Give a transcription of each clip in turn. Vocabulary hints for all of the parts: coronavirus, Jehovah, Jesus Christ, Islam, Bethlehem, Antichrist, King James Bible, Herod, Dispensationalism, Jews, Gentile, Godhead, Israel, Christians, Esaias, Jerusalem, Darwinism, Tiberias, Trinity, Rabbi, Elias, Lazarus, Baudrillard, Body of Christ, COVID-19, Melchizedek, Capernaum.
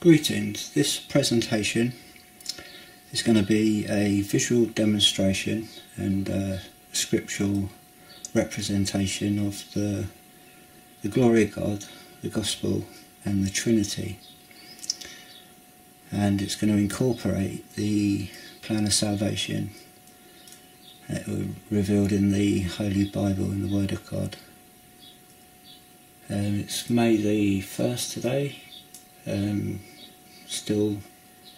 Greetings, this presentation is going to be a visual demonstration and a scriptural representation of the glory of God, the gospel and the Trinity, and it's going to incorporate the plan of salvation that were revealed in the Holy Bible, in the Word of God. It's May the 1st today.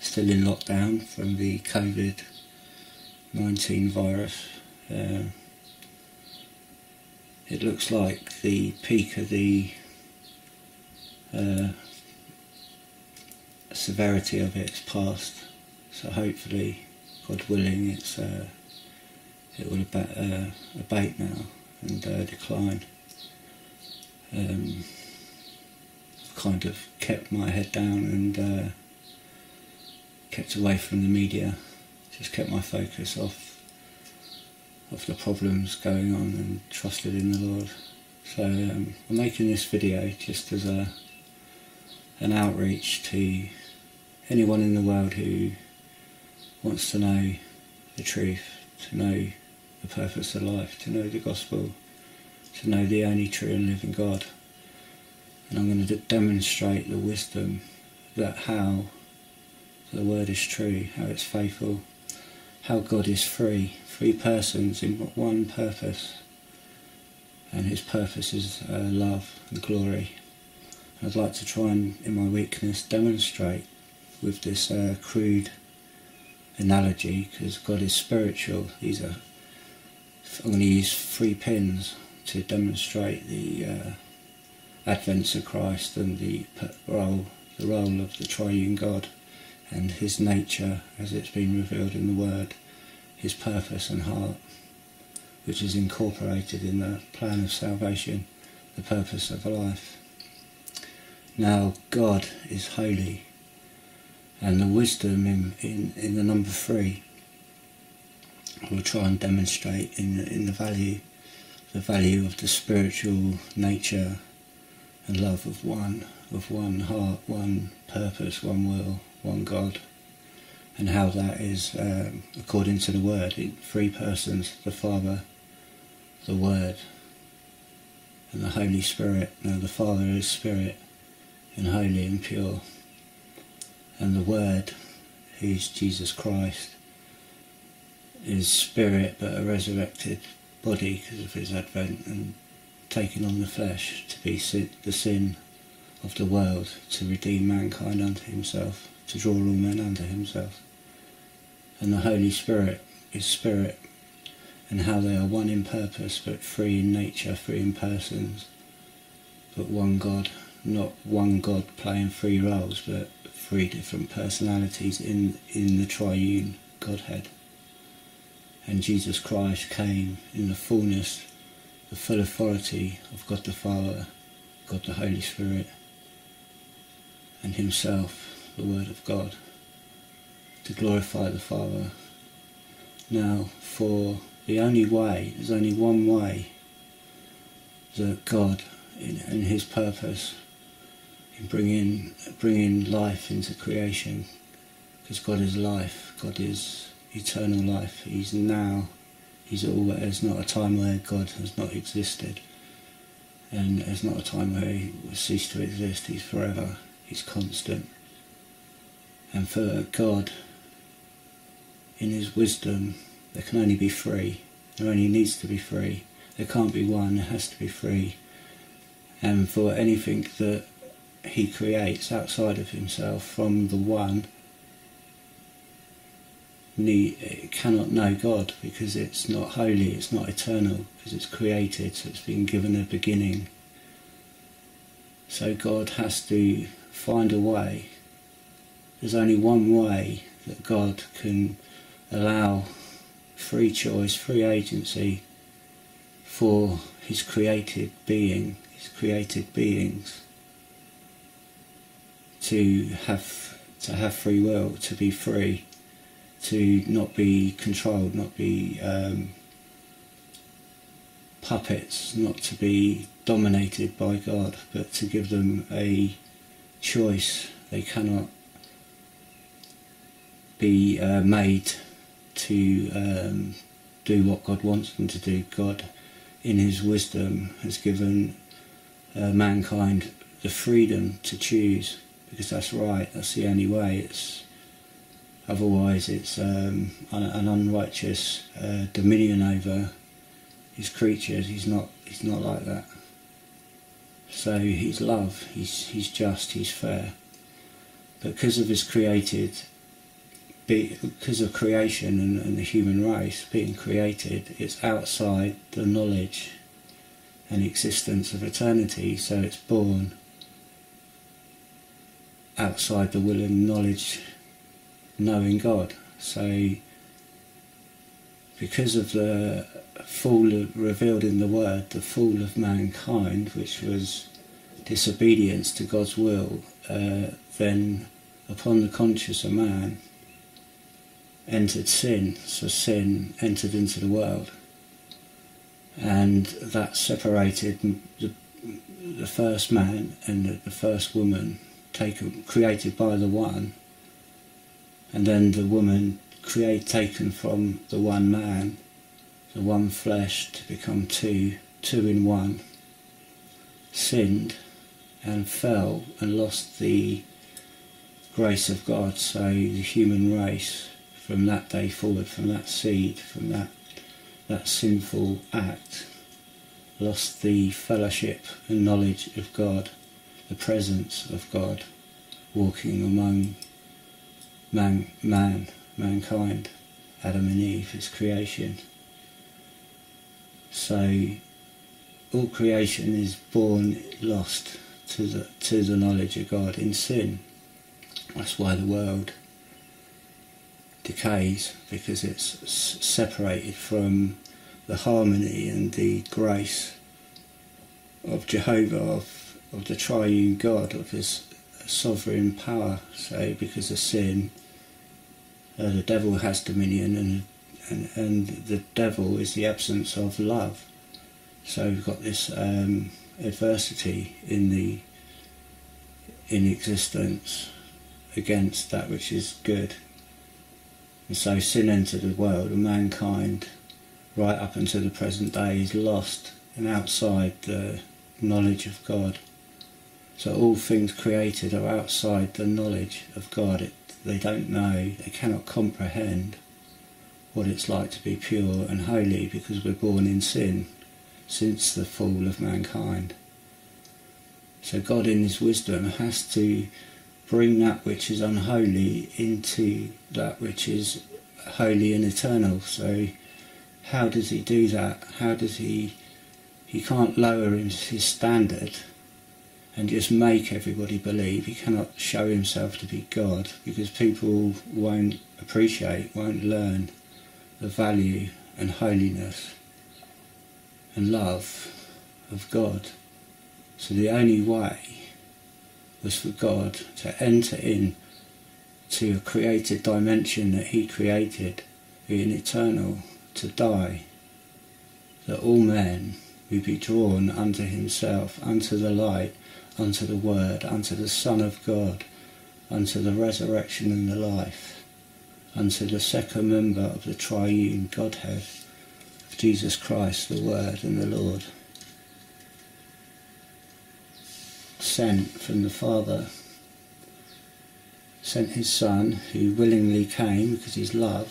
Still in lockdown from the COVID-19 virus. It looks like the peak of the severity of it's past, so hopefully, God willing, it will abate now and decline. I've kind of kept my head down and kept away from the media, just kept my focus off of the problems going on and trusted in the Lord. So I'm making this video just as an outreach to anyone in the world who wants to know the truth, to know the purpose of life, to know the gospel, to know the only true and living God. And I'm going to demonstrate the wisdom that how the word is true, how it's faithful, how God is free, three persons in one purpose, and his purpose is love and glory. And I'd like to try and, in my weakness, demonstrate with this crude analogy, because God is spiritual. These are, I'm going to use three pins to demonstrate the advent of Christ and the role of the triune God and his nature as it's been revealed in the Word, his purpose and heart, which is incorporated in the plan of salvation, the purpose of life. Now, God is holy, and the wisdom in the number three will try and demonstrate in the value of the spiritual nature and love of one heart, one purpose, one will, one God, and how that is according to the Word, in three persons, the Father, the Word and the Holy Spirit. Now the Father is Spirit and holy and pure, and the Word, who's Jesus Christ, is Spirit but a resurrected body because of his advent and taking on the flesh to be the sin of the world, to redeem mankind unto himself, to draw all men unto himself. And the Holy Spirit is Spirit, and how they are one in purpose but three in nature, three in persons, but one God, not one God playing three roles but three different personalities in the triune Godhead. And Jesus Christ came in the fullness, the full authority of God the Father, God the Holy Spirit, and himself, the Word of God, to glorify the Father. Now, for the only way, there's only one way that God, in his purpose, in bringing life into creation, because God is life, God is eternal life, he's now. He's always, there's not a time where God has not existed, and there's not a time where he will cease to exist. He's forever, he's constant. And for God, in his wisdom, there can only be three. There only needs to be three. There can't be one, there has to be three. And for anything that he creates outside of himself from the one, it cannot know God, because it's not holy, it's not eternal, because it's created, so it's been given a beginning. So God has to find a way. There's only one way that God can allow free choice, free agency for his created being, his created beings to have free will, to be free, to not be controlled, not be puppets, not to be dominated by God, but to give them a choice, They cannot be made to do what God wants them to do. God, in his wisdom, has given mankind the freedom to choose, because that's right, that's the only way. It's otherwise it's an unrighteous dominion over his creatures. He's not like that. So he's love, he's just, he's fair. But because of creation and the human race being created, it's outside the knowledge and existence of eternity, so it's born outside the will and knowledge knowing God. So because of the fall revealed in the Word, the fall of mankind, which was disobedience to God's will, then upon the conscience of man entered sin, so sin entered into the world, and that separated the first man and the first woman, created by the one, and then the woman taken from the one man, the one flesh, to become two in one, sinned and fell and lost the grace of God. So the human race from that day forward, from that seed, from that sinful act, lost the fellowship and knowledge of God, the presence of God walking among mankind, Adam and Eve, his creation. So all creation is born lost to the knowledge of God in sin. That's why the world decays, because it's separated from the harmony and the grace of Jehovah, of the triune God, of his sovereign power. So because of sin, the devil has dominion, and the devil is the absence of love. So we've got this adversity in existence against that which is good. And so sin entered the world, and mankind right up until the present day is lost and outside the knowledge of God. So all things created are outside the knowledge of God. They don't know, they cannot comprehend what it's like to be pure and holy, because we're born in sin since the fall of mankind. So God in his wisdom has to bring that which is unholy into that which is holy and eternal. So how does he do that? How does he can't lower his standard and just make everybody believe. He cannot show himself to be God, because people won't appreciate, won't learn the value and holiness and love of God. So the only way was for God to enter in to a created dimension that he created, being eternal, to die, that all men would be drawn unto himself, unto the light, unto the Word, unto the Son of God, unto the resurrection and the life, unto the second member of the triune Godhead, of Jesus Christ, the Word and the Lord, sent from the Father, sent his Son, who willingly came because he's love.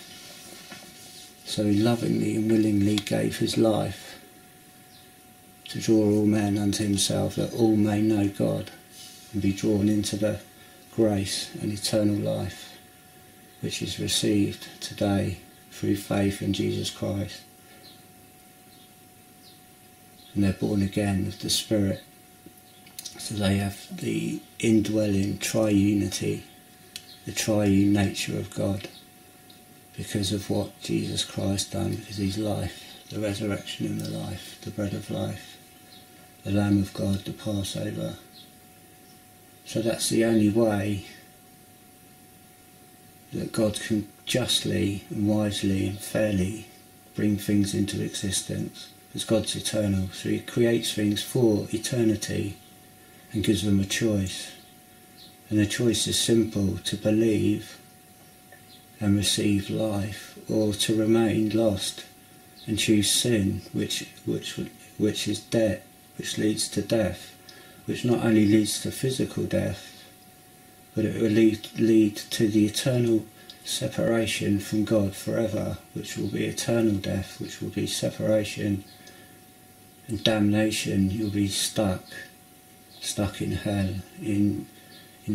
So he lovingly and willingly gave his life to draw all men unto himself, that all may know God and be drawn into the grace and eternal life which is received today through faith in Jesus Christ. And they're born again of the Spirit, so they have the indwelling triunity, the triune nature of God, because of what Jesus Christ done, because he's life, the resurrection and the life, the bread of life, the Lamb of God, the Passover. So that's the only way that God can justly and wisely and fairly bring things into existence, because God's eternal, so he creates things for eternity and gives them a choice, And the choice is simple: to believe and receive life, or to remain lost and choose sin, which is death, which leads to death, which not only leads to physical death, but it will lead to the eternal separation from God forever, which will be eternal death, which will be separation and damnation. You'll be stuck in hell, in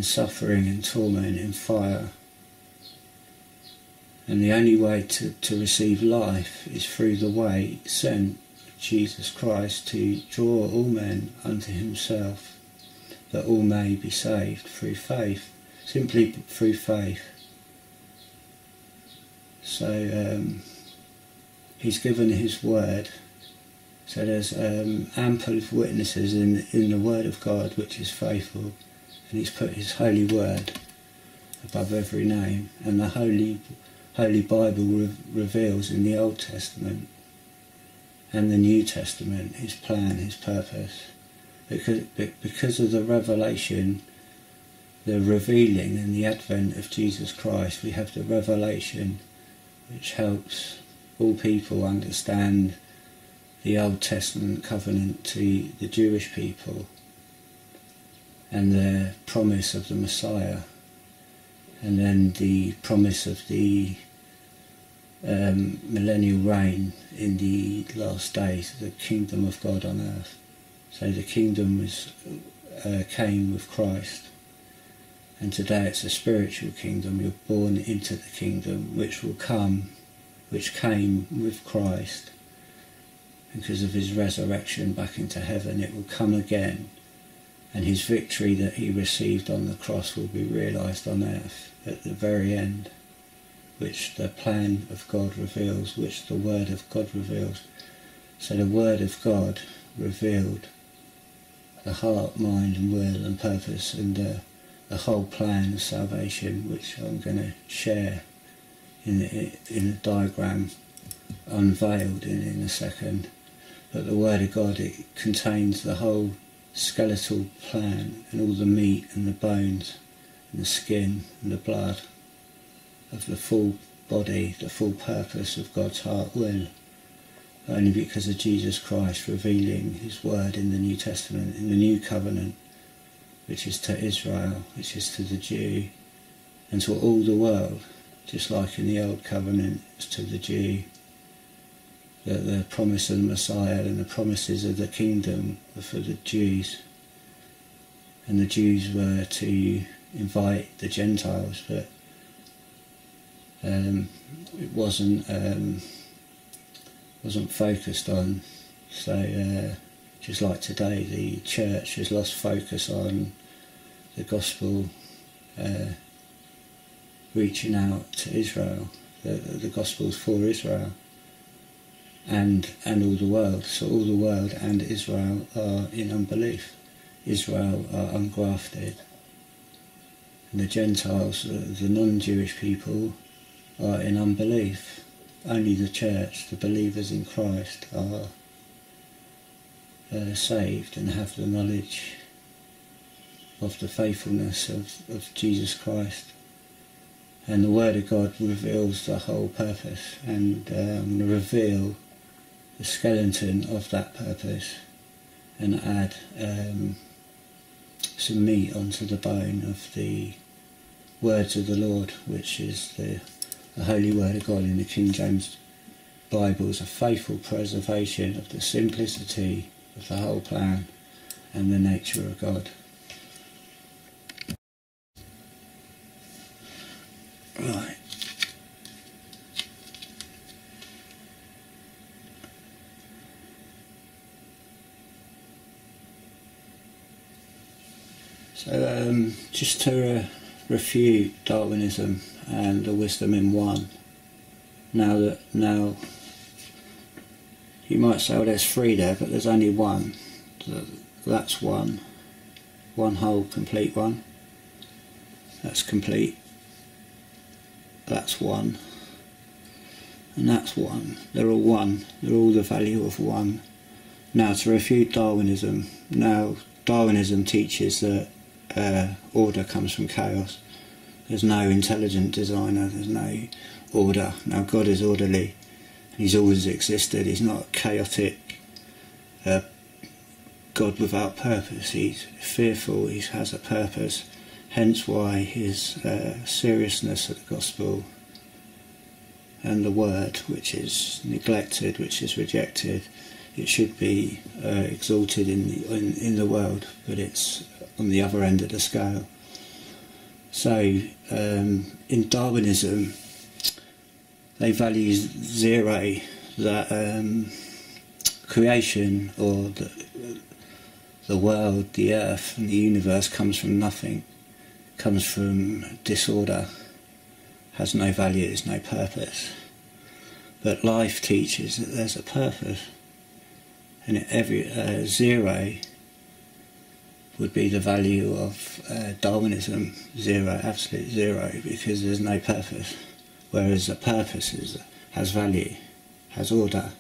suffering and torment, in fire. And the only way to receive life is through the way sent, Jesus Christ, to draw all men unto himself, that all may be saved through faith, simply through faith. So he's given his word, so there's ample of witnesses in the word of God, which is faithful, and he's put his holy word above every name. And the Holy Bible reveals in the Old Testament and the New Testament his plan, his purpose, because of the revelation, the revealing and the advent of Jesus Christ. We have the revelation which helps all people understand the Old Testament covenant to the Jewish people and the promise of the Messiah, and then the promise of the millennial reign in the last days, the kingdom of God on earth. So the kingdom came with Christ, and today it's a spiritual kingdom. You're born into the kingdom which will come, which came with Christ, because of his resurrection back into heaven. It will come again, and his victory that he received on the cross will be realised on earth at the very end, which the plan of God reveals, which the word of God reveals. So the word of God revealed the heart, mind and will and purpose, and the whole plan of salvation, which I'm going to share in a diagram unveiled in a second. But the word of God, it contains the whole skeletal plan, and all the meat and the bones and the skin and the blood of the full body, the full purpose of God's heart will, only because of Jesus Christ revealing his word in the New Testament, in the New Covenant, which is to Israel, which is to the Jew and to all the world, just like in the Old Covenant it's to the Jew. The promise of the Messiah and the promises of the kingdom were for the Jews, and the Jews were to invite the Gentiles, but it wasn't focused on. So just like today, the church has lost focus on the gospel reaching out to Israel. The gospel is for Israel and all the world. So all the world and Israel are in unbelief. Israel are ungrafted, and the Gentiles, the non-Jewish people, are in unbelief. Only the church, the believers in Christ, are saved and have the knowledge of the faithfulness of Jesus Christ. And the word of God reveals the whole purpose, and reveal the skeleton of that purpose, and add some meat onto the bone of the words of the Lord, which is the holy word of God in the King James Bible, is a faithful preservation of the simplicity of the whole plan and the nature of God. Right. So just to refute Darwinism and the wisdom in one. Now you might say, well, there's three there, but there's only one. That's one whole complete one. That's complete. That's one. And that's one. They're all one. They're all the value of one. Now to refute Darwinism. Now Darwinism teaches that order comes from chaos. There's no intelligent designer, there's no order. Now God is orderly, he's always existed, he's not chaotic God without purpose. He's fearful, he has a purpose, hence why his seriousness of the gospel and the word, which is neglected, which is rejected. It should be exalted in the world, but it's on the other end of the scale. So in Darwinism they value zero, that creation, or the world, the earth and the universe comes from nothing, comes from disorder, has no value, has no purpose. But life teaches that there's a purpose, and every zero would be the value of Darwinism, zero, absolute zero, because there's no purpose. Whereas a purpose has value, has order,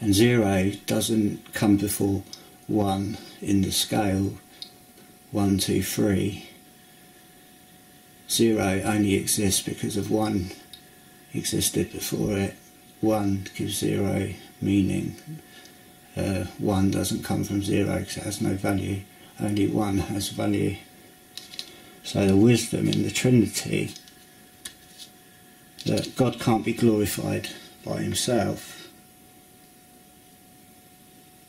and zero doesn't come before one in the scale, 1, 2, 3. Zero only exists because of one existed before it. One gives zero meaning. One doesn't come from zero because it has no value. Only one has value. So the wisdom in the Trinity, that God can't be glorified by himself,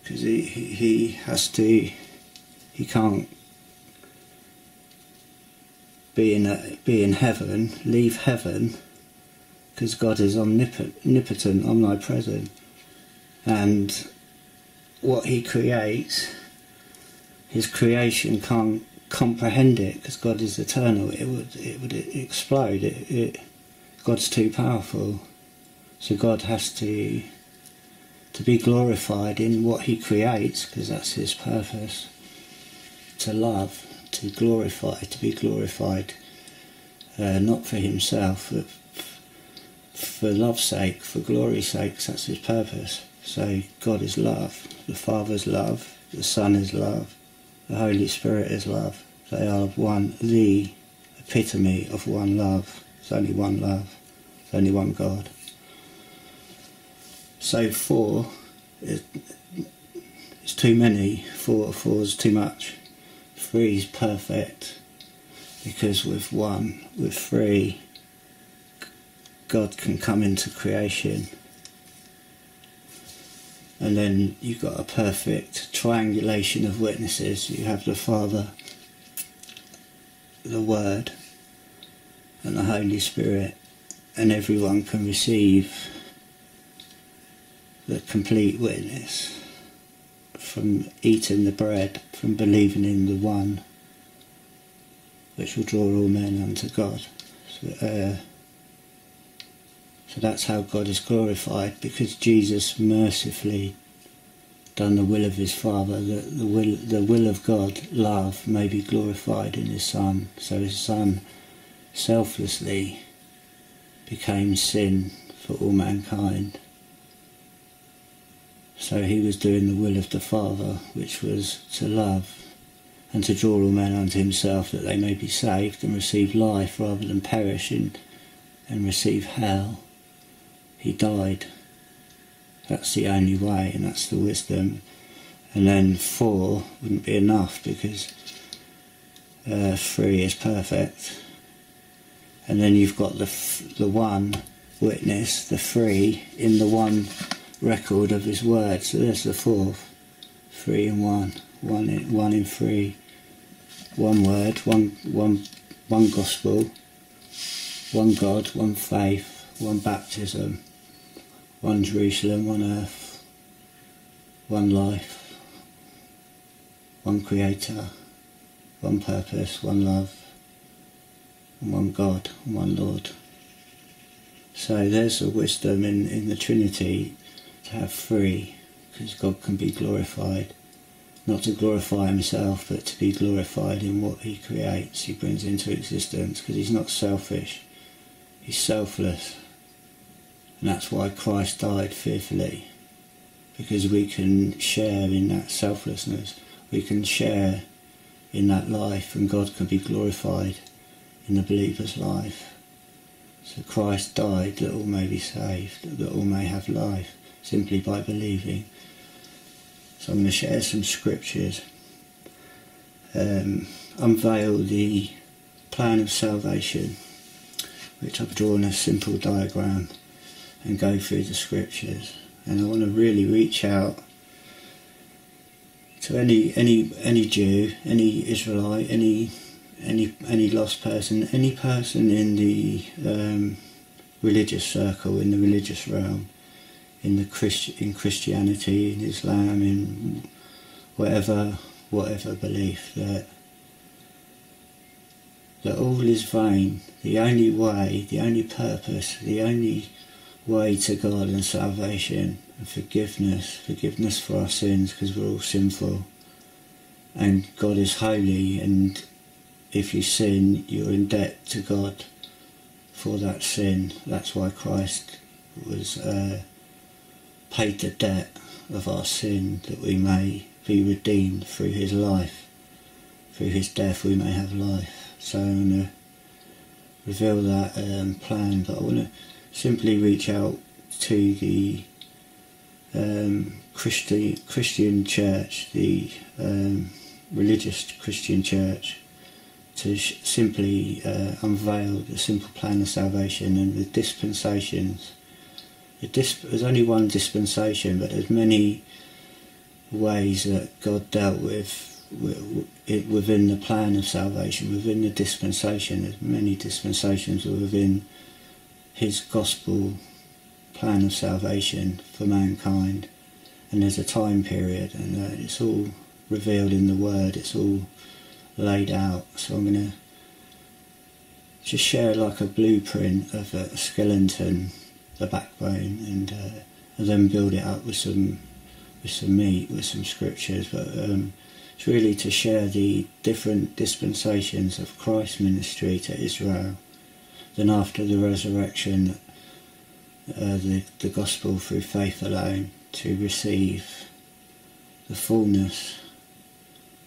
because he has to, he can't be in heaven, leave heaven, because God is omnipotent, omnipresent, and what he creates, his creation can't comprehend it, because God is eternal. It would explode. God's too powerful, so God has to be glorified in what he creates, because that's his purpose, to love, to glorify, to be glorified, not for himself, but for love's sake, for glory's sake. That's his purpose. So God is love, the Father's love, the Son is love, the Holy Spirit is love. They are one, the epitome of one love. There's only one love, there's only one God. So 4 is too many, 4 is too much. 3 is perfect, because with 1, with 3, God can come into creation, and then you've got a perfect triangulation of witnesses. You have the Father, the Word and the Holy Spirit, and everyone can receive the complete witness from eating the bread, from believing in the one, which will draw all men unto God. So that's how God is glorified, because Jesus mercifully done the will of his Father, that the will of God, love, may be glorified in his Son. So his Son selflessly became sin for all mankind. So he was doing the will of the Father, which was to love and to draw all men unto himself, that they may be saved and receive life rather than perish and receive hell. He died. That's the only way, and that's the wisdom. And then 4 wouldn't be enough, because 3 is perfect. And then you've got the one witness, the 3 in the one record of his word. So there's the 4th, 3 in 1, 1 in 3, one word, one gospel, one God, one faith, one baptism, one Jerusalem, one earth, one life, one creator, one purpose, one love, and one God, and one Lord. So there's the wisdom in the Trinity, to have 3, because God can be glorified, not to glorify himself, but to be glorified in what he creates, he brings into existence, because he's not selfish, he's selfless. And that's why Christ died fearfully, because we can share in that selflessness, we can share in that life, and God can be glorified in the believer's life. So Christ died that all may be saved, that all may have life, simply by believing. So I'm going to share some scriptures, unveil the plan of salvation, which I've drawn a simple diagram, and go through the scriptures. And I want to really reach out to any Jew, any Israelite, any lost person, any person in the religious circle, in the religious realm, in the Christianity, in Islam, in whatever belief, that all is vain. The only way, the only purpose, the only way to God and salvation and forgiveness for our sins, because we're all sinful and God is holy, and if you sin you're in debt to God for that sin. That's why Christ was paid the debt of our sin, that we may be redeemed through his life. Through his death we may have life. So I'm going to reveal that plan, but I want to simply reach out to the Christian church, the religious Christian church, to simply unveil the simple plan of salvation and the dispensations. There's only one dispensation, but there's many ways that God dealt with it within the plan of salvation, within the dispensation. There's many dispensations within his gospel plan of salvation for mankind, and there's a time period, and it's all revealed in the word, it's all laid out. So I'm going to just share like a blueprint of a skeleton, the backbone, and then build it up with some meat, with some scriptures, but it's really to share the different dispensations of Christ's ministry to Israel. Then after the resurrection, the gospel through faith alone, to receive the fullness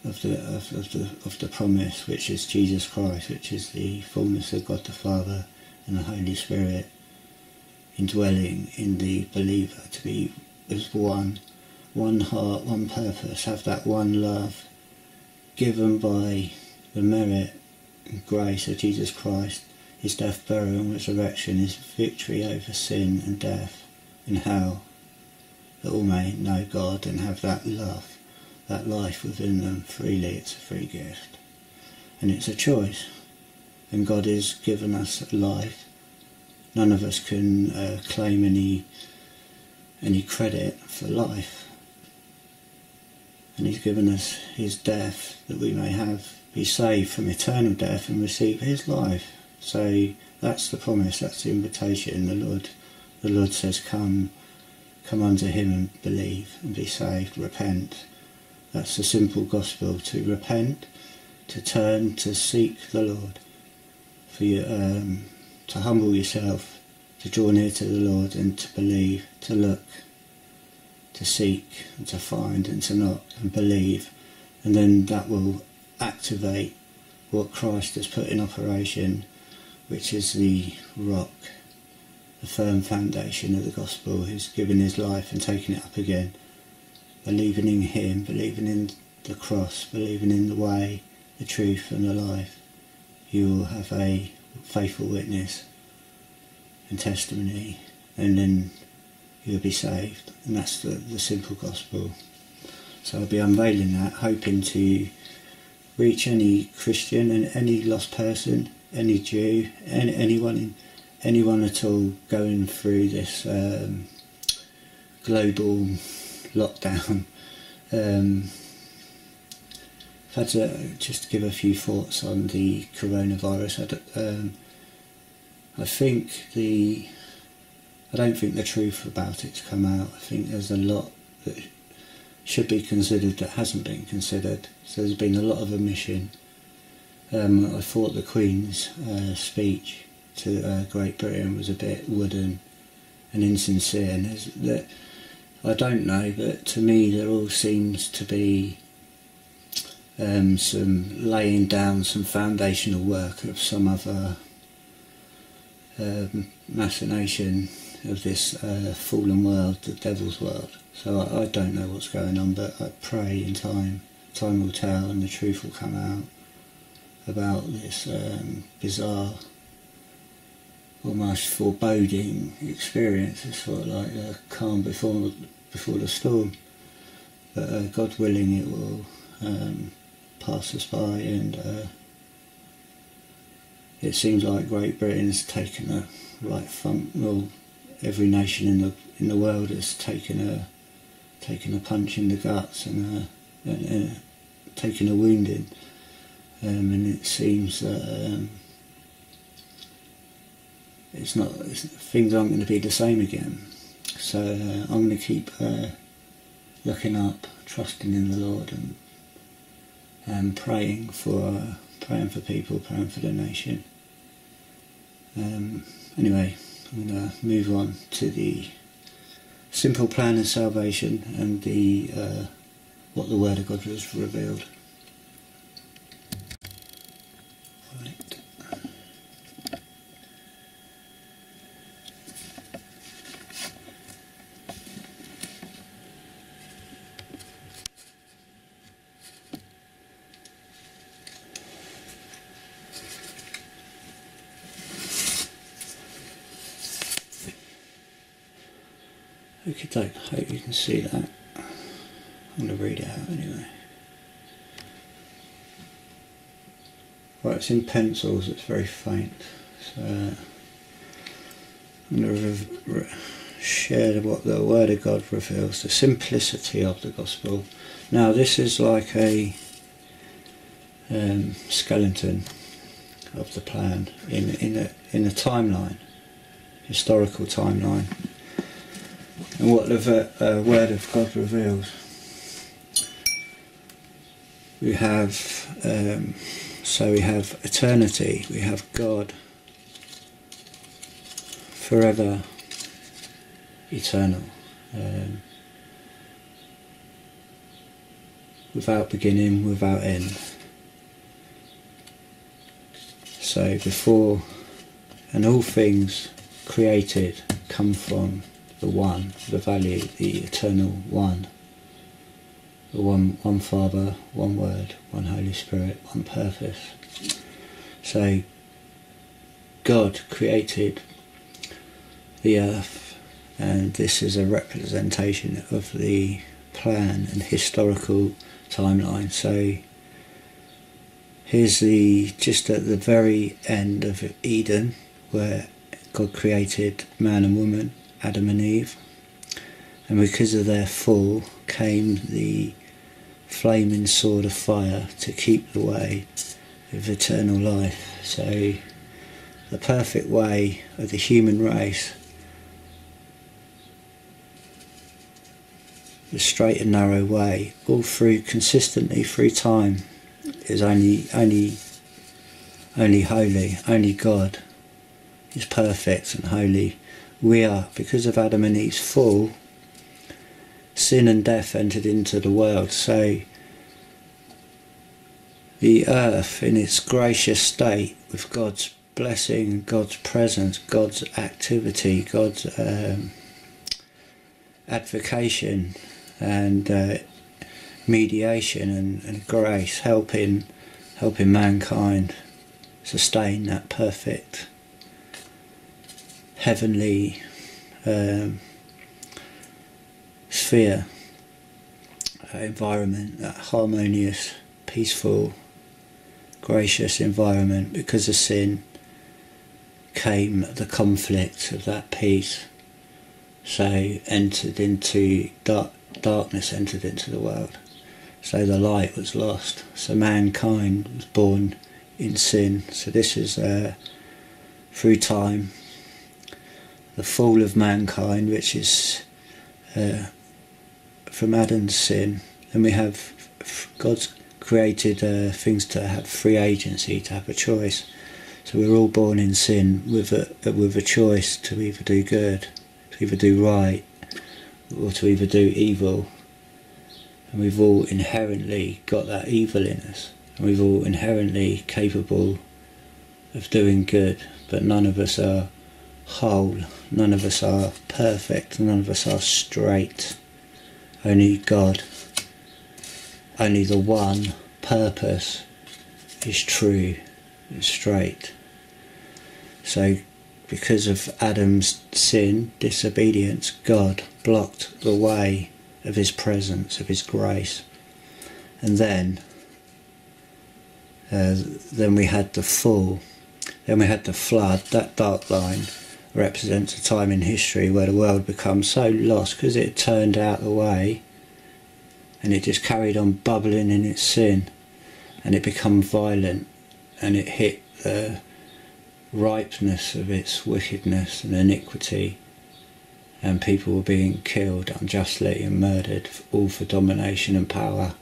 of the promise, which is Jesus Christ, which is the fullness of God the Father and the Holy Spirit indwelling in the believer, to be as one heart, one purpose, have that one love given by the merit and grace of Jesus Christ. His death, burial and resurrection, his victory over sin and death and hell, that all may know God and have that love, that life within them freely. It's a free gift and it's a choice, and God has given us life. None of us can claim any credit for life, and he's given us his death that we may be saved from eternal death and receive his life. So that's the promise, that's the invitation. The Lord says, come unto him and believe and be saved, repent. That's the simple gospel, to repent, to turn, to seek the Lord, for you, to humble yourself, to draw near to the Lord, and to believe, to look, to seek, and to find, and to knock, and believe, and then that will activate what Christ has put in operation, which is the rock, the firm foundation of the gospel, who's given his life and taken it up again, believing in him, believing in the cross, believing in the way, the truth and the life. You will have a faithful witness and testimony, and then you'll be saved, and that's the simple gospel. So I'll be unveiling that, hoping to reach any Christian and any lost person, any Jew, and anyone at all going through this global lockdown. I've had to just give a few thoughts on the coronavirus. I don't think the truth about it's come out. I think there's a lot that should be considered that hasn't been considered. So there's been a lot of omission. I thought the Queen's speech to Great Britain was a bit wooden and insincere, and I don't know, but to me there all seems to be some laying down some foundational work of some other machination of this fallen world, the devil's world. So I don't know what's going on, but I pray in time will tell and the truth will come out about this bizarre, almost foreboding experience. It's sort of like a calm before the storm, but God willing it will pass us by, and it seems like Great Britain's taken a right well, every nation in the world has taken a punch in the guts and taken a wounding, and it seems that things aren't going to be the same again. So I'm going to keep looking up, trusting in the Lord, and praying for people, praying for the nation. Anyway, I'm going to move on to the simple plan of salvation and the what the Word of God has revealed. Right. Okay, I hope you can see that. I'm going to read it out anyway. Right, it's in pencils, it's very faint. So I'm going to share what the Word of God reveals, the simplicity of the Gospel. Now this is like a skeleton of the plan in a timeline, historical timeline. And what the Word of God reveals. We have, so we have eternity, we have God, forever, eternal, without beginning, without end. So before, and all things created come from the one, the value, the eternal one, the one Father, one Word, one Holy Spirit, one purpose. So God created the earth, and this is a representation of the plan and historical timeline. So here's just at the very end of Eden, where God created man and woman, Adam and Eve, and because of their fall came the flaming sword of fire to keep the way of eternal life. So the perfect way of the human race, the straight and narrow way, all through, consistently through time, is only holy, only God is perfect and holy. We are, because of Adam and Eve's fall, sin and death entered into the world. So the earth in its gracious state, with God's blessing, God's presence, God's activity, God's advocation and mediation and grace, helping mankind sustain that perfect heavenly sphere, environment, that harmonious, peaceful, gracious environment. Because of sin came the conflict of that peace, so entered into darkness, entered into the world, so the light was lost, so mankind was born in sin. So this is through time, the fall of mankind, which is from Adam's sin. And we have, God's created things to have free agency, to have a choice. So we're all born in sin with a choice to either do good, to either do right, or to either do evil. and we've all inherently got that evil in us, and we've all inherently capable of doing good, but none of us are whole, none of us are perfect, none of us are straight. Only God, only the one purpose is true and straight. So because of Adam's sin, disobedience, God blocked the way of his presence, of his grace. And then we had the fall, then we had the flood. That dark line represents a time in history where the world becomes so lost because it turned out the way, and it just carried on bubbling in its sin, and it became violent, and it hit the ripeness of its wickedness and iniquity, and people were being killed unjustly and murdered, all for domination and power.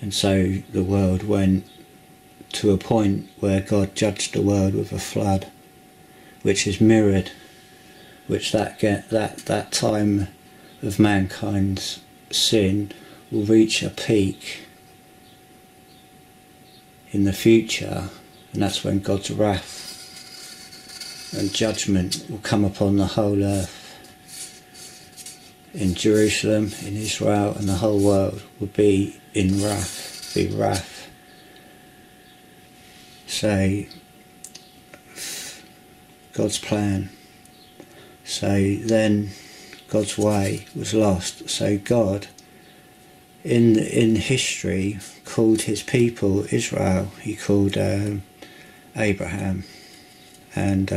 And so the world went to a point where God judged the world with a flood, which is mirrored, which that time of mankind's sin will reach a peak in the future, and that's when God's wrath and judgment will come upon the whole earth. In Jerusalem, in Israel, and the whole world will be in wrath, be wrath. So God's plan. So then God's way was lost. So God in history called his people Israel. He called Abraham. And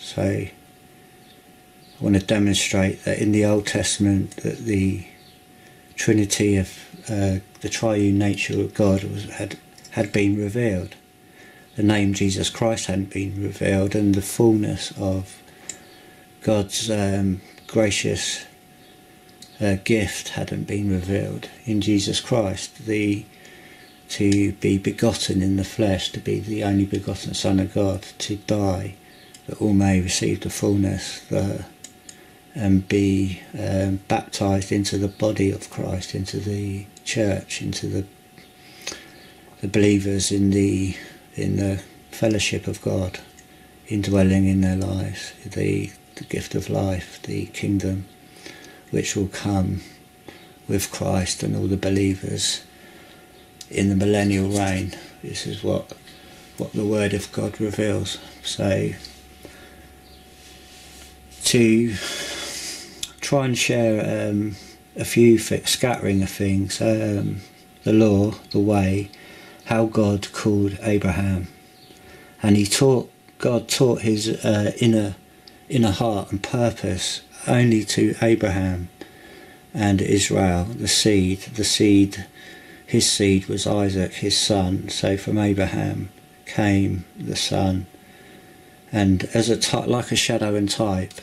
so I want to demonstrate that in the Old Testament, that the Trinity of the triune nature of God had been revealed. The name Jesus Christ hadn't been revealed, and the fullness of God's gracious gift hadn't been revealed in Jesus Christ, to be begotten in the flesh, to be the only begotten Son of God, to die, that all may receive the fullness, and be baptised into the body of Christ, into the church, into the believers in the fellowship of God, indwelling in their lives, the gift of life, the kingdom, which will come with Christ and all the believers in the millennial reign. This is what the Word of God reveals. So to try and share a few scattering of things, the law, the way, how God called Abraham, and God taught his inner heart and purpose only to Abraham and Israel, the seed. His seed was Isaac, his son. So from Abraham came the son, and as like a shadow and type,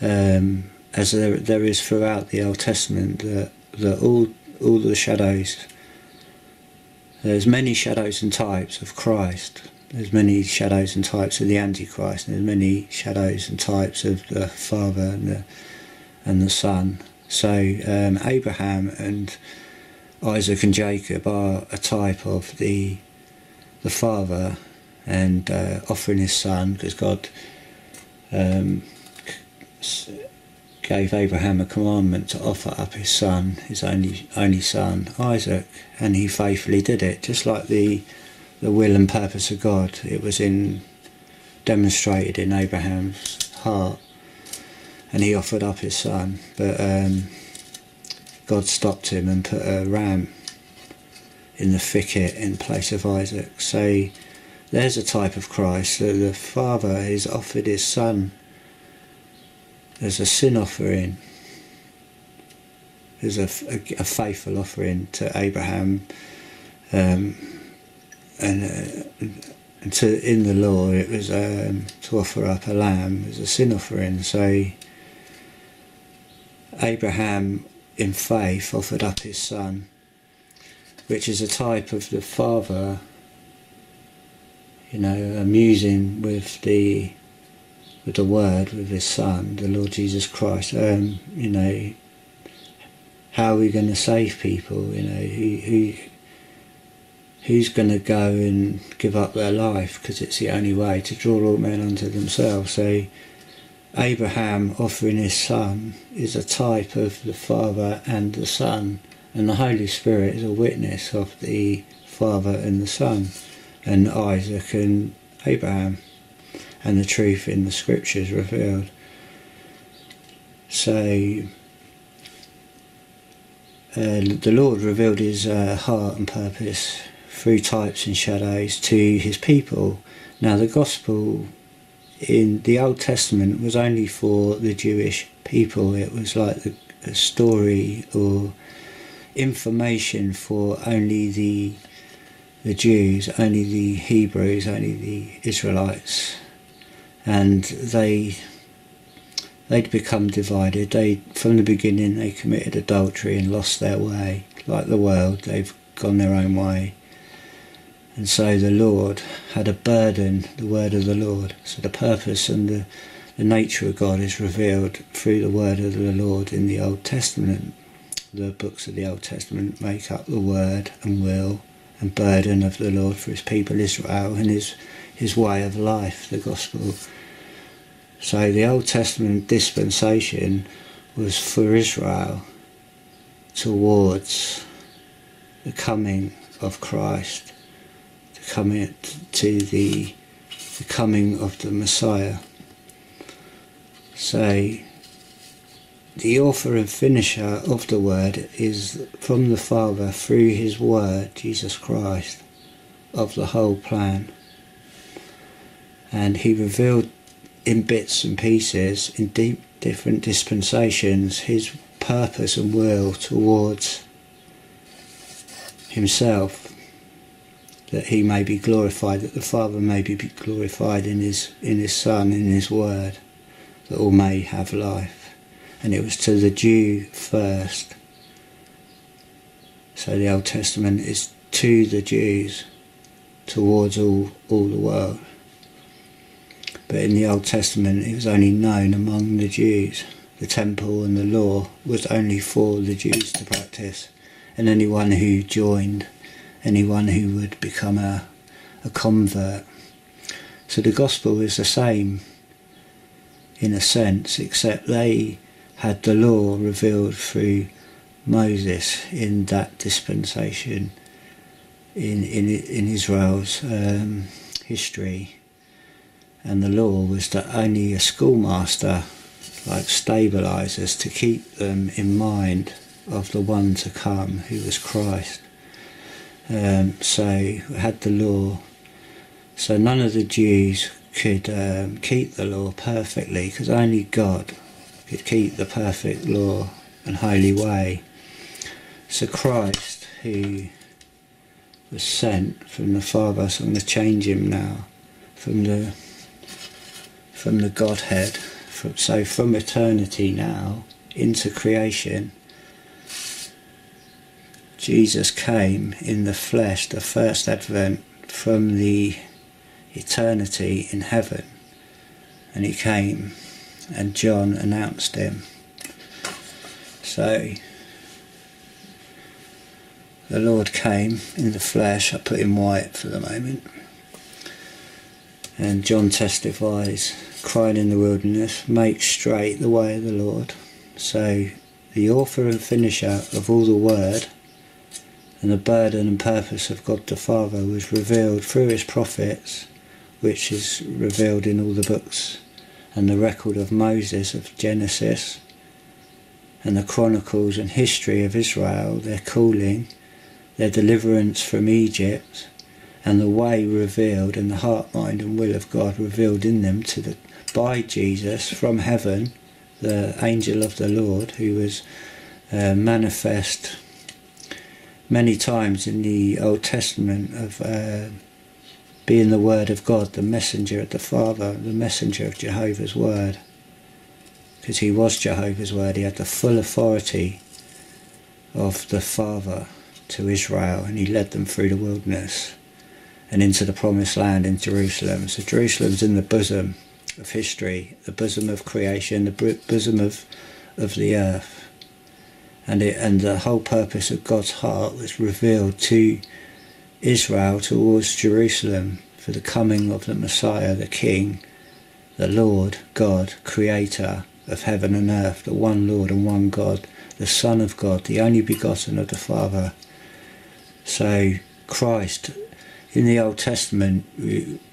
as there is throughout the Old Testament, that all the shadows. There's many shadows and types of Christ. There's many shadows and types of the Antichrist. And there's many shadows and types of the Father and the Son. So Abraham and Isaac and Jacob are a type of the Father, and offering his son, because God gave Abraham a commandment to offer up his son, his only son Isaac, and he faithfully did it, just like the will and purpose of God. It was demonstrated in Abraham's heart, and he offered up his son, but God stopped him and put a ram in the thicket in place of Isaac. So there's a type of Christ. So the Father has offered his Son as a sin offering, as a faithful offering to Abraham, and in the law it was to offer up a lamb as a sin offering. So Abraham, in faith, offered up his son, which is a type of the Father, you know, amusing with the Word, with his Son, the Lord Jesus Christ. You know, how are we going to save people? You know, who's going to go and give up their life? Because it's the only way to draw all men unto themselves. So Abraham offering his son is a type of the Father and the Son, and the Holy Spirit is a witness of the Father and the Son and Isaac and Abraham and the truth in the scriptures revealed. So the Lord revealed his heart and purpose through types and shadows to his people. Now the gospel in the Old Testament was only for the Jewish people. It was like a story or information for only the Jews, only the Hebrews, only the Israelites, and they'd become divided. They, from the beginning, they committed adultery and lost their way. Like the world, they've gone their own way. And so the Lord had a burden, the word of the Lord. So the purpose and the nature of God is revealed through the word of the Lord in the Old Testament. The books of the Old Testament make up the word and will and burden of the Lord for his people Israel, and his way of life, the gospel. So the Old Testament dispensation was for Israel towards the coming of Christ, to the coming of the Messiah. So the author and finisher of the word is from the Father through his word, Jesus Christ, of the whole plan. And he revealed in bits and pieces, in different dispensations, his purpose and will towards himself, that he may be glorified, that the Father may be glorified in his Son, in his word, that all may have life. And it was to the Jew first. So the Old Testament is to the Jews, towards all the world. But in the Old Testament it was only known among the Jews. The temple and the law was only for the Jews to practice, and anyone who joined, anyone who would become a convert. So the gospel is the same in a sense, except they had the law revealed through Moses in that dispensation in Israel's history. And the law was that only a schoolmaster, like stabilisers, to keep them in mind of the one to come, who was Christ. So we had the law. So none of the Jews could keep the law perfectly, because only God could keep the perfect law and holy way. So Christ, who was sent from the Father, so I'm going to change him now, from the Godhead, from eternity now into creation. Jesus came in the flesh, the first advent from the eternity in heaven, and he came and John announced him. So the Lord came in the flesh. I put him white for the moment. And John testifies, crying in the wilderness, make straight the way of the Lord. So the author and finisher of all the word, and the burden and purpose of God the Father, was revealed through his prophets, which is revealed in all the books, and the record of Moses of Genesis, and the chronicles and history of Israel, their calling, their deliverance from Egypt, and the way revealed, and the heart, mind and will of God revealed in them by Jesus from heaven, the angel of the Lord, who was manifest many times in the Old Testament of being the Word of God, the messenger of the Father, the messenger of Jehovah's Word, because he was Jehovah's Word. He had the full authority of the Father to Israel, and he led them through the wilderness and into the promised land in Jerusalem. So Jerusalem's in the bosom of history, the bosom of creation, the bosom of the earth. and the whole purpose of God's heart was revealed to Israel towards Jerusalem for the coming of the Messiah, the King, the Lord God, Creator of heaven and earth, the one Lord and one God, the Son of God, the only begotten of the Father. So Christ, in the Old Testament,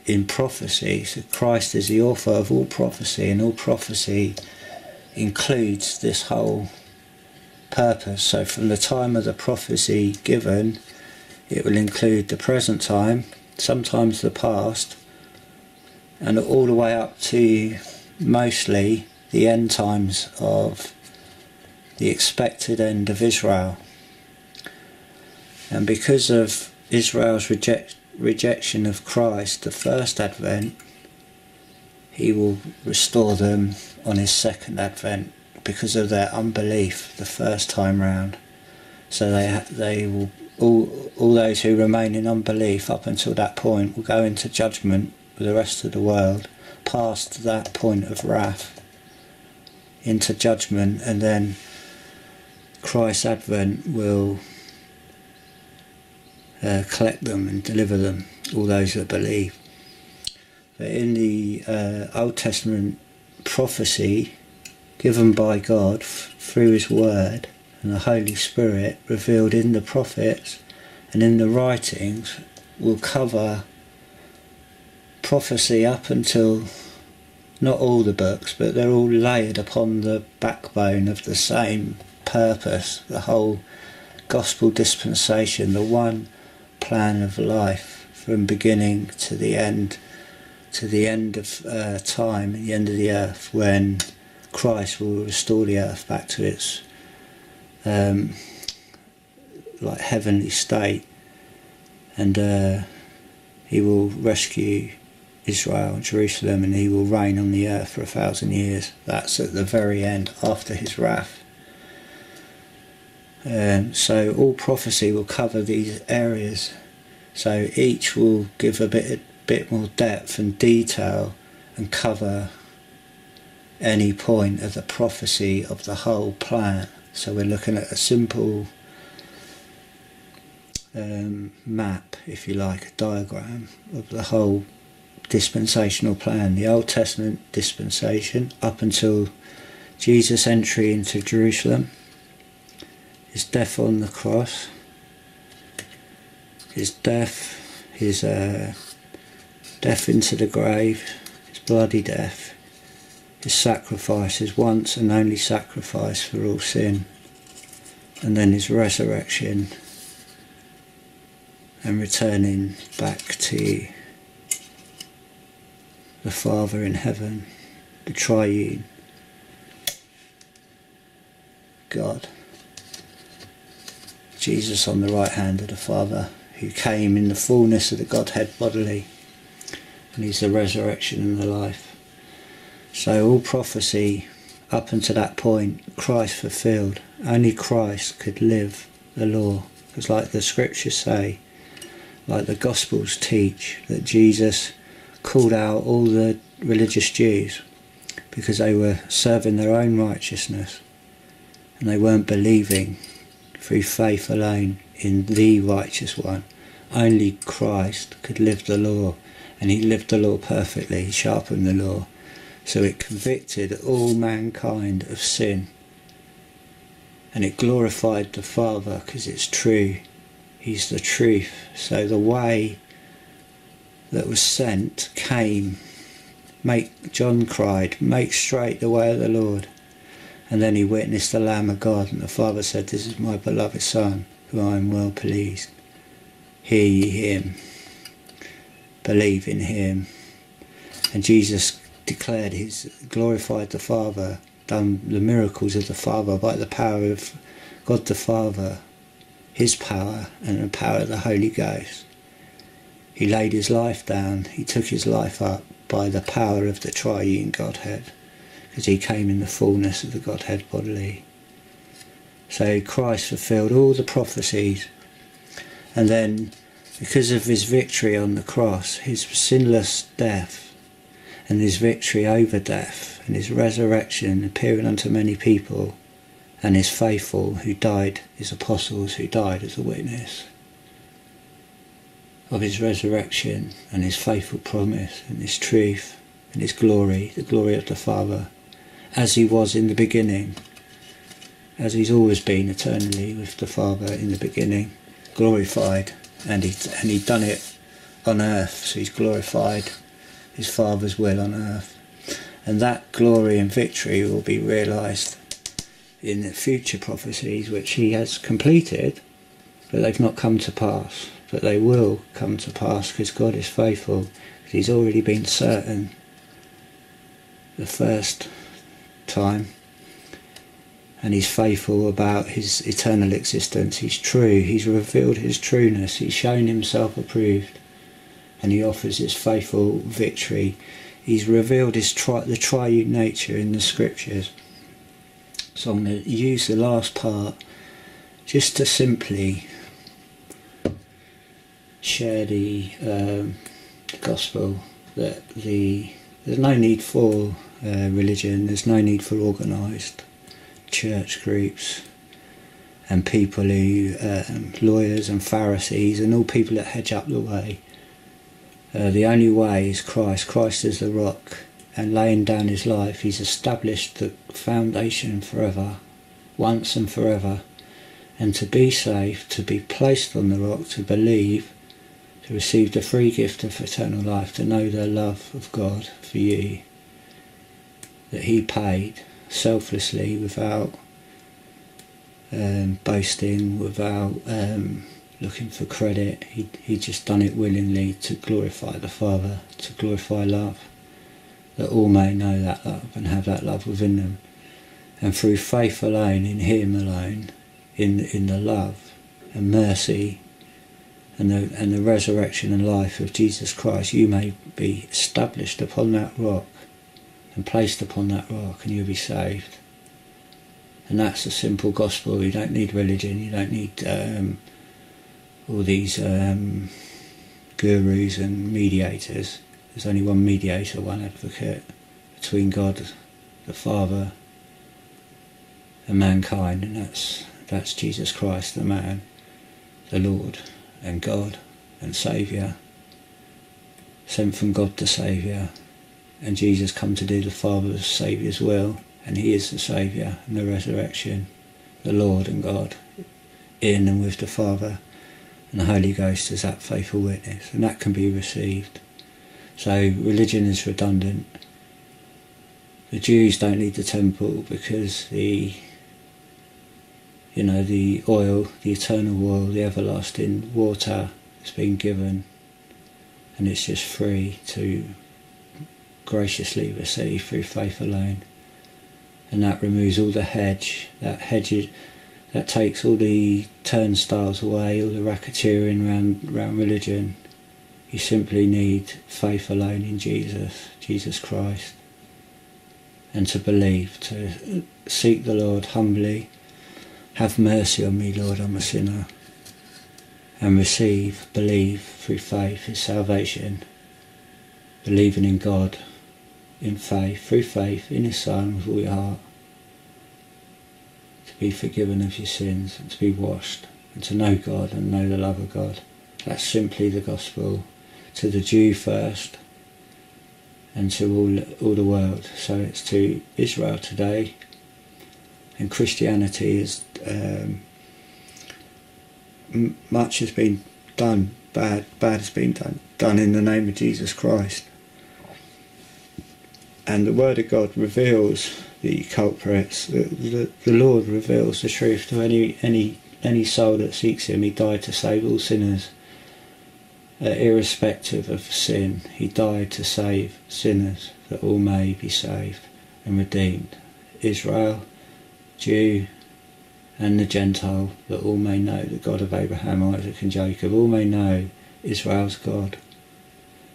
in prophecy, so Christ is the author of all prophecy, and all prophecy includes this whole purpose. So from the time of the prophecy given, it will include the present time, sometimes the past, and all the way up to mostly the end times of the expected end of Israel. And because of Israel's rejection of Christ, the first advent, he will restore them on his second advent because of their unbelief the first time round. So they will all those who remain in unbelief up until that point will go into judgment with the rest of the world, past that point of wrath, into judgment, and then Christ's advent will collect them and deliver them, all those that believe. But in the Old Testament prophecy given by God through his word and the Holy Spirit revealed in the prophets and in the writings will cover prophecy up until, not all the books, but they're all layered upon the backbone of the same purpose, the whole gospel dispensation, the one plan of life from beginning to the end of time, the end of the earth, when Christ will restore the earth back to its like heavenly state, and he will rescue Israel and Jerusalem, and he will reign on the earth for 1,000 years. That's at the very end, after his wrath. So all prophecy will cover these areas, so each will give a bit more depth and detail and cover any point of the prophecy of the whole plan. So we're looking at a simple map, if you like, a diagram of the whole dispensational plan, the Old Testament dispensation up until Jesus' entry into Jerusalem, his death on the cross, his death into the grave, his bloody death, his sacrifice, his once and only sacrifice for all sin, and then his resurrection and returning back to the Father in heaven, the triune God, Jesus on the right hand of the Father, who came in the fullness of the Godhead bodily, and he's the resurrection and the life. So all prophecy up until that point, Christ fulfilled. Only Christ could live the law, because like the scriptures say, like the Gospels teach, that Jesus called out all the religious Jews because they were serving their own righteousness and they weren't believing through faith alone in the righteous one. Only Christ could live the law, and he lived the law perfectly. He sharpened the law, so it convicted all mankind of sin, and it glorified the Father because it's true. He's the truth. So the way that was sent came. John cried, "Make straight the way of the Lord." And then he witnessed the Lamb of God, and the Father said, "This is my beloved Son, who I am well pleased. Hear ye him. Believe in him." And Jesus declared glorified the Father, done the miracles of the Father by the power of God the Father, his power and the power of the Holy Ghost. He laid his life down, he took his life up by the power of the triune Godhead, because he came in the fullness of the Godhead bodily. So Christ fulfilled all the prophecies, and then because of his victory on the cross, his sinless death and his victory over death and his resurrection, appearing unto many people, and his faithful who died, his apostles who died as a witness of his resurrection and his faithful promise and his truth and his glory, the glory of the Father, as he was in the beginning, as he's always been eternally with the Father in the beginning, glorified, and he done it on earth, so he's glorified his Father's will on earth. And that glory and victory will be realised in the future prophecies which he has completed, but they've not come to pass, but they will come to pass because God is faithful, because he's already been certain the first time, and he's faithful about his eternal existence. He's true, he's revealed his trueness, he's shown himself approved, and he offers his faithful victory. He's revealed his the triune nature in the scriptures. So I'm going to use the last part just to simply share the gospel, that there's no need for religion, there's no need for organised church groups and people who, lawyers and Pharisees and all people that hedge up the way. The only way is Christ. Christ is the rock, and laying down his life, he's established the foundation forever, once and forever. And to be saved, to be placed on the rock, to believe, to receive the free gift of eternal life, to know the love of God for you, that he paid selflessly, without boasting, without looking for credit. He just done it willingly to glorify the Father, to glorify love, that all may know that love and have that love within them. And through faith alone, in him alone, in the love and mercy and the resurrection and life of Jesus Christ, you may be established upon that rock and placed upon that rock, and you'll be saved. And that's the simple gospel. You don't need religion, you don't need all these gurus and mediators. There's only one mediator, one advocate between God the Father and mankind, and that's Jesus Christ, the man, the Lord and God and Saviour, sent from God the Saviour. And Jesus come to do the Father's Saviour's will, and he is the Saviour and the resurrection, the Lord and God, in and with the Father, and the Holy Ghost is that faithful witness, and that can be received. So religion is redundant. The Jews don't need the temple because the oil, the eternal oil, the everlasting water has been given, and it's just free to graciously receive through faith alone. And that removes all the hedge, that takes all the turnstiles away, all the racketeering around religion. You simply need faith alone in Jesus Christ, and to believe, to seek the Lord humbly. Have mercy on me, Lord, I'm a sinner, and receive, believe through faith his salvation, believing in God, in faith, through faith in his Son with all your heart, to be forgiven of your sins and to be washed and to know God and know the love of God. That's simply the gospel, to the Jew first and to all the world. So it's to Israel today, and Christianity is much has been done, bad has been done in the name of Jesus Christ. And the word of God reveals the culprits. The Lord reveals the truth to any soul that seeks him. He died to save all sinners, irrespective of sin. He died to save sinners, that all may be saved and redeemed. Israel, Jew and the Gentile, that all may know the God of Abraham, Isaac and Jacob. All may know Israel's God,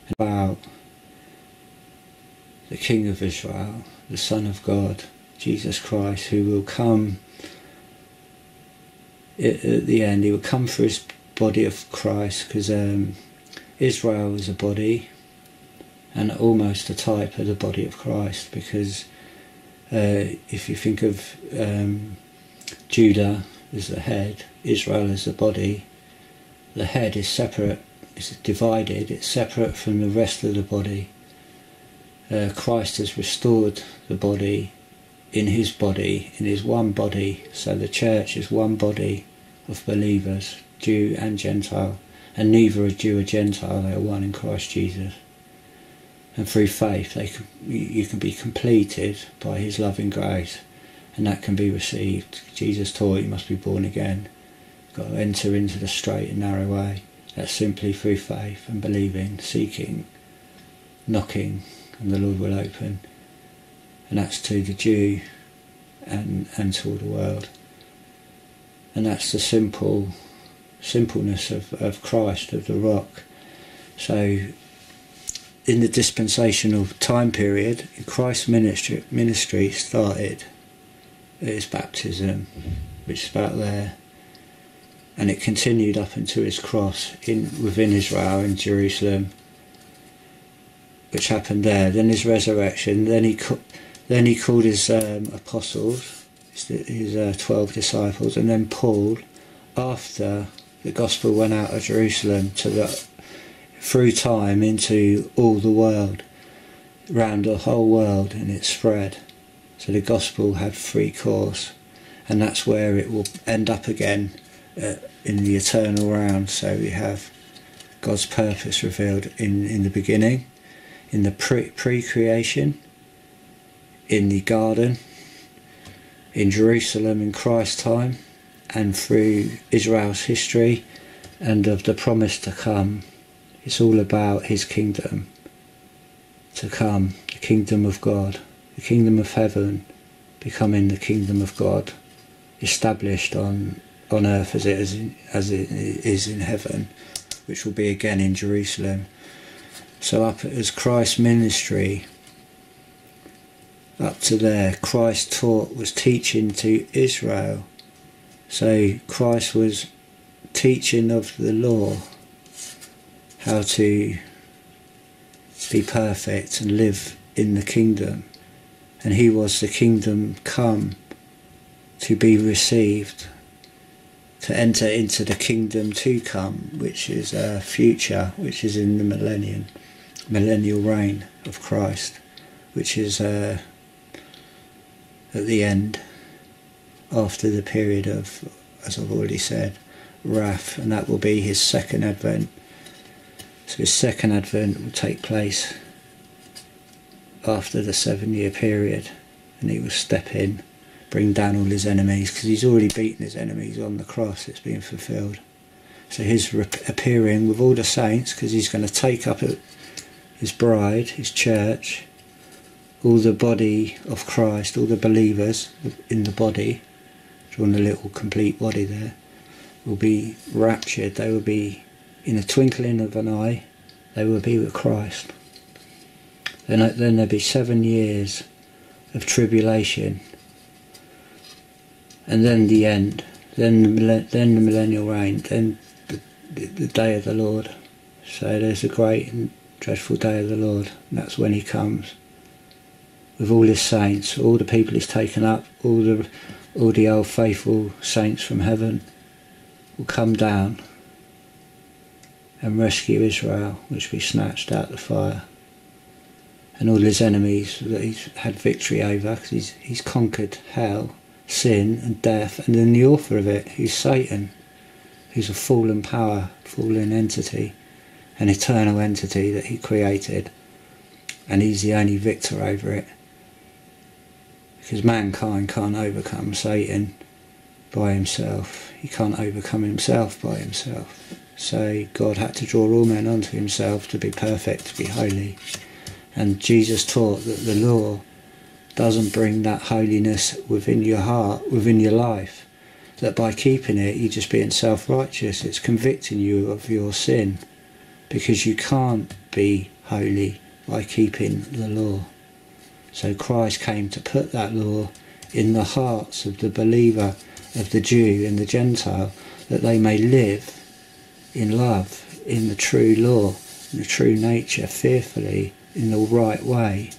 and about the King of Israel, the Son of God, Jesus Christ, who will come at the end. He will come for his body of Christ, because Israel is a body and almost a type of the body of Christ, because if you think of Judah is the head, Israel is the body. The head is separate, it's divided, it's separate from the rest of the body. Christ has restored the body, in his one body. So the church is one body of believers, Jew and Gentile, and neither a Jew or Gentile, they are one in Christ Jesus. And through faith you can be completed by his loving grace, and that can be received. Jesus taught you must be born again. You've got to enter into the straight and narrow way. That's simply through faith and believing, seeking, knocking, and the Lord will open. And that's to the Jew and to all the world. And that's the simpleness of Christ, of the rock. So in the dispensational time period, Christ's ministry started at his baptism, which is about there, and it continued up until his cross within Israel, in Jerusalem, which happened there. Then his resurrection. Then he called his apostles, his 12 disciples, and then Paul, after the gospel went out of Jerusalem through time into all the world, round the whole world, and it spread. So the gospel had free course, and that's where it will end up again, in the eternal round. So we have God's purpose revealed in the beginning, in the pre-creation, in the garden, in Jerusalem in Christ's time, and through Israel's history, and of the promise to come. It's all about his kingdom to come, the kingdom of God, the kingdom of heaven becoming the kingdom of God, established on earth as it is in heaven, which will be again in Jerusalem. So up as Christ's ministry, up to there, Christ was teaching to Israel. So Christ was teaching of the law, how to be perfect and live in the kingdom, and he was the kingdom come to be received, to enter into the kingdom to come, which is a future, which is in the millennial reign of Christ, which is at the end, after the period of, as I've already said, wrath, and that will be his second advent. So his second advent will take place after the 7-year period, and he will step in, bring down all his enemies, because he's already beaten his enemies on the cross. It's been fulfilled. So his appearing with all the saints, because he's going to take up his bride, his church, all the body of Christ, all the believers in the body, drawn the little complete body there, will be raptured. They will be, in a twinkling of an eye, they will be with Christ. Then there'll be 7 years of tribulation, and then the end, then the millennial reign, then the day of the Lord. So there's a great and dreadful day of the Lord, and that's when he comes with all his saints, all the people he's taken up, all the old faithful saints from heaven will come down and rescue Israel, which will be snatched out of the fire, and all his enemies that he's had victory over, because he's conquered hell, sin and death, and then the author of it, who's Satan, who's a fallen power, fallen entity, an eternal entity that he created, and he's the only victor over it, because mankind can't overcome Satan by himself. He can't overcome himself by himself. So God had to draw all men unto himself to be perfect, to be holy. And Jesus taught that the law doesn't bring that holiness within your heart, within your life, that by keeping it you're just being self-righteous. It's convicting you of your sin, because you can't be holy by keeping the law. So Christ came to put that law in the hearts of the believer, of the Jew and the Gentile, that they may live in love, in the true law, in the true nature, fearfully, in the right way.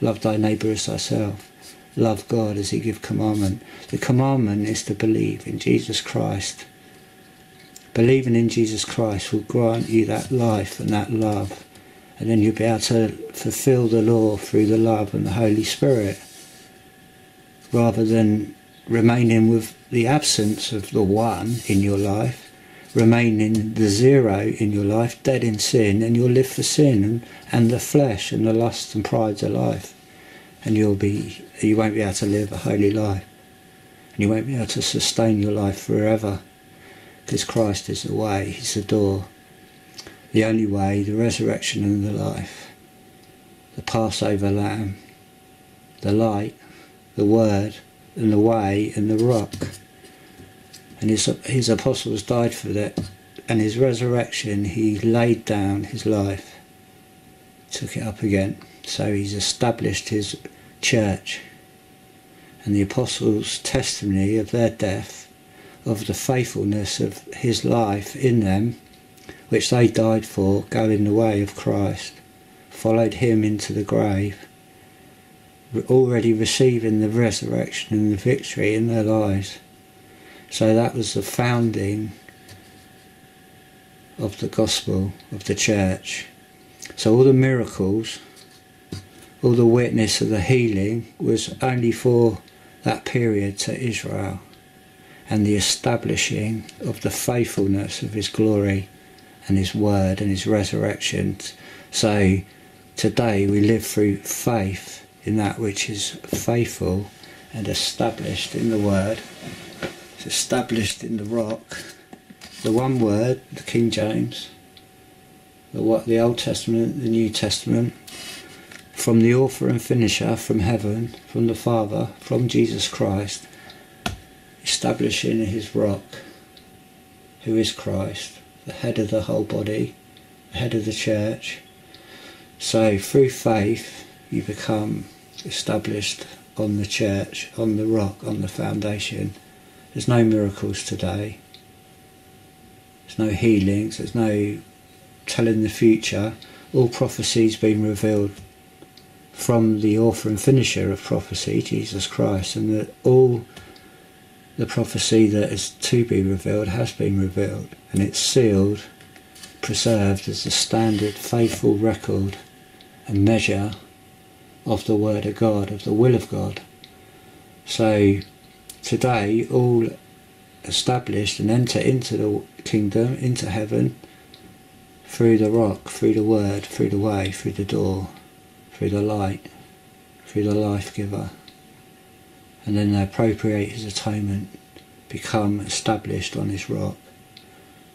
Love thy neighbour as thyself. love God as he give commandment. The commandment is to believe in Jesus Christ. Believing in Jesus Christ will grant you that life and that love, and then you'll be able to fulfill the law through the love and the Holy Spirit, rather than remaining with the absence of the one in your life, remaining the zero in your life, dead in sin, and you'll live for sin and the flesh and the lust and pride of life, and you won't be able to live a holy life, and you won't be able to sustain your life forever, because Christ is the way, he's the door, the only way, the resurrection and the life, the Passover lamb, the light, the word and the way and the rock. And his apostles died for that, and his resurrection, he laid down his life, took it up again. So he's established his church, and the apostles' testimony of their death, of the faithfulness of his life in them, which they died for, going the way of Christ, followed him into the grave, already receiving the resurrection and the victory in their lives. So that was the founding of the gospel, of the church. So all the miracles, all the witness of the healing was only for that period to Israel, and the establishing of the faithfulness of his glory and his word and his resurrection. So today we live through faith in that which is faithful and established in the word. It's established in the rock, the one word, the King James, the Old Testament, the New Testament, from the author and finisher, from heaven, from the Father, from Jesus Christ, establishing his rock, who is Christ, the head of the whole body, the head of the church. So through faith you become established on the church, on the rock, on the foundation. There's no miracles today, there's no healings, there's no telling the future. All prophecy's been revealed from the author and finisher of prophecy, Jesus Christ, and that all the prophecy that is to be revealed has been revealed, and it's sealed, preserved as the standard faithful record and measure of the word of God, of the will of God. So today all established and enter into the kingdom, into heaven, through the rock, through the word, through the way, through the door, through the light, through the life giver, and then they appropriate his atonement, become established on his rock.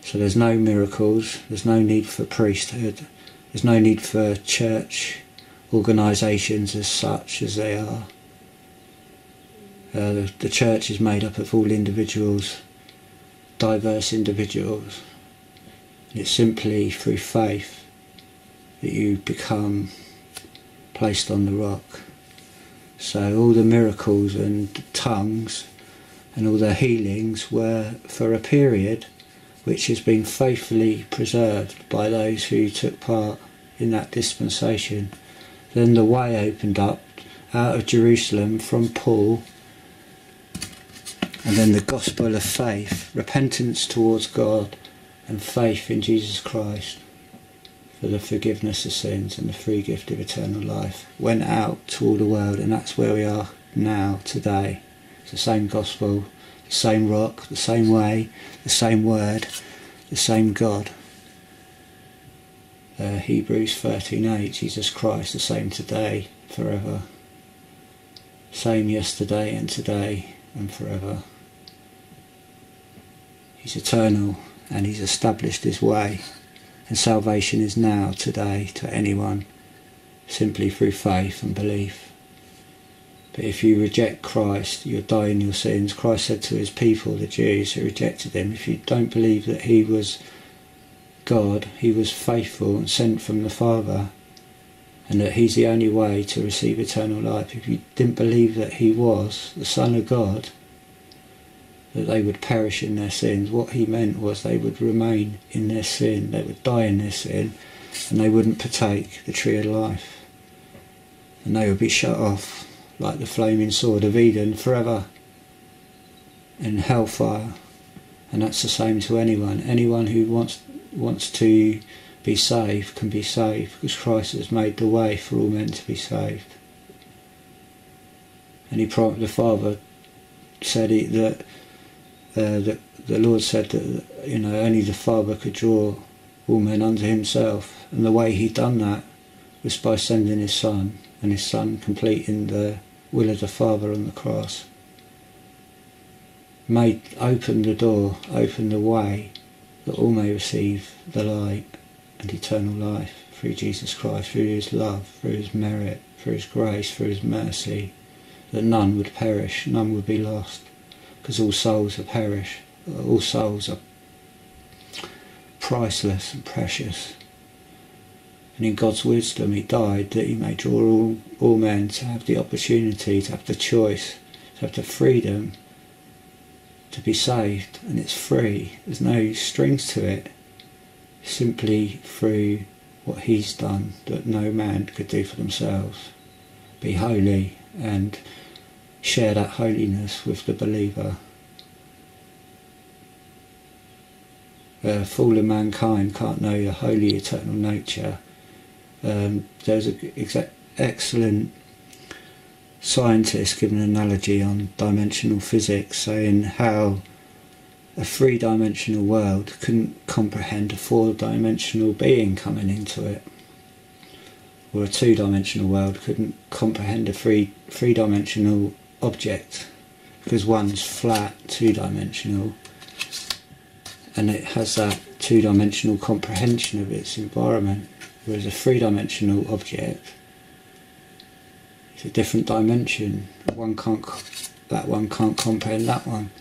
So there's no miracles, there's no need for priesthood, there's no need for church organisations as such as they are. The church is made up of all individuals, diverse individuals. It's simply through faith that you become placed on the rock. So all the miracles and tongues and all the healings were for a period which has been faithfully preserved by those who took part in that dispensation. Then the way opened up out of Jerusalem from Paul, and then the gospel of faith, repentance towards God and faith in Jesus Christ for the forgiveness of sins and the free gift of eternal life, went out to all the world, and that's where we are now today. It's the same gospel, the same rock, the same way, the same word, the same God. Hebrews 13:8, Jesus Christ the same today, forever. Same yesterday and today and forever. He's eternal, and he's established his way, and salvation is now today to anyone simply through faith and belief. But if you reject Christ, you'll die in your sins. Christ said to his people, the Jews who rejected him, if you don't believe that he was God, he was faithful and sent from the Father, and that he's the only way to receive eternal life, if you didn't believe that he was the Son of God, that they would perish in their sins. What he meant was they would remain in their sin, they would die in their sin, and they wouldn't partake the tree of life, and they would be shut off like the flaming sword of Eden, forever in hellfire. And that's the same to anyone. Anyone who wants to be saved can be saved, because Christ has made the way for all men to be saved. And the Father said that the Lord said that, you know, only the Father could draw all men unto himself, and the way he done that was by sending his Son, and his Son completing the will of the Father on the cross. Opened the door, opened the way, that all may receive the light and eternal life through Jesus Christ, through his love, through his merit, through his grace, through his mercy, that none would perish, none would be lost, because all souls are perish, all souls are priceless and precious. And in God's wisdom he died that he may draw all men to have the opportunity, to have the choice, to have the freedom to be saved. And it's free, there's no strings to it, simply through what he's done that no man could do for themselves. Be holy and share that holiness with the believer. Fallen mankind can't know the holy eternal nature. There's an excellent scientist giving an analogy on dimensional physics, saying how a three-dimensional world couldn't comprehend a four-dimensional being coming into it, or a two-dimensional world couldn't comprehend a three-dimensional object, because one's flat, two-dimensional, and it has that two-dimensional comprehension of its environment, whereas a three-dimensional object, it's a different dimension. That one can't comprehend that one.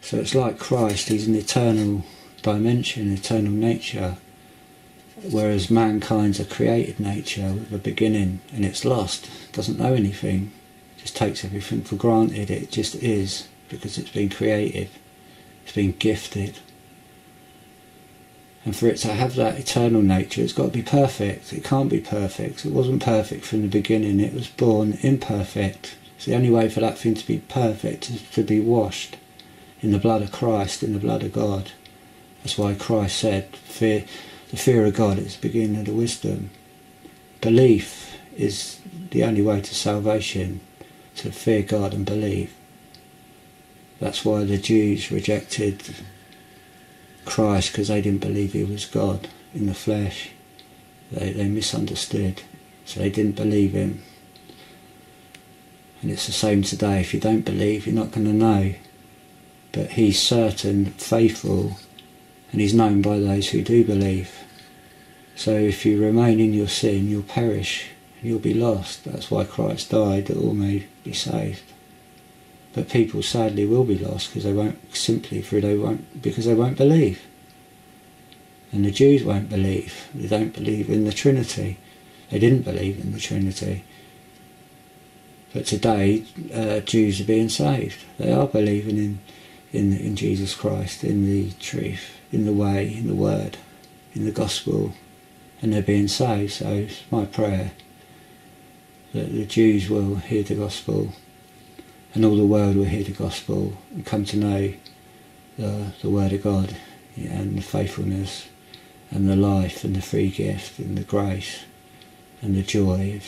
So it's like Christ, he's an eternal dimension, eternal nature, whereas mankind's a created nature with a beginning, and it's lost, doesn't know anything, just takes everything for granted. It just is, because it's been created, it's been gifted. And for it to have that eternal nature, it's got to be perfect. It can't be perfect. It wasn't perfect from the beginning. It was born imperfect. So the only way for that thing to be perfect is to be washed in the blood of Christ, in the blood of God. That's why Christ said, the fear of God is the beginning of the wisdom. Belief is the only way to salvation, to fear God and believe. That's why the Jews rejected Christ, because they didn't believe he was God in the flesh. They misunderstood, so they didn't believe him. And it's the same today. If you don't believe, you're not going to know. But he's certain, faithful, and he's known by those who do believe. So if you remain in your sin, you'll perish and you'll be lost. That's why Christ died, that all may be saved. But people sadly will be lost, because they won't, because they won't believe. And the Jews won't believe. They don't believe in the Trinity. They didn't believe in the Trinity. But today, Jews are being saved. They are believing in Jesus Christ, in the truth, in the way, in the word, in the gospel, and they're being saved. So it's my prayer that the Jews will hear the gospel, and all the world will hear the gospel and come to know the word of God, and the faithfulness and the life and the free gift and the grace and the joy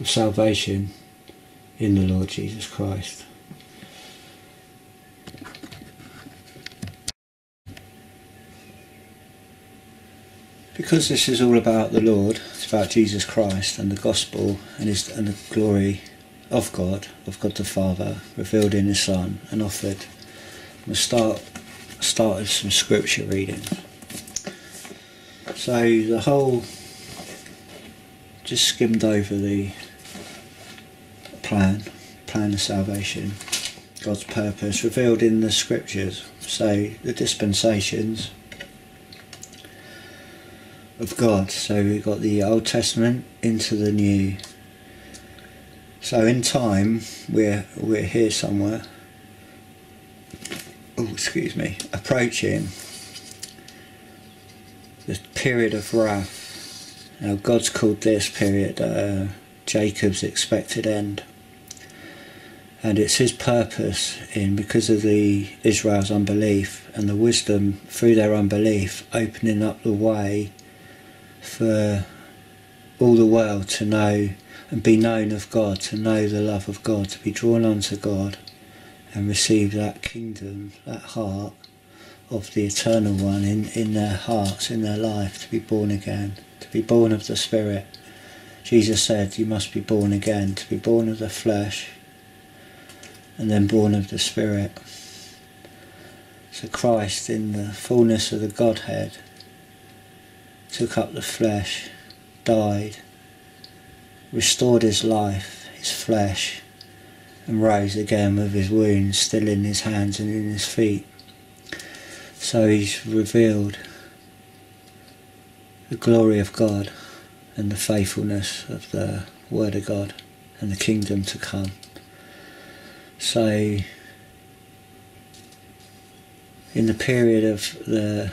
of salvation in the Lord Jesus Christ. Because this is all about the Lord, it's about Jesus Christ and the gospel and the glory of God the Father, revealed in His Son and offered. We'll start with some scripture reading. So the whole, just skimmed over the plan of salvation, God's purpose revealed in the scriptures. So the dispensations of God. So we've got the Old Testament into the New. So in time, we're here somewhere. Oh, excuse me. Approaching the period of wrath. Now God's called this period Jacob's expected end. And it's his purpose in, because of the Israel's unbelief and the wisdom through their unbelief, opening up the way for all the world to know and be known of God, to know the love of God, to be drawn unto God and receive that kingdom, that heart of the Eternal One in their hearts, in their life, to be born again, to be born of the Spirit. Jesus said, you must be born again, to be born of the flesh and then born of the Spirit. So Christ, in the fullness of the Godhead, took up the flesh, died, restored his life, his flesh, and rose again with his wounds still in his hands and in his feet. So he's revealed the glory of God and the faithfulness of the Word of God and the kingdom to come. So in the period of the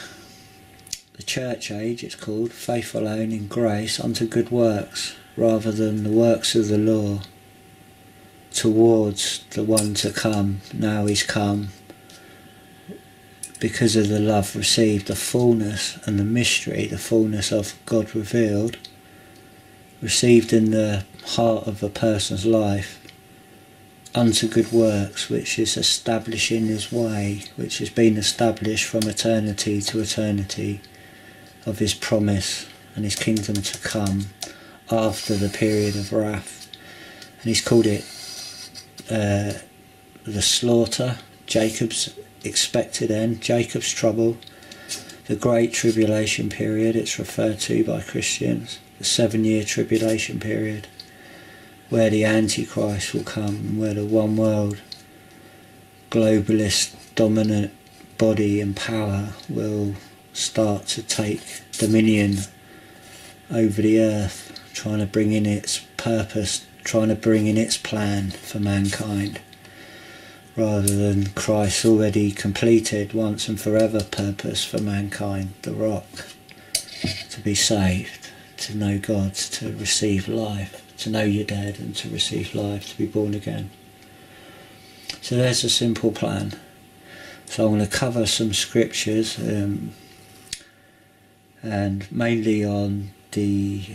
church age, it's called faithful alone in grace unto good works, rather than the works of the law, towards the one to come. Now he's come because of the love received, the fullness and the mystery, the fullness of God revealed, received in the heart of a person's life, unto good works, which is establishing his way, which has been established from eternity to eternity, of his promise and his kingdom to come after the period of wrath. And he's called it the slaughter, Jacob's expected end, Jacob's trouble, the great tribulation period it's referred to by Christians, the 7-year tribulation period, where the Antichrist will come, and where the one world globalist dominant body and power will start to take dominion over the earth, trying to bring in its purpose, trying to bring in its plan for mankind, rather than Christ's already completed once and forever purpose for mankind, the rock, to be saved, to know God, to receive life, to know you're dead and to receive life, to be born again. So there's a simple plan. So I'm going to cover some scriptures, and mainly on the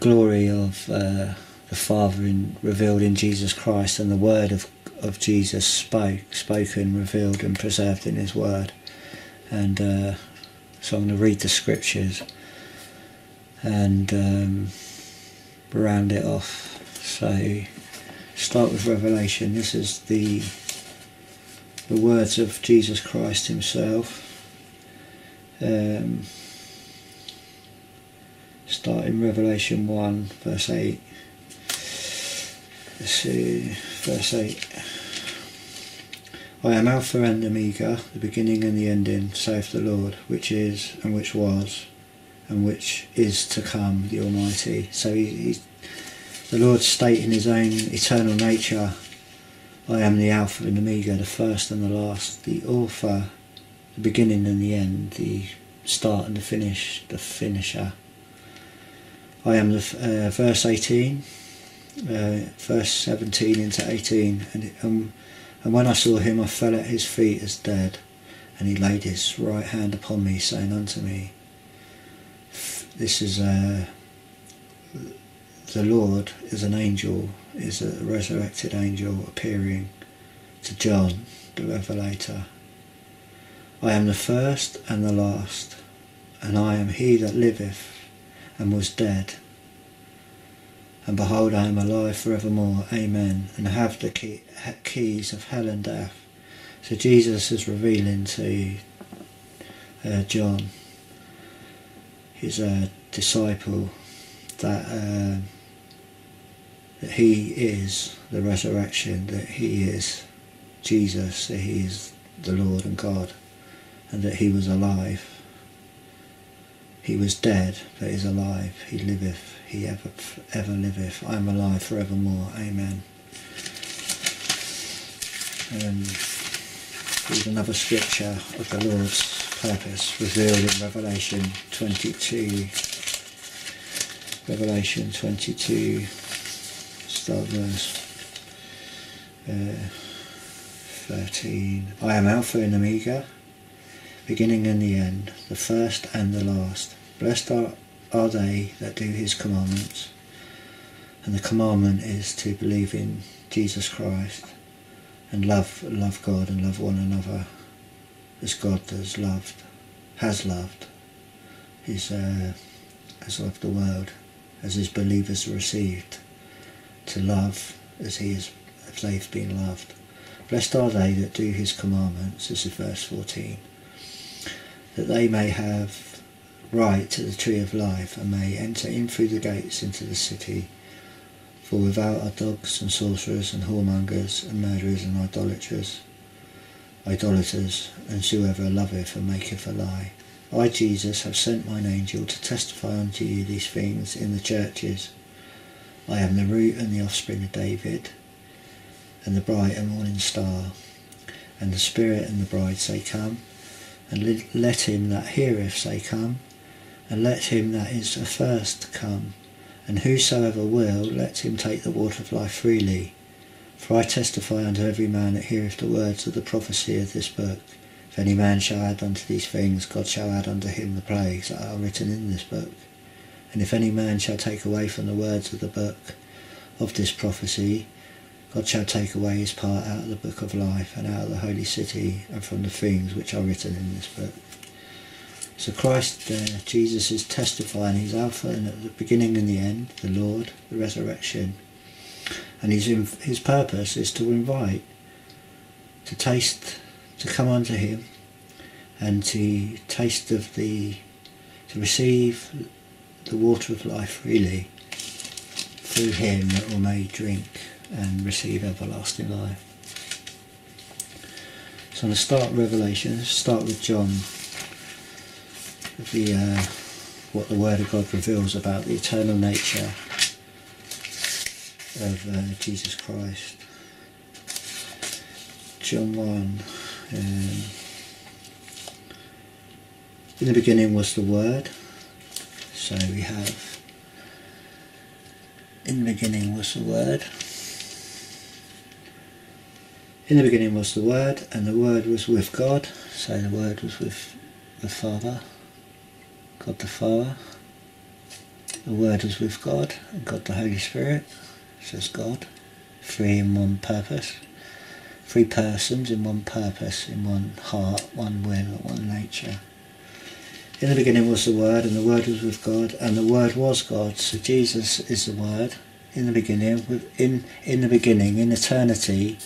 glory of the Father revealed in Jesus Christ, and the word of Jesus spoken, revealed and preserved in his word. And so I'm going to read the scriptures and round it off. So start with Revelation. This is the words of Jesus Christ himself, starting Revelation 1 verse 8. Let's see, verse 8. I am Alpha and Omega, the beginning and the ending, saith the Lord, which is and which was and which is to come, the Almighty. So the Lord stating his own eternal nature. I am the Alpha and Omega, the first and the last, the author, the beginning and the end, the start and the finish, the finisher. I am the verse 18, verse 17 into 18. And when I saw him, I fell at his feet as dead, and he laid his right hand upon me, saying unto me, this is the Lord is an angel, is a resurrected angel appearing to John the Revelator. I am the first and the last, and I am he that liveth and was dead. And behold, I am alive forevermore, amen, and have the keys of hell and death. So Jesus is revealing to John, his disciple, that he is the resurrection, that he is Jesus, that he is the Lord and God, and that he was alive. He was dead, but is alive. He liveth, he ever liveth. I am alive forevermore, amen. Here's another scripture of the Lord's purpose revealed in Revelation 22, Revelation 22, start verse 13. I am Alpha and Omega, beginning and the end, the first and the last. Blessed are they that do his commandments. And the commandment is to believe in Jesus Christ and love God and love one another as God has loved the world, as his believers received, to love as he is, as they've been loved. Blessed are they that do his commandments, this is verse 14, that they may have right to the tree of life and may enter in through the gates into the city. For without are dogs and sorcerers and whoremongers and murderers and idolaters, and whosoever loveth and maketh a lie. I, Jesus, have sent mine angel to testify unto you these things in the churches. I am the root and the offspring of David, and the bright and morning star. And the Spirit and the bride say, Come. And let him that heareth say, Come. And let him that is athirst come. And whosoever will, let him take the water of life freely. For I testify unto every man that heareth the words of the prophecy of this book. If any man shall add unto these things, God shall add unto him the plagues that are written in this book. And if any man shall take away from the words of the book of this prophecy, God shall take away his part out of the book of life, and out of the holy city, and from the things which are written in this book. So Christ, Jesus, is testifying. He's Alpha and at the beginning and the end, the Lord, the resurrection. And his purpose is to invite, to taste, to come unto him, and to taste of to receive the water of life freely through him, that all may drink and receive everlasting life. So I'm going to start Revelation. Let's start with John. What the Word of God reveals about the eternal nature of Jesus Christ. John 1. In the beginning was the Word. So we have, in the beginning was the Word. In the beginning was the Word, and the Word was with God. So the Word was with the Father. God the Father, the Word was with God, and God the Holy Spirit, says God, three in one purpose, three persons in one purpose, in one heart, one will, one nature. In the beginning was the Word, and the Word was with God, and the Word was God. So Jesus is the Word, in the beginning, in eternity,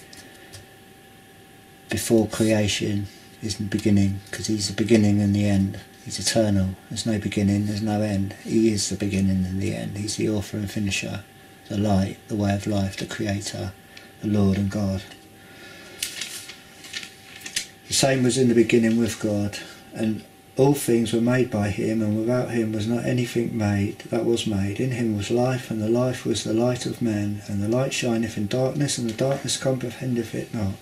before creation is the beginning, because he's the beginning and the end. He's eternal, there's no beginning, there's no end. He is the beginning and the end. He's the author and finisher, the light, the way of life, the creator, the Lord and God. The same was in the beginning with God, and all things were made by him, and without him was not anything made that was made. In him was life, and the life was the light of men, and the light shineth in darkness, and the darkness comprehendeth it not.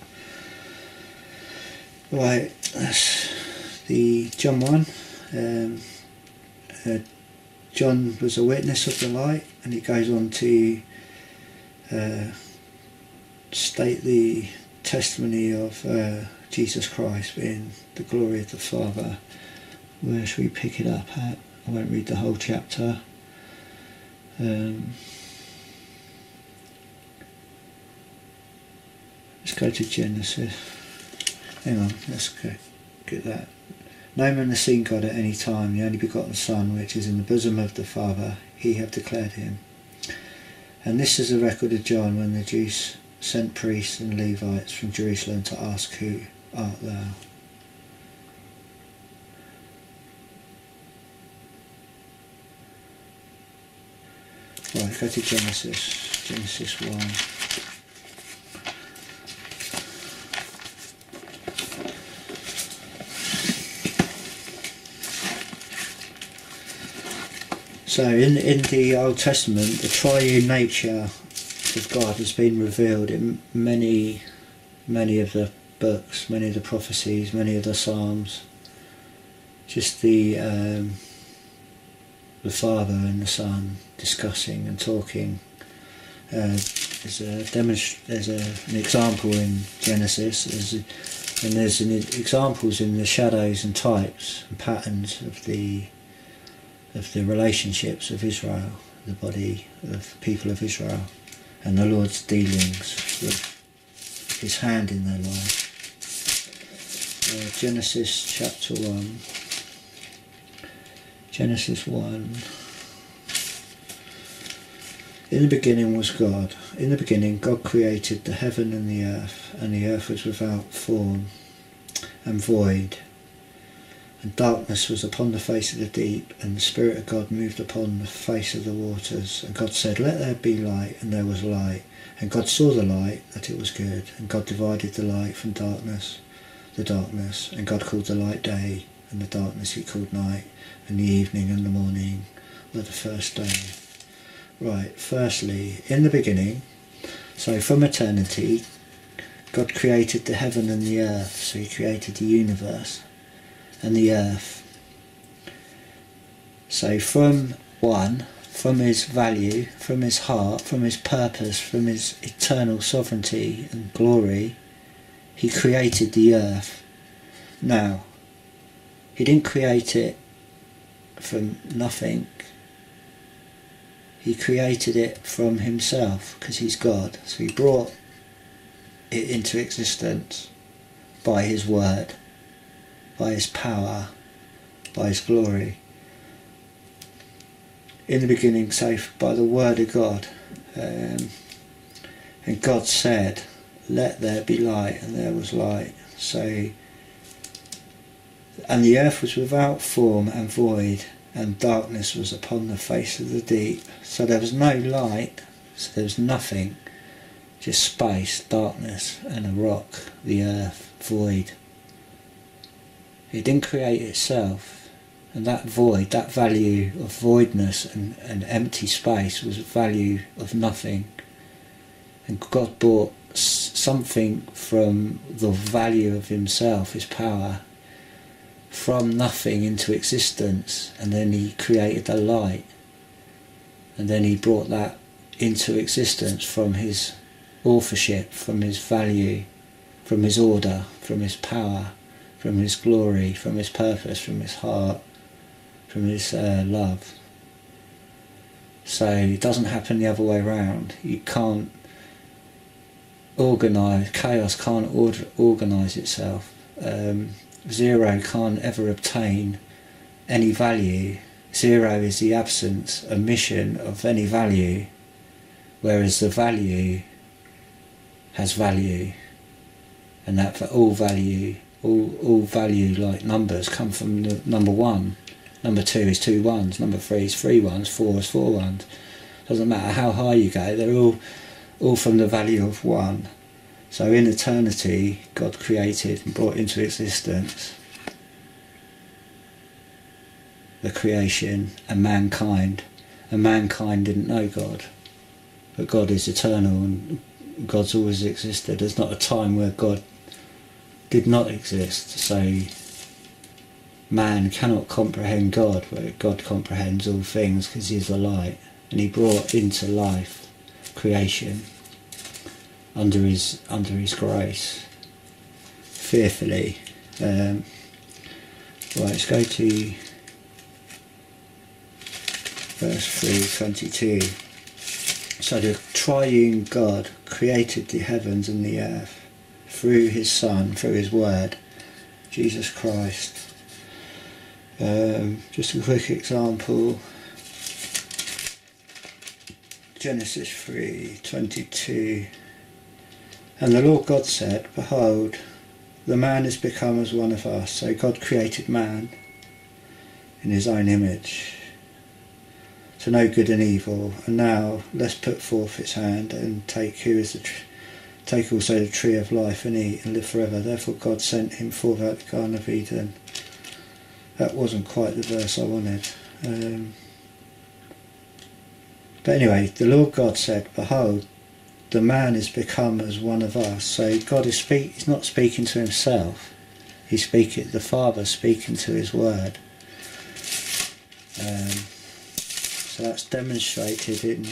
Right, that's the John 1. John was a witness of the light, and he goes on to state the testimony of Jesus Christ being the glory of the Father. Where should we pick it up at? I won't read the whole chapter. Let's go to Genesis. Hang on, let's go get that. No man has seen God at any time, the only begotten Son, which is in the bosom of the Father, he hath declared him. And this is the record of John, when the Jews sent priests and Levites from Jerusalem to ask, Who art thou? Right, go to Genesis, Genesis 1. So in the Old Testament, the triune nature of God has been revealed in many of the books, many of the prophecies, many of the Psalms. Just the Father and the Son discussing and talking. There's an example in Genesis, and there's examples in the shadows and types and patterns of the relationships of Israel, the body of people of Israel, and the Lord's dealings with His hand in their life. Genesis chapter 1. Genesis 1. In the beginning was God. In the beginning God created the heaven and the earth was without form and void, and darkness was upon the face of the deep, and the Spirit of God moved upon the face of the waters. And God said, "Let there be light," and there was light. And God saw the light, that it was good. And God divided the light from darkness, and God called the light day, and the darkness He called night, and the evening and the morning were the first day. Right, firstly, in the beginning, so from eternity, God created the heaven and the earth. So He created the universe and the earth. So from one, from His value, from His heart, from His purpose, from His eternal sovereignty and glory, He created the earth. Now, He didn't create it from nothing. He created it from Himself, because He's God. So He brought it into existence by His word, by His power, by His glory. In the beginning, safe by the word of God. And God said, "Let there be light," and there was light. So, and the earth was without form and void, and darkness was upon the face of the deep. So there was no light, so there was nothing, just space, darkness, and a rock, the earth, void. It didn't create itself, and that void, that value of voidness and empty space was a value of nothing. And God brought something from the value of Himself, His power, from nothing into existence, and then He created the light, and then He brought that into existence from His authorship, from His value, from His order, from His power, from His glory, from His purpose, from His heart, from His love. So it doesn't happen the other way around. You can't organise, chaos can't organise itself. Zero can't ever obtain any value. Zero is the absence, omission of any value, whereas the value has value, and that for all value, all value, like numbers, come from the number one. Number two is two ones, number three is three ones, four is four ones. Doesn't matter how high you go, they're all from the value of one. So in eternity, God created and brought into existence the creation and mankind didn't know God, but God is eternal and God's always existed. There's not a time where God did not exist, so man cannot comprehend God, but God comprehends all things because He is the light, and He brought into life creation under his grace, fearfully. Right, let's go to verse 3:22. So the triune God created the heavens and the earth through His Son, through His word, Jesus Christ. Just a quick example. Genesis 3:22. And the Lord God said, "Behold, the man is become as one of us." So God created man in His own image, to know good and evil. And now let's put forth its hand and take also the tree of life and eat and live forever. Therefore God sent him forth out of the Garden of Eden. That wasn't quite the verse I wanted. But anyway, the Lord God said, "Behold, the man is become as one of us." So God is He's not speaking to Himself. He's speaking, the Father speaking to His word. So that's demonstrated in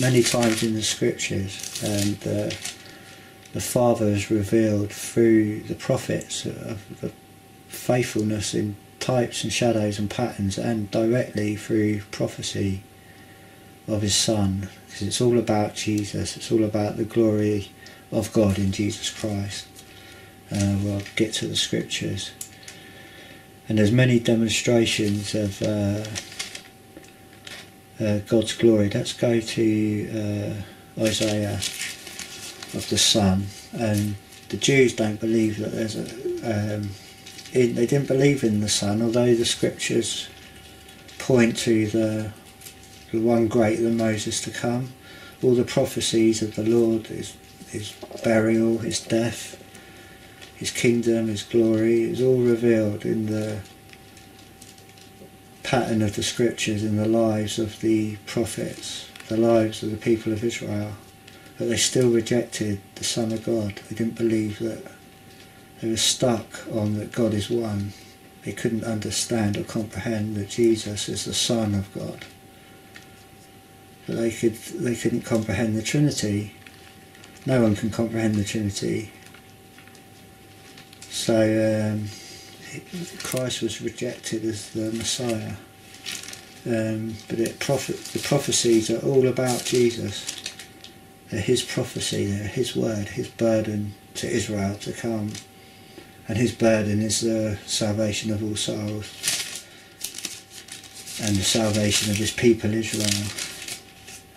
many times in the scriptures, and the Father is revealed through the prophets of the faithfulness in types and shadows and patterns, and directly through prophecy of his Son, because it's all about Jesus, it's all about the glory of God in Jesus Christ. We'll get to the scriptures, and there's many demonstrations of God's glory. Let's go to Isaiah of the Son. And the Jews don't believe that there's a they didn't believe in the Son, although the scriptures point to the one greater than Moses to come. All the prophecies of the Lord, his burial, his death, his kingdom, his glory, is all revealed in the pattern of the scriptures, in the lives of the prophets, the lives of the people of Israel. But they still rejected the Son of God. They didn't believe that. They were stuck on that God is one. They couldn't understand or comprehend that Jesus is the Son of God. But they couldn't comprehend the Trinity. No one can comprehend the Trinity. So Christ was rejected as the Messiah, but the prophecies are all about Jesus. They're his prophecy, they're his word, his burden to Israel to come, and his burden is the salvation of all souls and the salvation of his people Israel,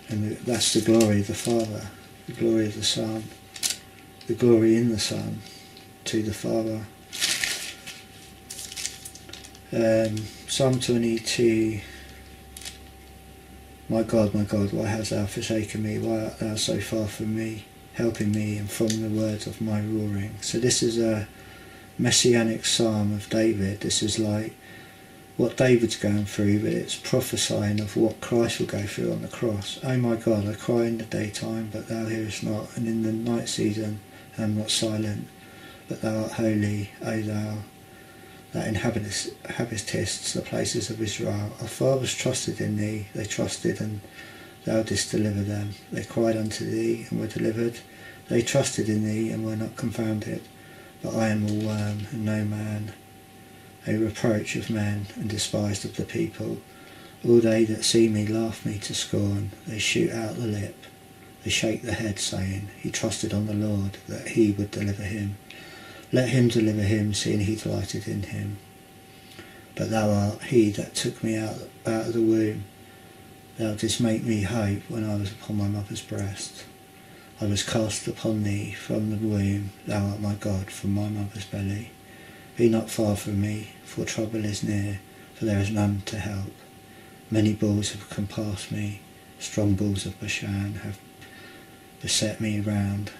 and that's the glory of the Father, the glory of the Son, the glory in the Son to the Father. Psalm 22, my God, why hast thou forsaken me? Why art thou so far from me, helping me and from the words of my roaring? So this is a messianic psalm of David. This is like what David's going through, but it's prophesying of what Christ will go through on the cross. Oh my God, I cry in the daytime, but thou hearest not, and in the night season I am not silent. But thou art holy, O thou that inhabitest the places of Israel. Our fathers trusted in thee, they trusted, and thou didst deliver them. They cried unto thee, and were delivered. They trusted in thee, and were not confounded. But I am a worm, and no man, a reproach of men, and despised of the people. All they that see me laugh me to scorn. They shoot out the lip, they shake the head, saying, he trusted on the Lord, that he would deliver him. Let him deliver him, seeing he delighted in him. But thou art he that took me out of the womb. Thou didst make me hope when I was upon my mother's breast. I was cast upon thee from the womb. Thou art my God from my mother's belly. Be not far from me, for trouble is near, for there is none to help. Many bulls have compassed me. Strong bulls of Bashan have beset me round.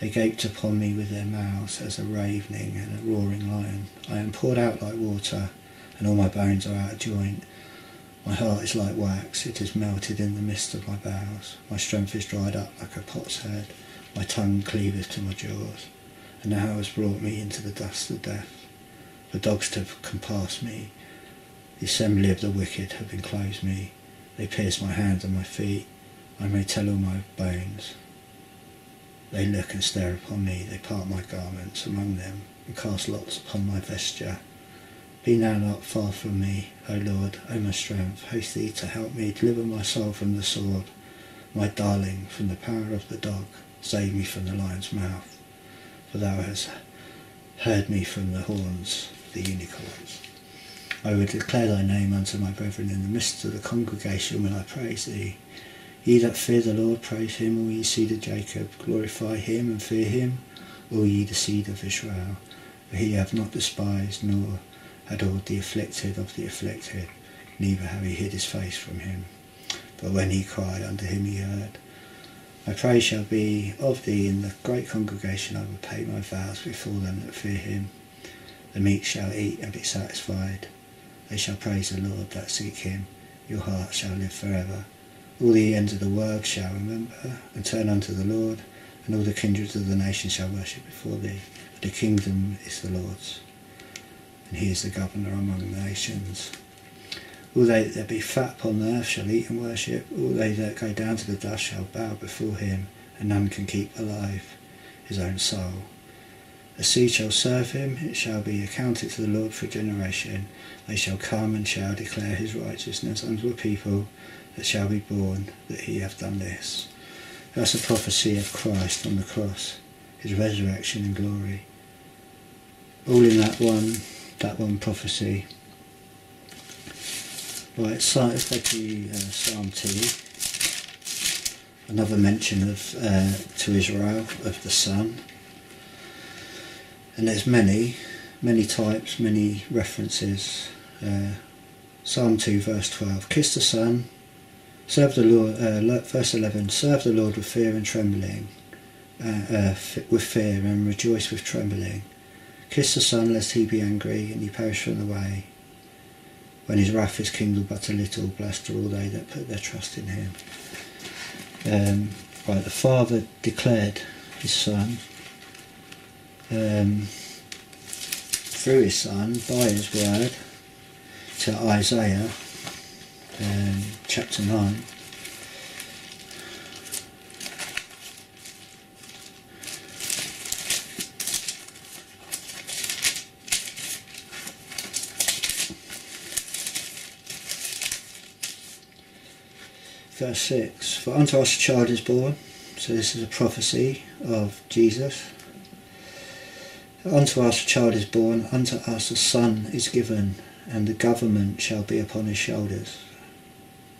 They gaped upon me with their mouths as a ravening and a roaring lion. I am poured out like water, and all my bones are out of joint. My heart is like wax, it is melted in the midst of my bowels. My strength is dried up like a pot's head, my tongue cleaveth to my jaws. And thou hast brought me into the dust of death. The dogs have compassed me, the assembly of the wicked have enclosed me. They pierced my hands and my feet, I may tell all my bones. They look and stare upon me, they part my garments among them, and cast lots upon my vesture. Be now not far from me, O Lord, O my strength, haste thee to help me, deliver my soul from the sword, my darling from the power of the dog, save me from the lion's mouth, for thou hast heard me from the horns, the unicorns. I will declare thy name unto my brethren in the midst of the congregation when I praise thee. Ye that fear the Lord, praise him. All ye seed of Jacob, glorify him and fear him, all ye the seed of Israel. For he hath not despised nor adored the afflicted of the afflicted, neither have he hid his face from him. But when he cried, unto him he heard. My praise shall be of thee in the great congregation. I will pay my vows before them that fear him. The meek shall eat and be satisfied. They shall praise the Lord that seek him. Your heart shall live forever. All the ends of the world shall remember and turn unto the Lord, and all the kindreds of the nations shall worship before thee. For the kingdom is the Lord's, and he is the governor among the nations. All they that be fat upon the earth shall eat and worship. All they that go down to the dust shall bow before him, and none can keep alive his own soul. The sea shall serve him, it shall be accounted to the Lord for a generation. They shall come and shall declare his righteousness unto a people that shall be born, that he hath done this. That's a prophecy of Christ on the cross, his resurrection and glory. All in that one prophecy. Right, so let's go to Psalm 2. Another mention of to Israel of the Son. And there's many types, many references. Psalm 2 verse 12, kiss the Son, serve the Lord, verse 11, serve the Lord with fear and trembling, with fear and rejoice with trembling. Kiss the Son lest he be angry and he perish from the way. When his wrath is kindled but a little, blessed are all they that put their trust in him. Right, the Father declared his Son. Through his Son, by his word, to Isaiah chapter 9. Verse 6, for unto us a child is born, so this is a prophecy of Jesus. Unto us a child is born, unto us a son is given, and the government shall be upon his shoulders.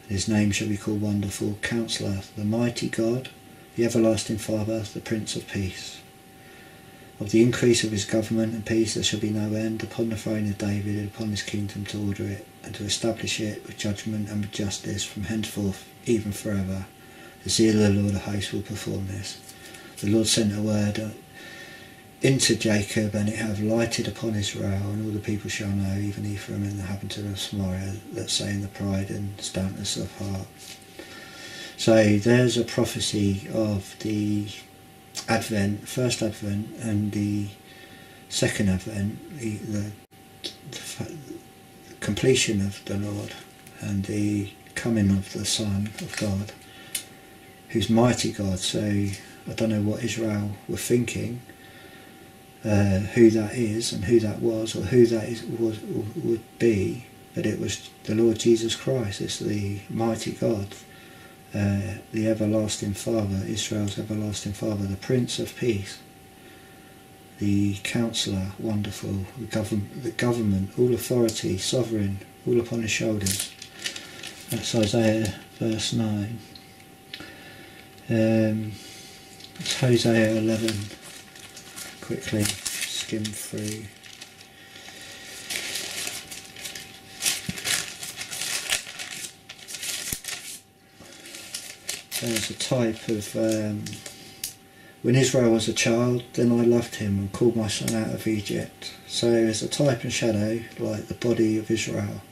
His name shall be called Wonderful Counselor, the Mighty God, the Everlasting Father, the Prince of Peace. Of the increase of his government and peace there shall be no end, upon the throne of David and upon his kingdom, to order it and to establish it with judgment and with justice from henceforth, even forever. The zeal of the Lord of hosts will perform this. The Lord sent a word into Jacob, and it hath lighted upon Israel, and all the people shall know, even Ephraim and the inhabitant of Samaria, that say in the pride and stoutness of heart. So there's a prophecy of the Advent, first Advent, and the second Advent, the completion of the Lord, and the coming of the Son of God, who's mighty God. So I don't know what Israel were thinking. Who that is and who that was, or who that is, was, or would be, but it was the Lord Jesus Christ. It's the mighty God, the everlasting Father, Israel's everlasting Father, the Prince of Peace, the Counselor, Wonderful, the government, all authority, sovereign, all upon his shoulders. That's Isaiah verse 9. It's Hosea 11. Quickly skim through. There's a type of when Israel was a child, then I loved him and called my son out of Egypt. So as a type and shadow, like the body of Israel.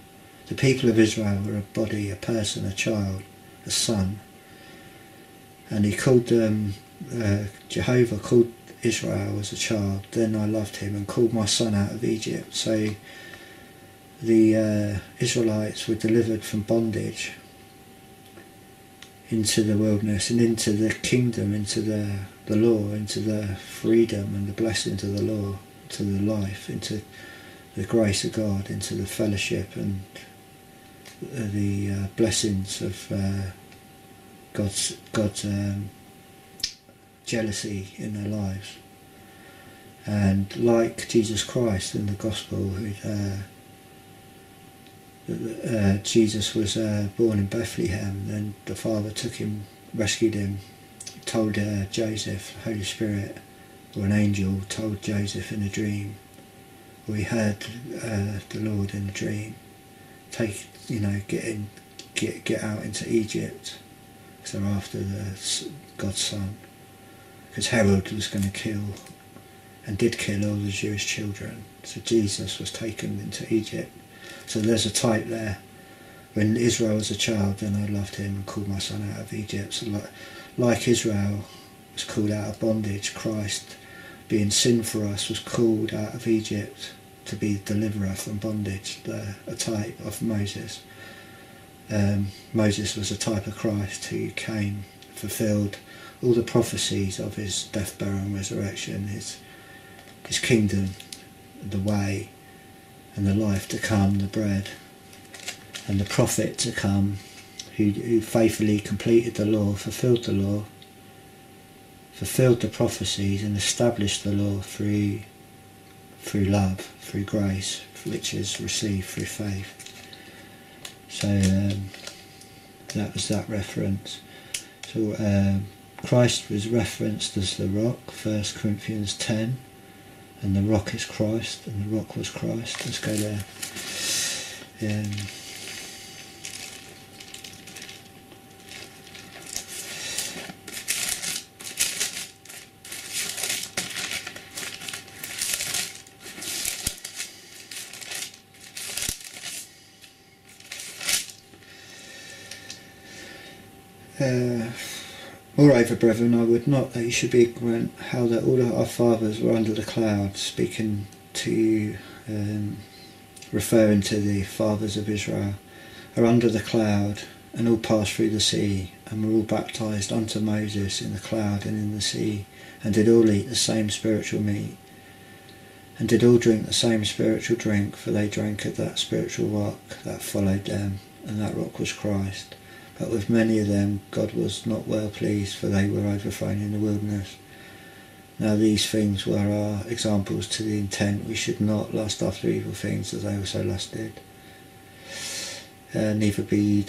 The people of Israel were a body, a person, a child, a son. And he called them, Jehovah called Israel as a child, then I loved him and called my son out of Egypt. So the Israelites were delivered from bondage into the wilderness and into the kingdom, into the law, into the freedom and the blessing to the law, to the life, into the grace of God, into the fellowship and the blessings of God's jealousy in their lives. And like Jesus Christ in the Gospel, Jesus was born in Bethlehem, then the Father took him, rescued him, told Joseph, the Holy Spirit or an angel told Joseph in a dream, or he heard the Lord in a dream, take, you know, get out into Egypt, because they're after God's Son. Because Herod was going to kill, and did kill, all the Jewish children. So Jesus was taken into Egypt. So there's a type there. When Israel was a child, then I loved him and called my son out of Egypt. So like Israel was called out of bondage, Christ, being sin for us, was called out of Egypt to be the deliverer from bondage. A type of Moses. Moses was a type of Christ who came, fulfilled all the prophecies of his death, burial and resurrection, his kingdom, the way and the life to come, the bread, and the prophet to come who faithfully completed the law, fulfilled the prophecies and established the law through love, through grace, which is received through faith. So that was that reference. So Christ was referenced as the rock, 1 Corinthians 10, and the rock is Christ, and the rock was Christ. Let's go there. Moreover, brethren, I would not that you should be ignorant how that all our fathers were under the cloud, speaking to you, referring to the fathers of Israel, are under the cloud, and all passed through the sea, and were all baptized unto Moses in the cloud and in the sea, and did all eat the same spiritual meat, and did all drink the same spiritual drink, for they drank of that spiritual rock that followed them, and that rock was Christ. But with many of them God was not well pleased, for they were overthrown in the wilderness. Now these things were our examples, to the intent we should not lust after evil things as they also lusted. Neither be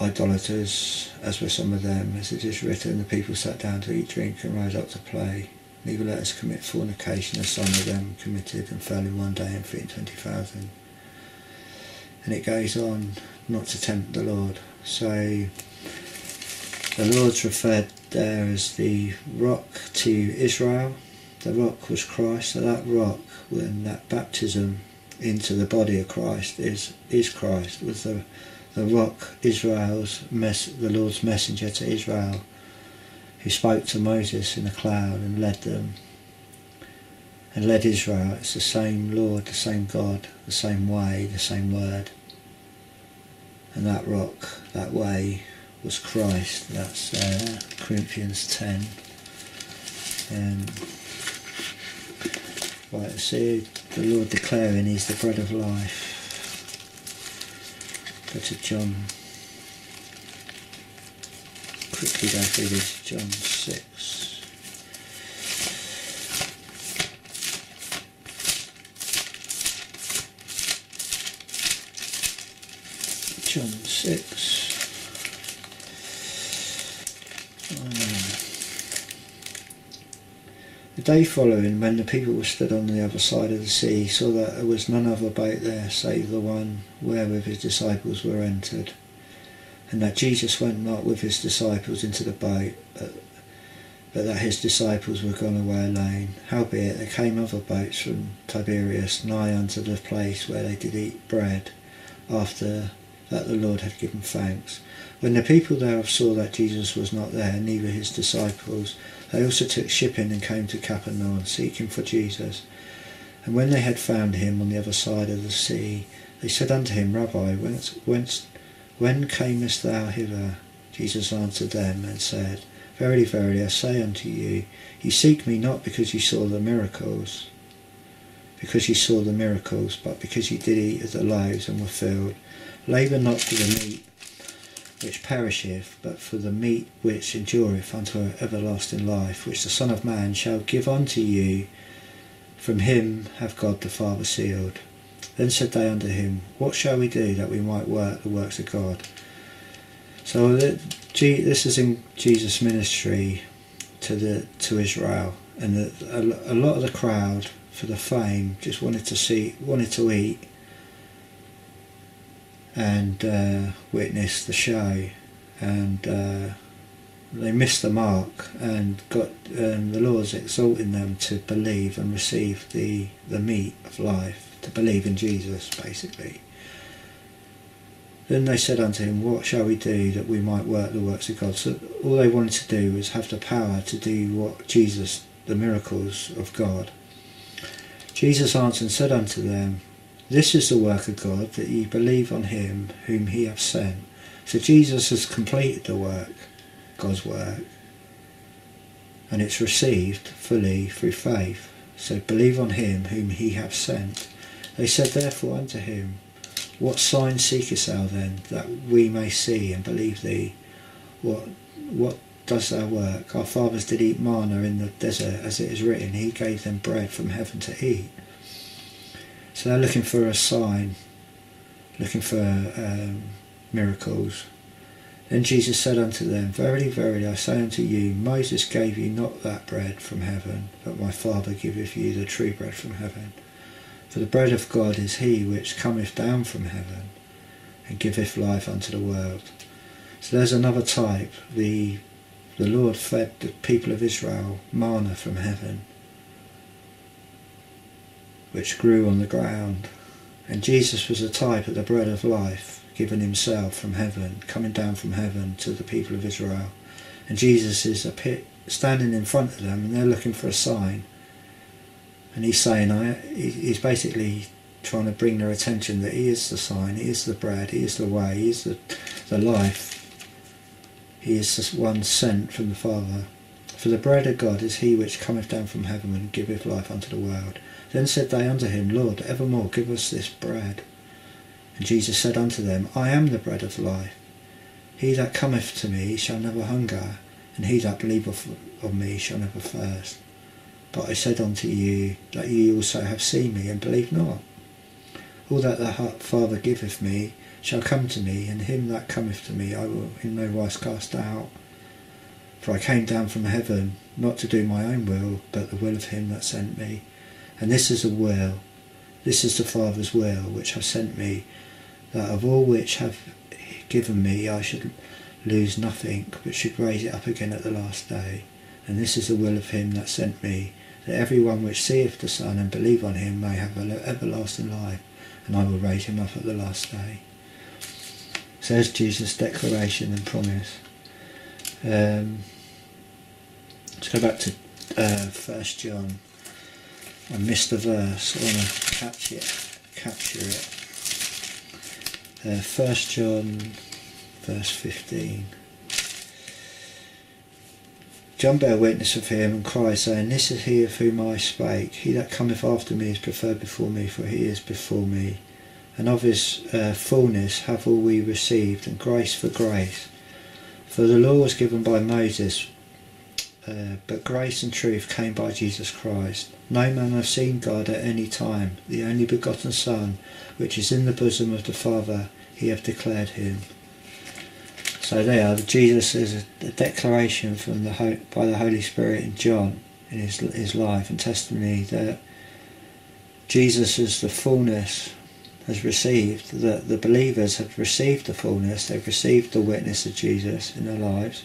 idolaters, as were some of them, as it is written, the people sat down to eat, drink and rose up to play. Neither let us commit fornication, as some of them committed and fell in one day and feet 20,000. And it goes on, not to tempt the Lord. So the Lord's referred there as the rock to Israel. The rock was Christ. So that rock, when that baptism into the body of Christ is Christ, was the rock, the Lord's messenger to Israel, who spoke to Moses in the cloud and led them and led Israel. It's the same Lord, the same God, the same way, the same word. And that rock, that way, was Christ. That's Corinthians 10. Right, see, the Lord declaring he's the bread of life. Go to John. Quickly go through this, John 6. John 6. The day following, when the people were stood on the other side of the sea, saw that there was none other boat there save the one wherewith his disciples were entered, and that Jesus went not with his disciples into the boat, but that his disciples were gone away alone. Howbeit there came other boats from Tiberias nigh unto the place where they did eat bread, after that the Lord had given thanks. When the people thereof saw that Jesus was not there, neither his disciples, they also took shipping and came to Capernaum, seeking for Jesus. And when they had found him on the other side of the sea, they said unto him, Rabbi, when camest thou hither? Jesus answered them and said, Verily, verily, I say unto you, ye seek me not because ye saw the miracles, but because ye did eat of the loaves and were filled. Labour not for the meat which perisheth, but for the meat which endureth unto everlasting life, which the Son of Man shall give unto you. From him have God the Father sealed. Then said they unto him, What shall we do that we might work the works of God? So this is in Jesus' ministry to Israel, and a lot of the crowd, for the fame, just wanted to eat and witness the show, and they missed the mark, and the Lord's exalting them to believe and receive the meat of life, to believe in Jesus basically. Then they said unto him, What shall we do that we might work the works of God? So all they wanted to do was have the power to do what Jesus, the miracles of God. Jesus answered and said unto them, This is the work of God, that ye believe on him whom he hath sent. So Jesus has completed the work, God's work, and it's received fully through faith. So believe on him whom he hath sent. They said therefore unto him, What sign seekest thou then, that we may see and believe thee? What does thou work? Our fathers did eat manna in the desert, as it is written, he gave them bread from heaven to eat. So they're looking for a sign, looking for miracles. Then Jesus said unto them, Verily, verily, I say unto you, Moses gave you not that bread from heaven, but my Father giveth you the true bread from heaven. For the bread of God is he which cometh down from heaven, and giveth life unto the world. So there's another type. The Lord fed the people of Israel manna from heaven, which grew on the ground. And Jesus was a type of the bread of life, given himself from heaven, coming down from heaven to the people of Israel. And Jesus is standing in front of them, and they're looking for a sign. And he's saying, he's basically trying to bring their attention that he is the sign, he is the bread, he is the way, he is the life. He is the one sent from the Father. For the bread of God is he which cometh down from heaven and giveth life unto the world. Then said they unto him, Lord, evermore give us this bread. And Jesus said unto them, I am the bread of life. He that cometh to me shall never hunger, and he that believeth on me shall never thirst. But I said unto you, that ye also have seen me, and believe not. All that the Father giveth me shall come to me, and him that cometh to me I will in no wise cast out. For I came down from heaven, not to do my own will, but the will of him that sent me. And this is the will, this is the Father's will, which hath sent me, that of all which have given me I should lose nothing, but should raise it up again at the last day. And this is the will of him that sent me, that every one which seeth the Son and believe on him may have everlasting life, and I will raise him up at the last day. So there's Jesus' declaration and promise. Let's go back to 1 John. I missed the verse, I want to capture it. 1 John verse 15. John bare witness of him, and cried, saying, This is he of whom I spake. He that cometh after me is preferred before me, for he is before me. And of his fullness have all we received, and grace for grace. For the law was given by Moses, but grace and truth came by Jesus Christ. No man hath seen God at any time. The only begotten Son, which is in the bosom of the Father, he hath declared him. So there, Jesus is a declaration from by the Holy Spirit in John, in his life and testimony, that Jesus is the fullness, has received, that the believers have received the fullness, they've received the witness of Jesus in their lives,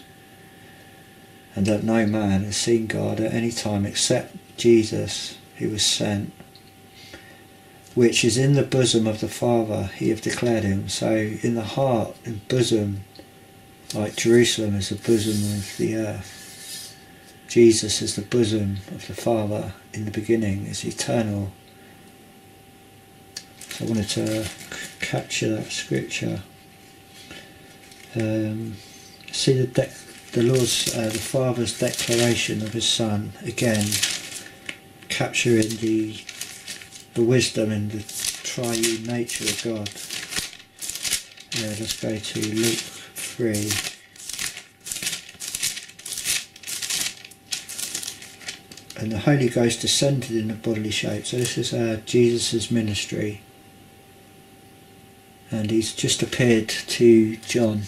and that no man has seen God at any time except Jesus, who was sent, which is in the bosom of the Father, he hath declared him. So in the heart and bosom, like Jerusalem is the bosom of the earth, Jesus is the bosom of the Father in the beginning, is eternal. So I wanted to capture that scripture. See the Father's declaration of his Son, again capturing the wisdom and the triune nature of God. Let's go to Luke 3. And the Holy Ghost descended in a bodily shape. So this is Jesus' ministry, and he's just appeared to John.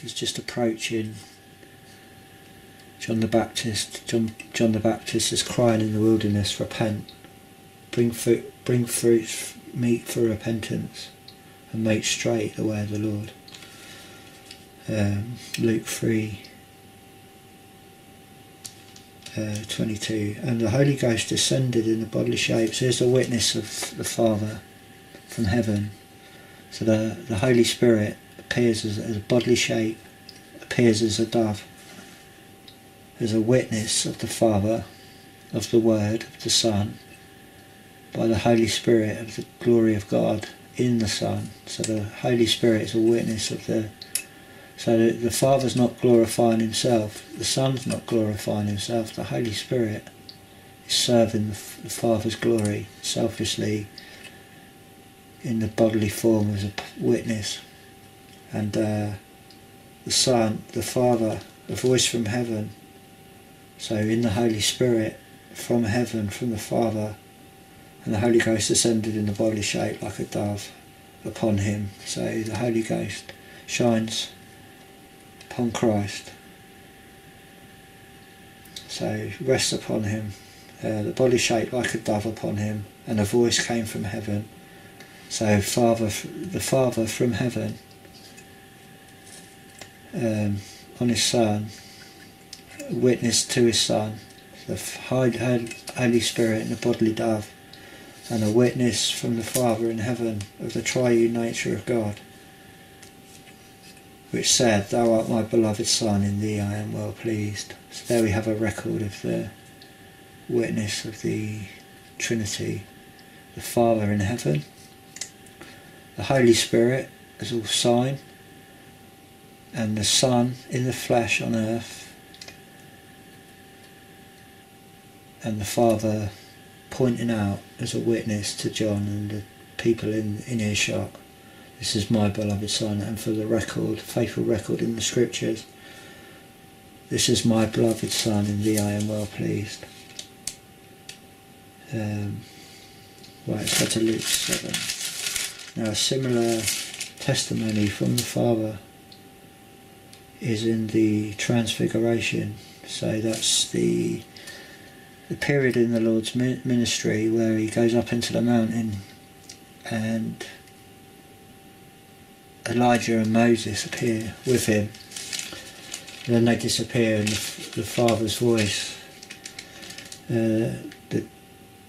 He's just approaching John the Baptist. John the Baptist is crying in the wilderness, repent, bring fruits meet for repentance, and make straight the way of the Lord. Luke 3, 22. And the Holy Ghost descended in a bodily shape. So here's the witness of the Father from heaven. So the Holy Spirit appears as a bodily shape, appears as a dove, as a witness of the Father, of the Word, of the Son, by the Holy Spirit, of the glory of God in the Son. So the Holy Spirit is a witness of the So the Father's not glorifying himself, the Son's not glorifying himself, the Holy Spirit is serving the Father's glory selflessly in the bodily form as a witness. And the Son, the Father, a voice from heaven, so in the Holy Spirit, from heaven, from the Father, and the Holy Ghost descended in the bodily shape like a dove upon him. So the Holy Ghost shines upon Christ, so rests upon him, the bodily shape like a dove upon him, and a voice came from heaven. So Father, the Father from heaven on his Son, witness to his Son, the Holy Spirit and the bodily dove, and a witness from the Father in heaven of the triune nature of God, which said, "Thou art my beloved Son, in thee I am well pleased." So there we have a record of the witness of the Trinity, the Father in heaven, the Holy Spirit as all sign, and the Son in the flesh on earth, and the Father pointing out as a witness to John and the people in earshot, "This is my beloved Son," and for the record, faithful record in the Scriptures, "This is my beloved Son, in thee I am well pleased." Right, let's go to Luke 7. Now a similar testimony from the Father is in the Transfiguration. So that's the period in the Lord's ministry where he goes up into the mountain, and Elijah and Moses appear with him, and then they disappear, and the Father's voice, that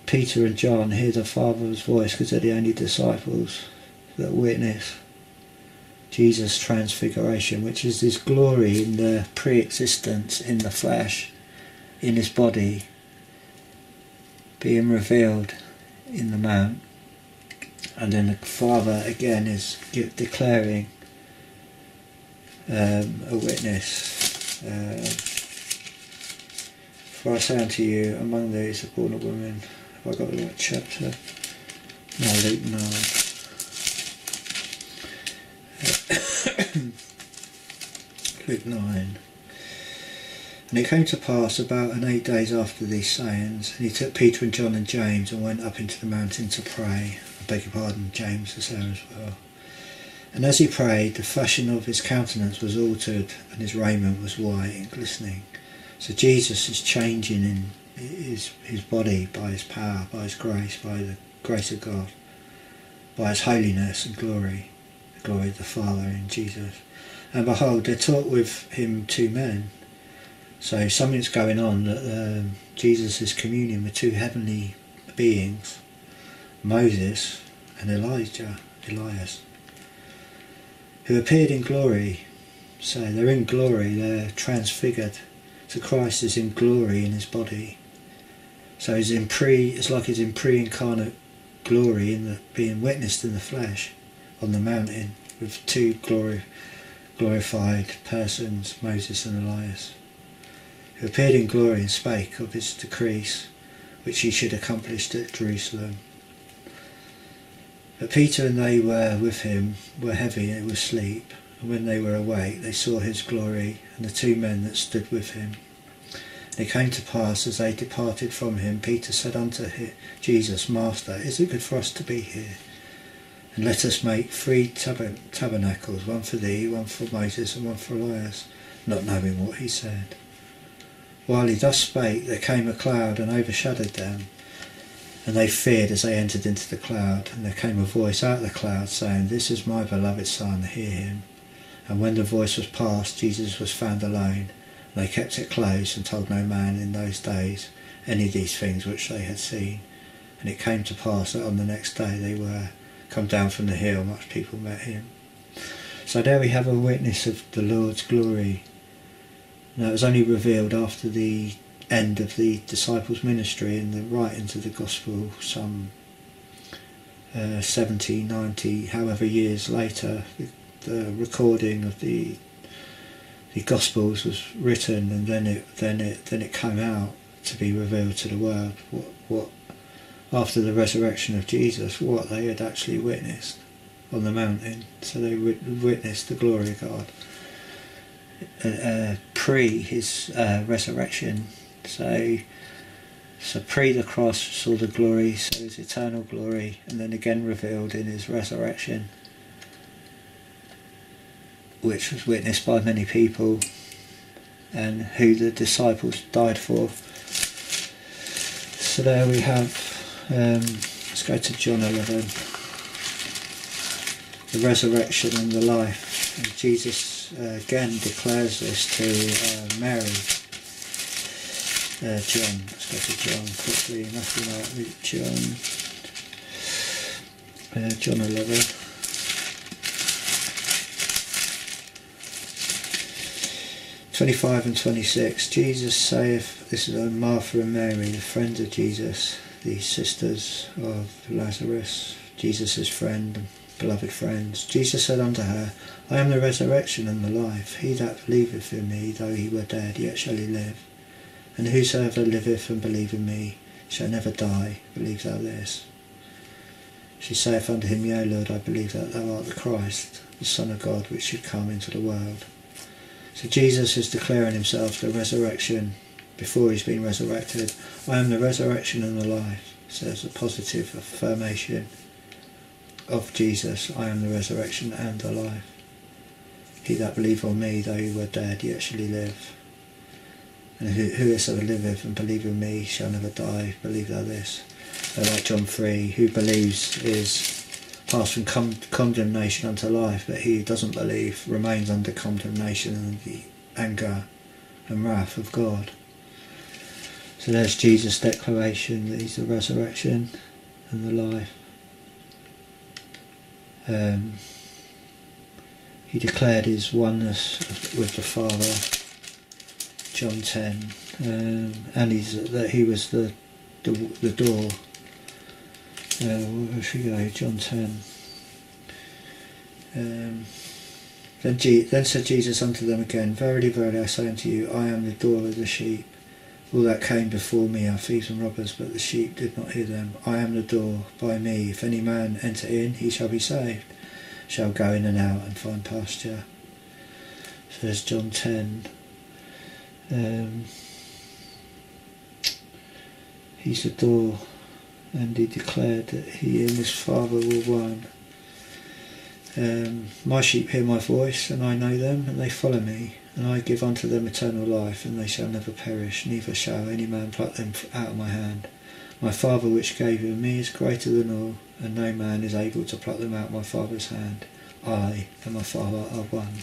Peter and John hear the Father's voice because they're the only disciples that witness Jesus' transfiguration, which is this glory in the pre-existence in the flesh, in his body, being revealed in the mount. And then the Father again is declaring a witness. "For I say unto you, among these are born of women." Have I got the right chapter? No, Luke 9. Luke 9. "And it came to pass about an 8 days after these sayings, and he took Peter and John and James and went up into the mountain to pray." I beg your pardon, James was there as well. "And as he prayed, the fashion of his countenance was altered, and his raiment was white and glistening." So Jesus is changing in his body by his power, by his grace, by the grace of God, by his holiness and glory, the glory of the Father in Jesus. "And behold, there talked with him two men." So something's going on, that Jesus is communing with two heavenly beings, Moses and Elias, who appeared in glory. So they're in glory, they're transfigured. So Christ is in glory in his body. So it's like he's in pre-incarnate glory, being witnessed in the flesh on the mountain with two glorified persons, Moses and Elias, who appeared in glory and spake of his decrees, which he should accomplish at Jerusalem. But Peter and they were with him were heavy and was asleep, and when they were awake they saw his glory, and the two men that stood with him. And it came to pass, as they departed from him, Peter said unto Jesus, "Master, is it good for us to be here? And let us make three tabernacles, one for thee, one for Moses, and one for Elias," not knowing what he said. While he thus spake, there came a cloud and overshadowed them, and they feared as they entered into the cloud. And there came a voice out of the cloud, saying, "This is my beloved Son, hear him." And when the voice was past, Jesus was found alone. And they kept it close, and told no man in those days any of these things which they had seen. And it came to pass that on the next day they were come down from the hill, much people met him. So there we have a witness of the Lord's glory. Now, it was only revealed after the end of the disciples' ministry in the writings of the Gospel, some 70, 90, however years later, the recording of the the Gospels was written, and then it came out to be revealed to the world. What after the resurrection of Jesus, what they had actually witnessed on the mountain. So they witnessed the glory of God pre his resurrection. So pre the cross saw the glory, so his eternal glory, and then again revealed in his resurrection, which was witnessed by many people, and who the disciples died for. So there we have, let's go to John 11, the resurrection and the life. And Jesus again declares this to Mary. John, let's go to John quickly. Matthew, Mark, Luke, John. John 11. John 11:25 and 26, Jesus saith, this is Martha and Mary, the friends of Jesus, the sisters of Lazarus, Jesus' friend and beloved friends. Jesus said unto her, I am the resurrection and the life. He that believeth in me, though he were dead, yet shall he live. And whosoever liveth and believeth in me shall never die. Believe thou this. She saith unto him, Yea, Lord, I believe that thou art the Christ, the Son of God, which should come into the world. So Jesus is declaring himself the resurrection before he's been resurrected. I am the resurrection and the life. So there's a positive affirmation of Jesus. I am the resurrection and the life. He that believeth on me, though he were dead, yet shall he live. And whosoever liveth and believeth in me shall never die. Believe thou this. So like John 3, who believes is passed from condemnation unto life, but he who doesn't believe remains under condemnation and the anger and wrath of God. So there's Jesus' declaration that he's the resurrection and the life. He declared his oneness with the Father, John 10, and that he was the door. Where should we go? John 10. Then said Jesus unto them again, Verily, verily, I say unto you, I am the door of the sheep. All that came before me are thieves and robbers, but the sheep did not hear them. I am the door. By me, if any man enter in, he shall be saved, shall go in and out and find pasture. So there's John 10. He's the door. And he declared that he and his Father were one. My sheep hear my voice, and I know them, and they follow me, and I give unto them eternal life, and they shall never perish, neither shall any man pluck them out of my hand. My Father which gave them me is greater than all, and no man is able to pluck them out of my Father's hand. I and my Father are one.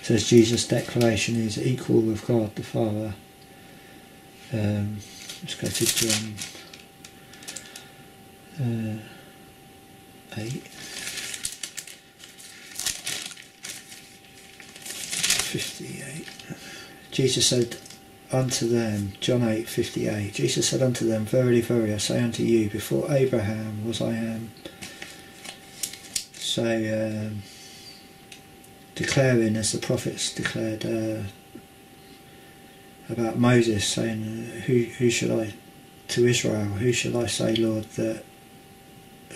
So as Jesus' declaration is equal with God the Father. Let's go to John 8:58. Jesus said unto them, John 8:58. Jesus said unto them, Verily, verily, I say unto you, before Abraham was I am. So declaring, as the prophets declared about Moses, saying, to Israel, who shall I say, Lord, that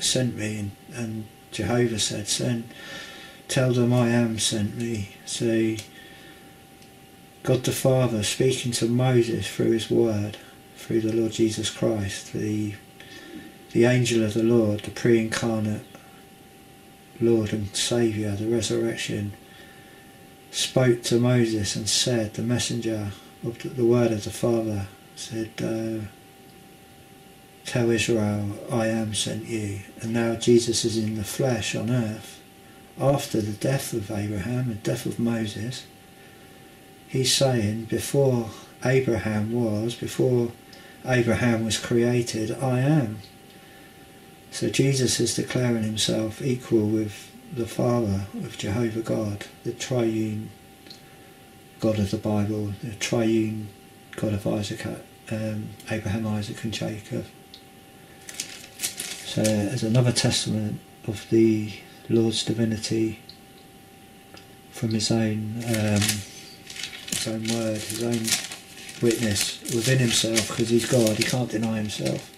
sent me? And Jehovah said, tell them I am sent me. So God the Father speaking to Moses through his word, through the Lord Jesus Christ, the angel of the Lord, the pre-incarnate Lord and Saviour, the resurrection, spoke to Moses and said, the messenger of the word of the Father said, tell Israel, I am sent you. And now Jesus is in the flesh on earth. After the death of Abraham and death of Moses, he's saying, before Abraham was created, I am. So Jesus is declaring himself equal with the Father, with Jehovah God, the triune God of the Bible, the triune God of Isaac, Abraham, Isaac and Jacob. So there's another testament of the Lord's divinity from his own Christ's own word, his own witness within himself, because he's God, he can't deny himself.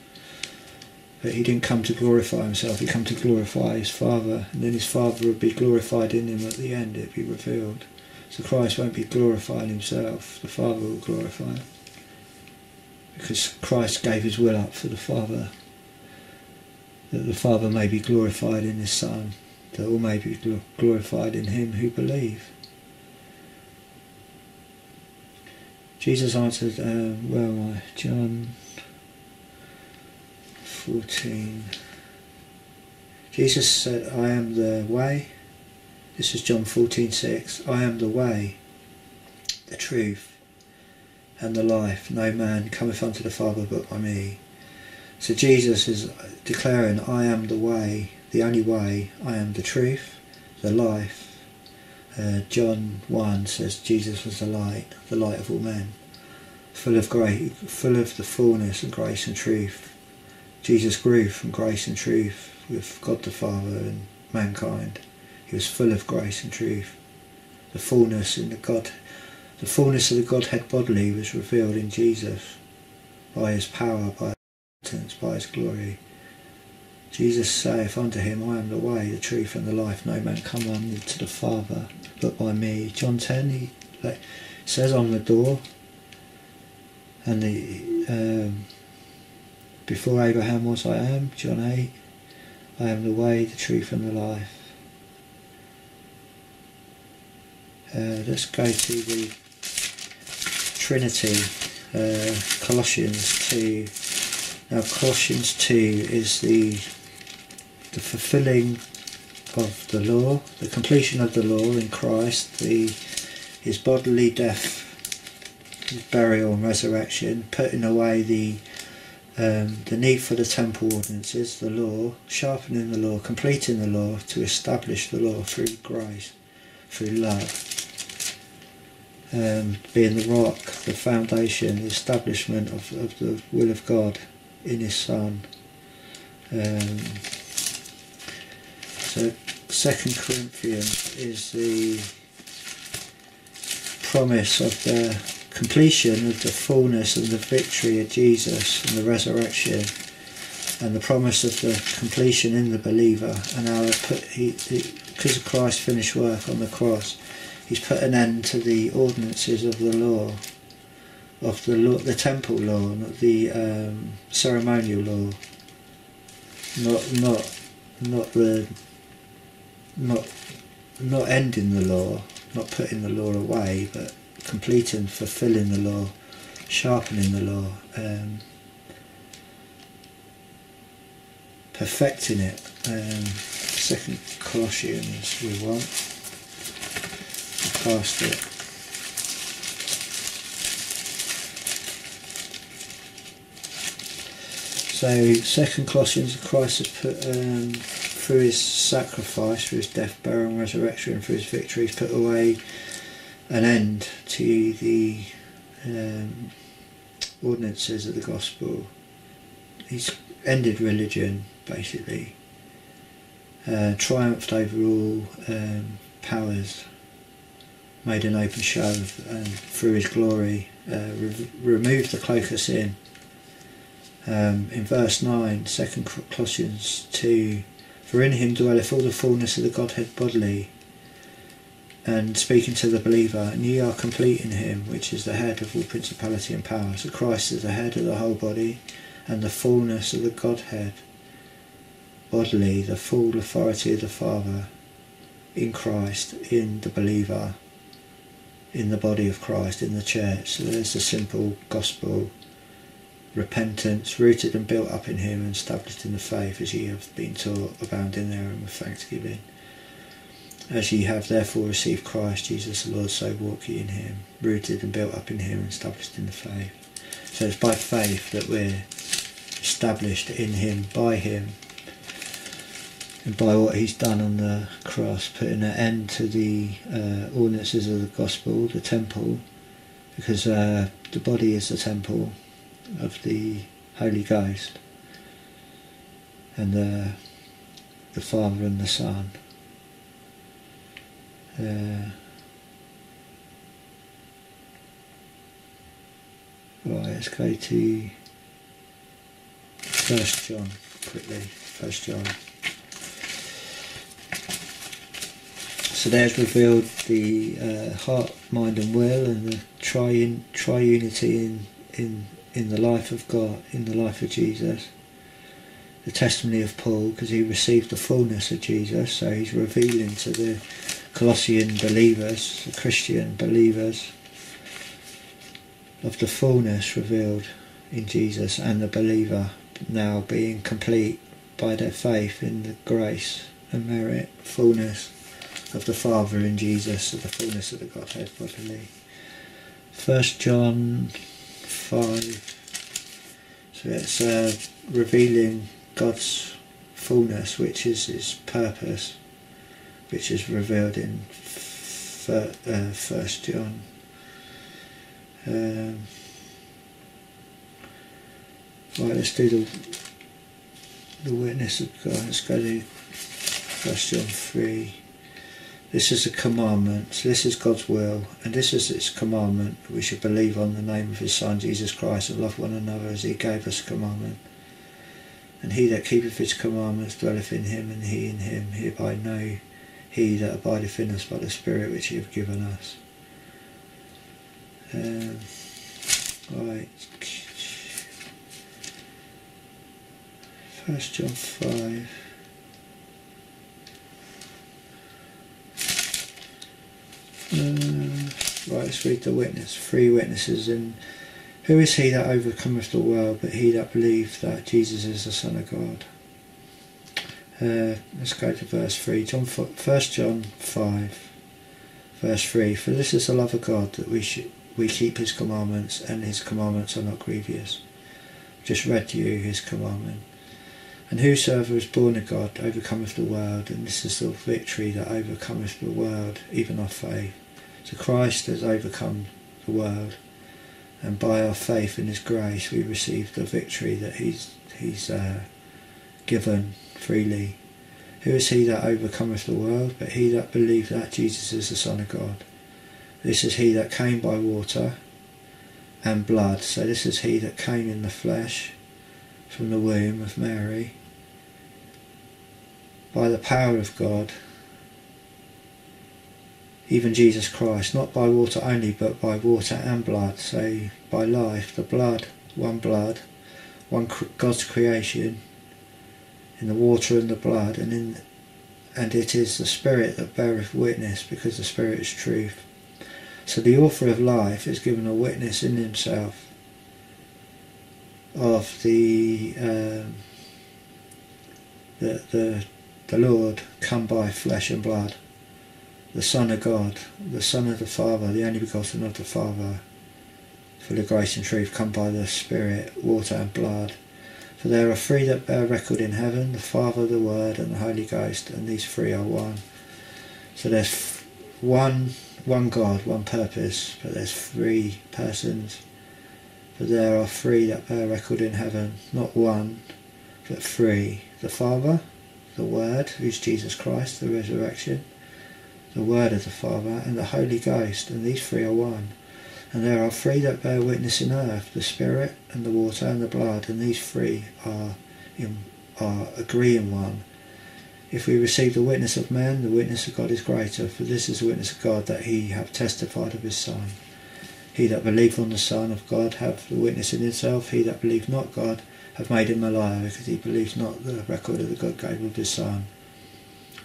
But he didn't come to glorify himself, he came to glorify his Father, and then his Father would be glorified in him at the end, it'd be revealed. So Christ won't be glorifying himself, the Father will glorify him, because Christ gave his will up for the Father, that the Father may be glorified in his Son, that all may be glorified in him who believe. Jesus answered, where am I? John 14. Jesus said, I am the way. This is John 14:6. I am the way, the truth, and the life. No man cometh unto the Father but by me. So Jesus is declaring, I am the way, the only way. I am the truth, the life. John 1 says Jesus was the light of all men, full of the fullness of grace and truth. Jesus grew from grace and truth with God the Father and mankind. He was full of grace and truth. The fullness in the fullness of the Godhead bodily was revealed in Jesus by his power, by his presence, by his glory. Jesus saith unto him, I am the way, the truth, and the life. No man come unto the Father but by me. John 10, he says, I'm the door. And before Abraham was I am. John 8, I am the way, the truth, and the life. Let's go to the Trinity, Colossians 2. Now Colossians 2 is the fulfilling of the law, the completion of the law in Christ, his bodily death, his burial and resurrection, putting away the need for the temple ordinances, the law, sharpening the law, completing the law to establish the law through grace, through love. Being the rock, the foundation, the establishment of the will of God in his Son. So 2 Corinthians is the promise of the completion of the fullness and the victory of Jesus and the resurrection, and the promise of the completion in the believer. And now, because of Christ's finished work on the cross, he's put an end to the ordinances of the law, the temple law, not the ceremonial law, not ending the law, not putting the law away, but completing, fulfilling the law, sharpening the law, perfecting it. 2 Corinthians we want past it. So 2 Corinthians, Christ has put, through his sacrifice, through his death, burial and resurrection, and through his victory, he's put away an end to the ordinances of the gospel. He's ended religion, basically, triumphed over all powers, made an open show of, through his glory, removed the cloak of sin. In verse 9, 2 Colossians 2, for in him dwelleth all the fullness of the Godhead bodily, and speaking to the believer, and ye are complete in him, which is the head of all principality and power. So Christ is the head of the whole body, and the fullness of the Godhead bodily, the full authority of the Father in Christ, in the believer, in the body of Christ, in the church. So there's the simple gospel. Repentance, rooted and built up in him and established in the faith, as ye have been taught, abound in therein with thanksgiving. As ye have therefore received Christ Jesus the Lord, so walk ye in him, rooted and built up in him and established in the faith. So it's by faith that we're established in him, by him, and by what he's done on the cross, putting an end to the ordinances of the gospel, the temple, because the body is the temple of the Holy Ghost, and the Father and the Son. Right, let's go to 1 John quickly. 1 John. So there's revealed the heart, mind and will, and the triunity in the life of God, in the life of Jesus. The testimony of Paul, because he received the fullness of Jesus, so he's revealing to the Colossian believers, the Christian believers, of the fullness revealed in Jesus, and the believer now being complete by their faith in the grace and merit, fullness of the Father in Jesus, of the fullness of the Godhead bodily. 1 John 5, so it's revealing God's fullness, which is his purpose, which is revealed in 1 John. Right, let's do the witness of God. Let's go to 1 John 3. This is a commandment, this is God's will, and this is its commandment, that we should believe on the name of his Son Jesus Christ, and love one another as he gave us a commandment. And he that keepeth his commandments dwelleth in him, and he in him. Hereby know he that abideth in us by the Spirit which he hath given us. Right. 1 John 5. Right, let's read the witness. Three witnesses in. Who is he that overcometh the world, but he that believeth that Jesus is the Son of God? Let's go to verse 3. 1 John 5, verse 3. For this is the love of God, that we keep his commandments, and his commandments are not grievous. Just read to you his commandment. And whosoever is born of God overcometh the world, and this is the victory that overcometh the world, even our faith. So Christ has overcome the world, and by our faith in his grace we receive the victory that he's given freely. Who is he that overcometh the world, but he that believeth that Jesus is the Son of God? This is he that came by water and blood, so this is he that came in the flesh from the womb of Mary, by the power of God, even Jesus Christ, not by water only, but by water and blood, so by life, the blood, one God's creation, in the water and the blood, and it is the Spirit that beareth witness, because the Spirit is truth. So the author of life is given a witness in himself of the Lord come by flesh and blood, the Son of God, the Son of the Father, the only begotten of the Father, for the grace and truth come by the Spirit, water and blood. For there are three that bear record in heaven, the Father, the Word, and the Holy Ghost, and these three are one. So there's one God, one purpose, but there's three persons. For there are three that bear record in heaven, not one, but three. The Father, the Word, who's Jesus Christ, the resurrection, the Word of the Father, and the Holy Ghost, and these three are one. And there are three that bear witness in earth, the Spirit, and the water, and the blood, and these three agree in one. If we receive the witness of man, the witness of God is greater, for this is the witness of God, that he hath testified of his Son. He that believeth on the Son of God hath the witness in himself, he that believeth not God hath made him a liar, because he believed not the record that God gave of his Son.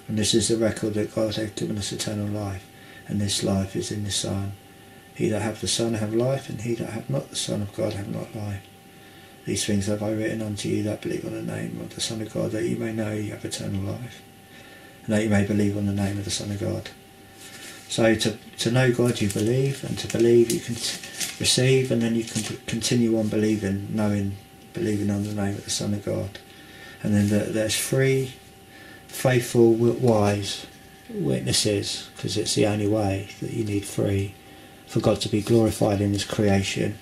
And this is the record that God hath given us eternal life, and this life is in the Son. He that hath the Son hath life, and he that hath not the Son of God hath not life. These things have I written unto you that believe on the name of the Son of God, that ye may know you have eternal life, and that you may believe on the name of the Son of God. So to know God you believe, and to believe you can receive, and then you can continue on believing, knowing, believing on the name of the Son of God. And then there's three faithful, wise witnesses, because it's the only way that you need three for God to be glorified in his creation,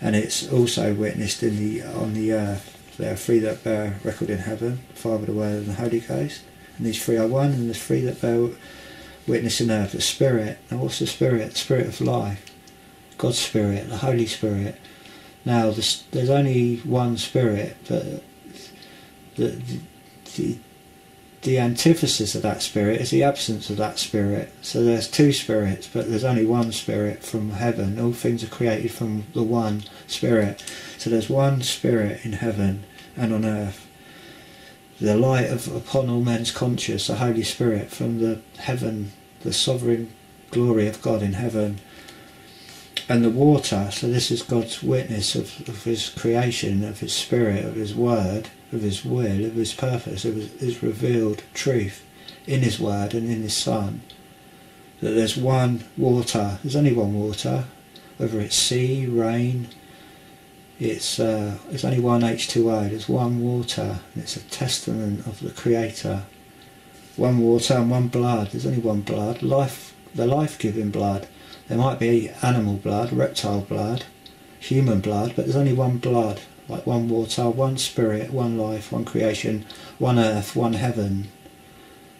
and it's also witnessed in on the earth. There are three that bear record in heaven, the Father, the Word, and the Holy Ghost, and these three are one. And there's three that bear witness in earth, the Spirit. Now what's the Spirit? The Spirit of life, God's Spirit, the Holy Spirit. Now, there's only one Spirit, but the antithesis of that Spirit is the absence of that Spirit. So there's two Spirits, but there's only one Spirit from heaven. All things are created from the one Spirit. So there's one Spirit in heaven and on earth. The light of upon all men's conscience, the Holy Spirit from the heaven, the sovereign glory of God in heaven. And the water, so this is God's witness of his creation, of his Spirit, of his word, of his will, of his purpose, of his revealed truth in his word and in his Son. That there's one water, there's only one water, whether it's sea, rain, it's only one H2O, there's one water, and it's a testament of the Creator. One water and one blood, there's only one blood, life, the life-giving blood. There might be animal blood, reptile blood, human blood, but there's only one blood, like one water, one Spirit, one life, one creation, one earth, one heaven.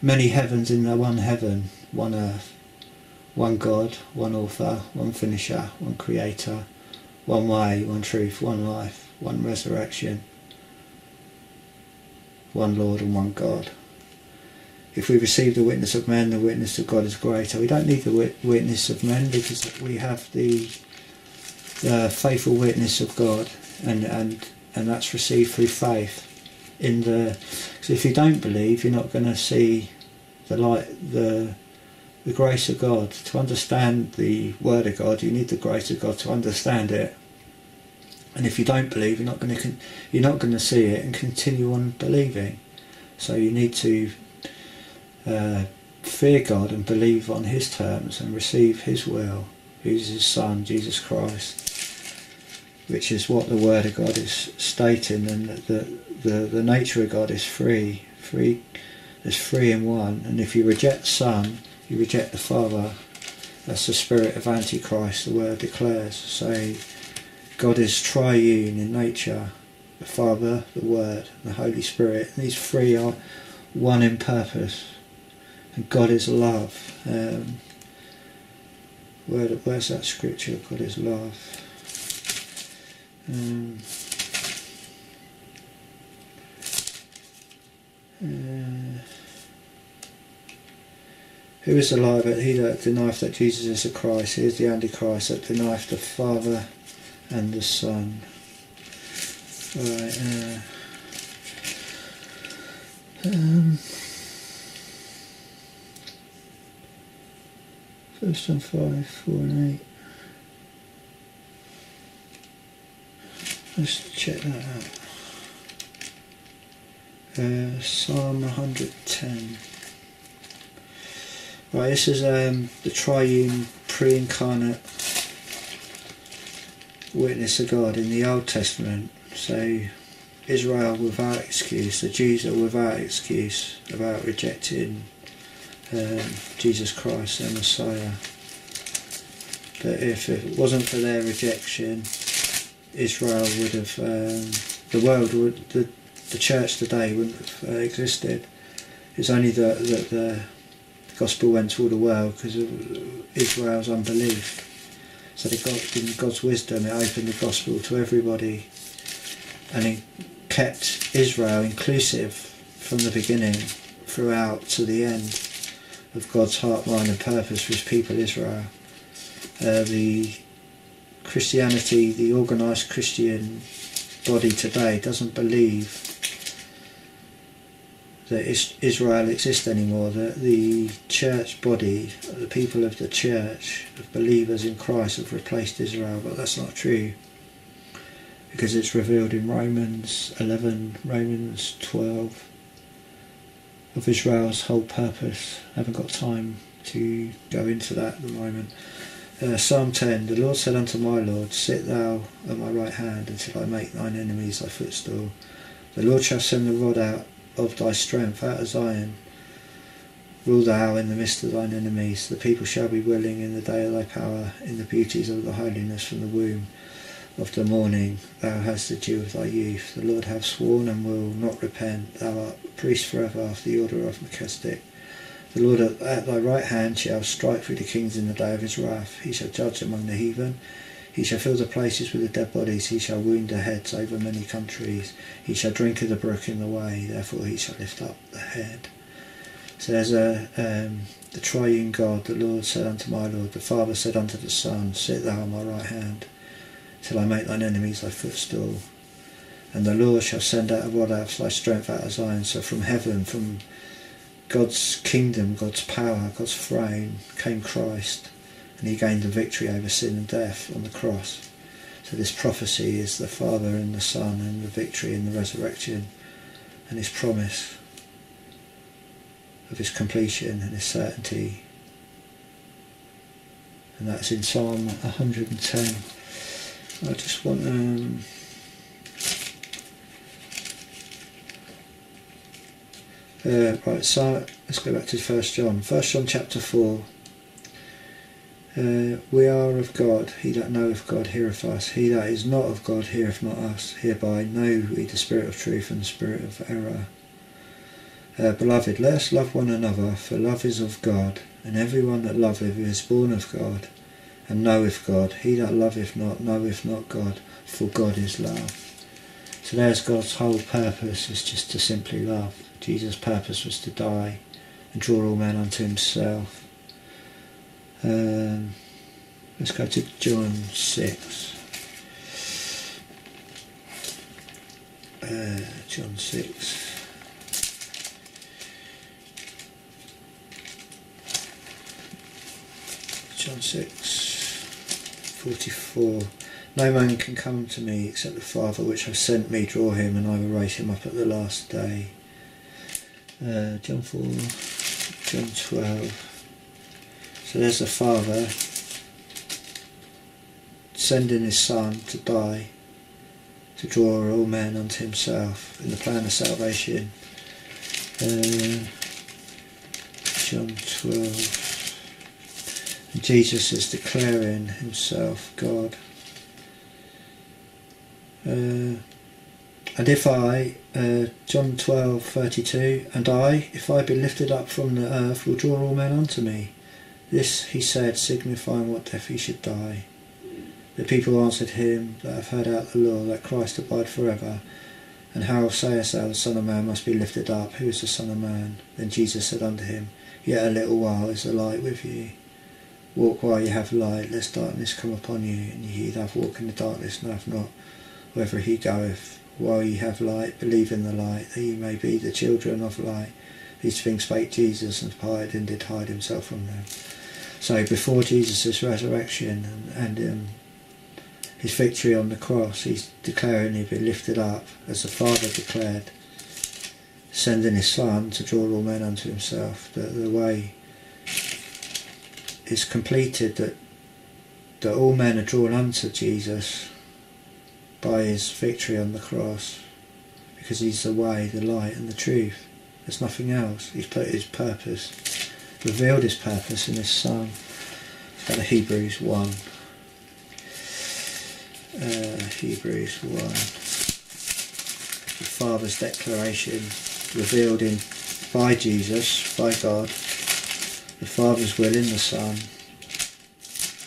Many heavens in the one heaven, one earth, one God, one author, one finisher, one creator, one way, one truth, one life, one resurrection, one Lord and one God. If we receive the witness of men, the witness of God is greater. We don't need the witness of men because we have the faithful witness of God, and that's received through faith. So if you don't believe, you're not going to see the light, the grace of God. To understand the Word of God, you need the grace of God to understand it. And if you don't believe, you're not going to see it and continue on believing. So you need to fear God and believe on his terms and receive his will, who's his Son, Jesus Christ, which is what the Word of God is stating, and that the nature of God is free, there's three in one. And if you reject the Son, you reject the Father. That's the spirit of Antichrist, the Word declares. So God is triune in nature, the Father, the Word, the Holy Spirit, and these three are one in purpose. And God is love. Where's that scripture? God is love. Who is the liar but he that denieth that Jesus is the Christ? He is the Antichrist that denieth the Father and the Son. Right. First John 5:4-8. Let's check that out. Psalm 110. Right, this is the triune pre-incarnate witness of God in the Old Testament. So Israel without excuse, the Jews are without excuse about rejecting Jesus Christ, their Messiah. But if it wasn't for their rejection, Israel would have, the world would, the church today wouldn't have existed. It's only that the gospel went to all the world because of Israel's unbelief. So in God's wisdom, it opened the gospel to everybody, and it kept Israel inclusive from the beginning throughout to the end of God's heart, mind and purpose for his people Israel. The Christianity, the organised Christian body today doesn't believe that Israel exists anymore, that the church body, the people of the church, of believers in Christ have replaced Israel, but that's not true. Because it's revealed in Romans 11, Romans 12, of Israel's whole purpose. I haven't got time to go into that at the moment. Psalm 10, the Lord said unto my Lord, sit thou at my right hand until I make thine enemies thy footstool. The Lord shall send the rod out of thy strength, out of Zion. Rule thou in the midst of thine enemies. The people shall be willing in the day of thy power, in the beauties of the holiness from the womb of the morning. Thou hast the dew of thy youth. The Lord hath sworn and will not repent. Thou art a priest forever after the order of Melchizedek. The Lord at thy right hand shall strike through the kings in the day of his wrath. He shall judge among the heathen. He shall fill the places with the dead bodies, he shall wound the heads over many countries, he shall drink of the brook in the way, therefore he shall lift up the head. So there's the triune God. The Lord said unto my Lord, the Father said unto the Son, sit thou on my right hand, till I make thine enemies thy footstool. And the Lord shall send out a rod out of thy strength out of Zion. So from heaven, from God's kingdom, God's power, God's throne, came Christ, and he gained the victory over sin and death on the cross. So this prophecy is the Father and the Son and the victory and the resurrection, and his promise of his completion and his certainty. And that's in Psalm 110. I just want right, so let's go back to 1 John chapter 4. We are of God, he that knoweth God heareth us, he that is not of God heareth not us, hereby know we the spirit of truth and the spirit of error. Beloved, let us love one another, for love is of God, and everyone that loveth is born of God, and knoweth God. He that loveth not knoweth not God, for God is love. So there's God's whole purpose, is just to simply love. Jesus' purpose was to die and draw all men unto himself. Let's go to John 6. John 6. John 6:44. No man can come to me except the Father which hath sent me draw him, and I will raise him up at the last day. John 4, John 12. So there's the Father sending his Son to die, to draw all men unto himself in the plan of salvation. John 12. And Jesus is declaring himself God. And if I, John 12:32, and I, if I be lifted up from the earth, will draw all men unto me. This he said, signifying what death he should die. The people answered him that have heard out the law, that Christ abide forever. And how sayest thou, the Son of Man must be lifted up? Who is the Son of Man? Then Jesus said unto him, yet a little while is the light with you. Walk while you have light, lest darkness come upon you. And ye that walk in the darkness, knoweth not whether he goeth. While ye have light, believe in the light, that ye may be the children of light. These things spake Jesus, and departed, and did hide himself from them. So before Jesus' resurrection and his victory on the cross, he's declaring he'd be lifted up, as the Father declared, sending his Son to draw all men unto himself. That the way is completed, that all men are drawn unto Jesus by his victory on the cross, because he's the way, the light and the truth. There's nothing else. He's put his purpose, revealed his purpose in his Son. Out of Hebrews 1. Hebrews 1. The Father's declaration revealed in by Jesus, by God. The Father's will in the Son,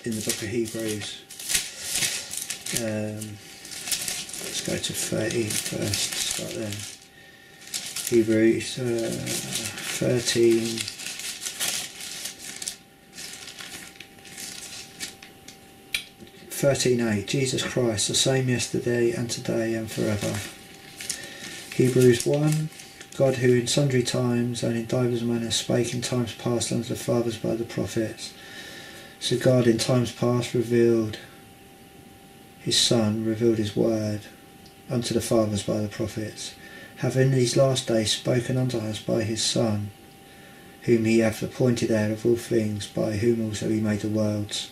in the book of Hebrews. Let's go to 13 first, start there. Hebrews 13. Jesus Christ, the same yesterday and today and forever. Hebrews 1. God, who in sundry times and in divers manners spake in times past unto the fathers by the prophets. So God in times past revealed his Son, revealed his word unto the fathers by the prophets, having these last days spoken unto us by his Son, whom he hath appointed heir of all things, by whom also he made the worlds.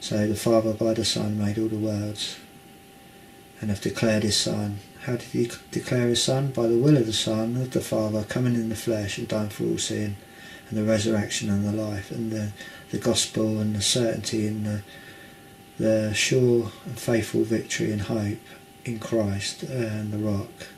So the Father by the Son made all the worlds, and hath declared his Son. How did he declare his Son? By the will of the Son of the Father, coming in the flesh and dying for all sin, and the resurrection and the life, and the gospel and the certainty and the sure and faithful victory and hope in Christ and the rock.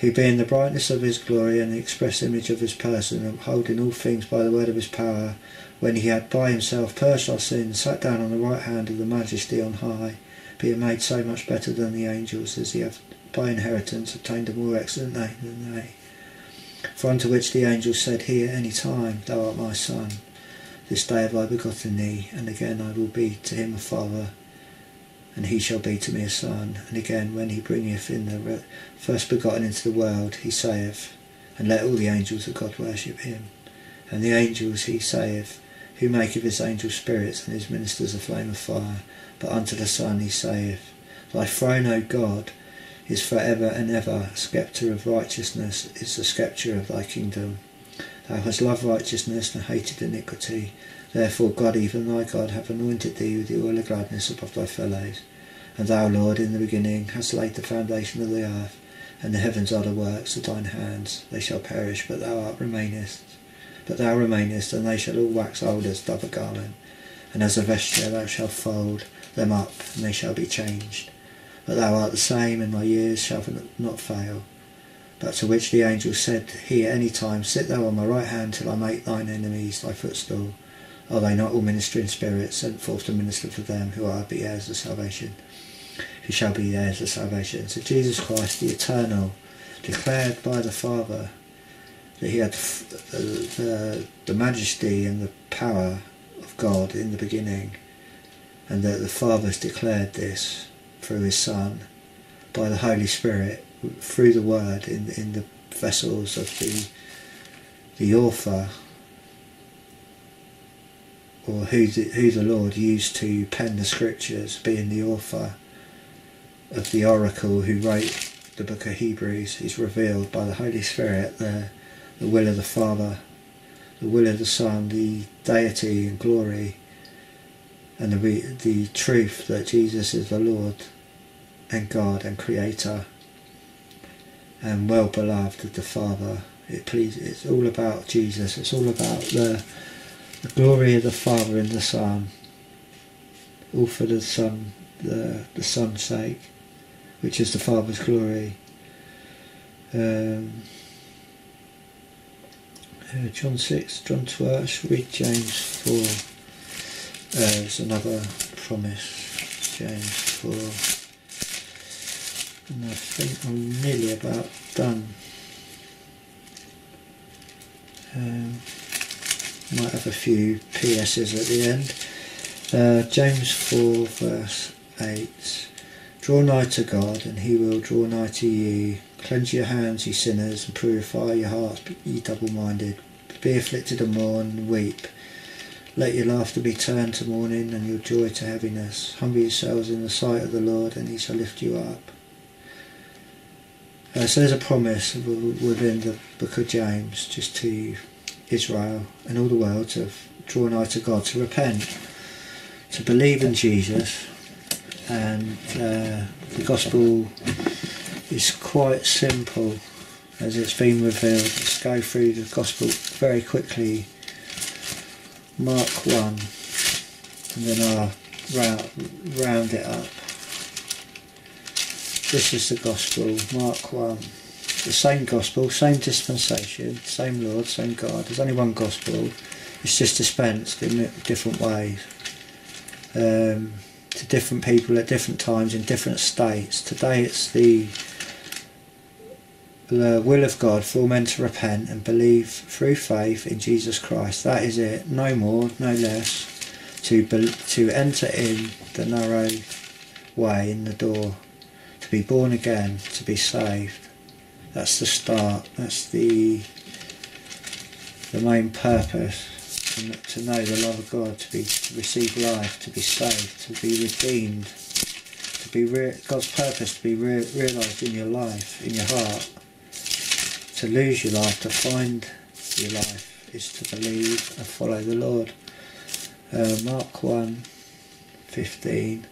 who being the brightness of his glory and the express image of his person, and holding all things by the word of his power, when he had by himself purged our sins, sat down on the right hand of the majesty on high, being made so much better than the angels, as he hath by inheritance obtained a more excellent name than they. For unto which the angels said, He at any time, Thou art my son, this day have I begotten thee, and again I will be to him a father, and he shall be to me a son. And again, when he bringeth in the first begotten into the world, he saith, And let all the angels of God worship him. And the angels, he saith, Who maketh his angels spirits, and his ministers a flame of fire. But unto the Son, he saith, Thy throne, O God, is for ever and ever. A sceptre of righteousness is the sceptre of thy kingdom. Thou hast loved righteousness and hated iniquity. Therefore God, even thy God, hath anointed thee with the oil of gladness above thy fellows. And thou, Lord, in the beginning hast laid the foundation of the earth, and the heavens are the works of thine hands. They shall perish, but thou remainest, and they shall all wax old as doth a garment. And as a vesture thou shalt fold them up, and they shall be changed. But thou art the same, and my years shall not fail. But to which the angel said, He at any time, Sit thou on my right hand, till I make thine enemies thy footstool. Are they not all ministering spirits, sent forth to minister for them who are the heirs of salvation, who shall be heirs of salvation? So Jesus Christ, the eternal, declared by the Father that he had the majesty and the power of God in the beginning, and that the Father has declared this through his Son, by the Holy Spirit, through the Word in the vessels of the author, or who the Lord used to pen the Scriptures, being the author of the oracle who wrote the book of Hebrews. Is revealed by the Holy Spirit the will of the Father, the will of the Son, the deity and glory, and the truth that Jesus is the Lord and God and Creator and well beloved of the Father. It's all about Jesus. It's all about the glory of the Father in the Son, all for the Son, the Son's sake, which is the Father's glory. John 6, John 12, read James 4. There's another promise, James 4. And I think I'm nearly about done. Might have a few PS's at the end. James 4 verse 8. Draw nigh to God, and he will draw nigh to you. Cleanse your hands, ye sinners, and purify your hearts, ye double-minded. Be afflicted and mourn and weep. Let your laughter be turned to mourning, and your joy to heaviness. Humble yourselves in the sight of the Lord, and he shall lift you up. So there's a promise within the book of James, just to Israel and all the world, to draw nigh to God, to repent, to believe in Jesus. And the gospel is quite simple as it's been revealed. Let's go through the gospel very quickly. Mark 1, and then I'll round it up. This is the gospel, Mark 1. The same gospel, same dispensation, same Lord, same God. There's only one gospel. It's just dispensed in different ways, to different people at different times in different states. Today it's the will of God for all men to repent and believe through faith in Jesus Christ. That is it, no more, no less. To enter in the narrow way, in the door, to be born again, to be saved. That's the start, that's the main purpose, to know the love of God, to receive life, to be saved, to be redeemed, to be God's purpose to be realised in your life, in your heart. To lose your life, to find your life, is to believe and follow the Lord. Mark 1:15.